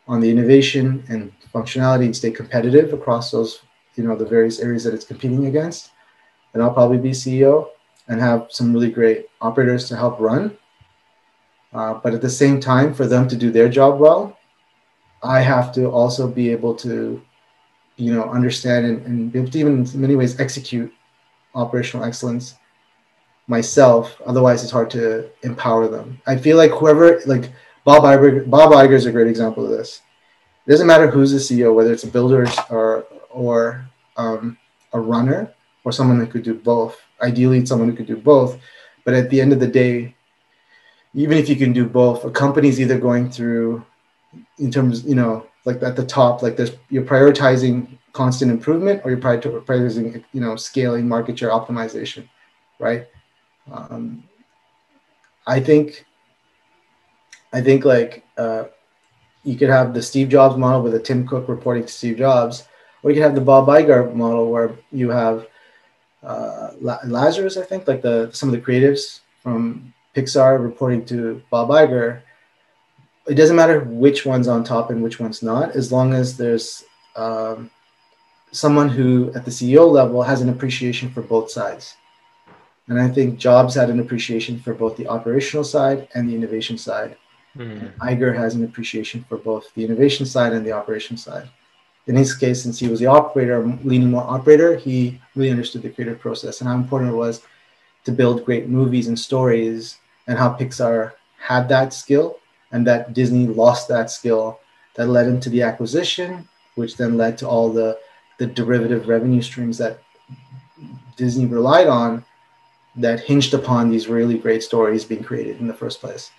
on the innovation and functionality and stay competitive across those, you know, the various areas that it's competing against. And I'll probably be C E O and have some really great operators to help run. Uh, but at the same time, for them to do their job well, I have to also be able to, you know, understand and, and be able to even in many ways execute operational excellence myself. Otherwise, it's hard to empower them. I feel like whoever, like Bob Iger, Bob Iger is a great example of this. It doesn't matter who's the C E O, whether it's a builder or or um, a runner or someone that could do both. Ideally, it's someone who could do both. But at the end of the day, even if you can do both, a company's either going through, in terms, you know, like at the top, like there's, you're prioritizing constant improvement, or you're prioritizing, you know, scaling, market share optimization, right? Um, I think, I think like uh, you could have the Steve Jobs model with a Tim Cook reporting to Steve Jobs, or you could have the Bob Iger model where you have uh, Lazarus, I think, like the some of the creatives from Pixar reporting to Bob Iger. It doesn't matter which one's on top and which one's not, as long as there's um, someone who at the C E O level has an appreciation for both sides. And I think Jobs had an appreciation for both the operational side and the innovation side. Mm. And Iger has an appreciation for both the innovation side and the operation side. In his case, since he was the operator, leaning more operator, he really understood the creative process and how important it was to build great movies and stories, and how Pixar had that skill and that Disney lost that skill. That led into the acquisition, which then led to all the, the derivative revenue streams that Disney relied on that hinged upon these really great stories being created in the first place.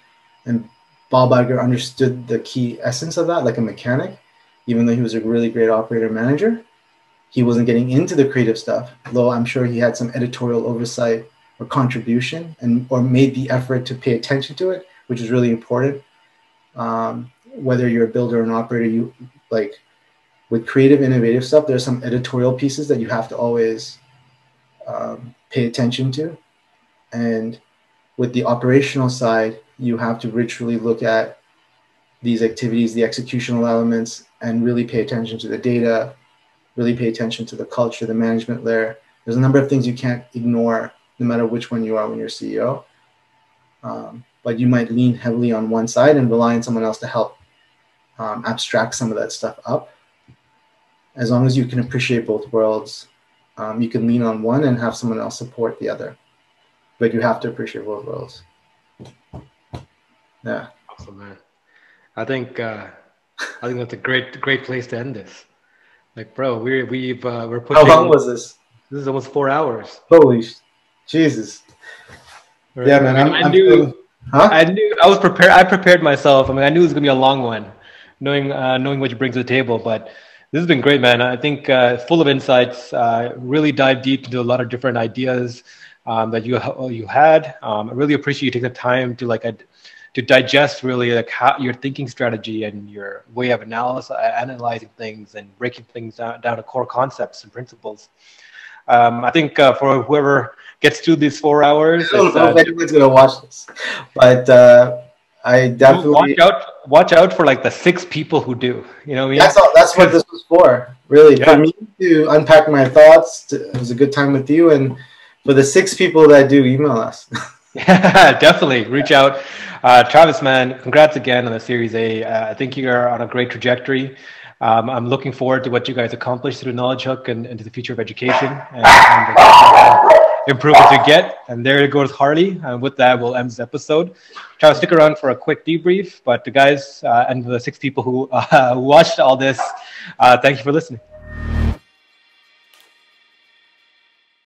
And Bob Iger understood the key essence of that, like a mechanic. Even though he was a really great operator manager, he wasn't getting into the creative stuff, though I'm sure he had some editorial oversight or contribution, and or made the effort to pay attention to it, which is really important. Um, whether you're a builder or an operator, you like with creative, innovative stuff, there's some editorial pieces that you have to always um, pay attention to. And with the operational side, you have to ritually look at these activities, the executional elements, and really pay attention to the data, really pay attention to the culture, the management layer. There's a number of things you can't ignore, no matter which one you are when you're C E O. Um, but you might lean heavily on one side and rely on someone else to help um, abstract some of that stuff up. As long as you can appreciate both worlds, um, you can lean on one and have someone else support the other. But you have to appreciate both worlds. Yeah. Awesome, man. I think uh, I think that's a great great place to end this. Like, bro, we we've uh, we're pushing. How long was this? This is almost four hours. Holy shit. Jesus. Right. Yeah, man. I, mean, I'm, I knew. I'm, huh? I knew. I was prepared. I prepared myself. I mean, I knew it was gonna be a long one, knowing uh, knowing what you bring to the table. But This has been great, man. I think uh, full of insights, uh, really dive deep into a lot of different ideas um, that you you had. Um, I really appreciate you taking the time to like, ad- to digest really like how your thinking strategy and your way of analysis, analyzing things and breaking things down, down to core concepts and principles. Um, I think uh, for whoever gets through these four hours. I don't know uh, if anyone's going to watch this, but uh, I definitely... Watch out, watch out for like the six people who do. You know what I mean? That's, all, that's what this was for, really. Yeah. For me to unpack my thoughts, to, it was a good time with you. And for the six people that do, email us. Yeah, definitely. Reach out. Uh, Travis, man, congrats again on the Series A. Uh, I think you're on a great trajectory. Um, I'm looking forward to what you guys accomplish through Knowledge Hook and, and to the future of education and, and the improvements you get. And there goes Harley. And with that, we'll end this episode. Try to stick around for a quick debrief. But the guys uh, and the six people who uh, watched all this, uh, thank you for listening.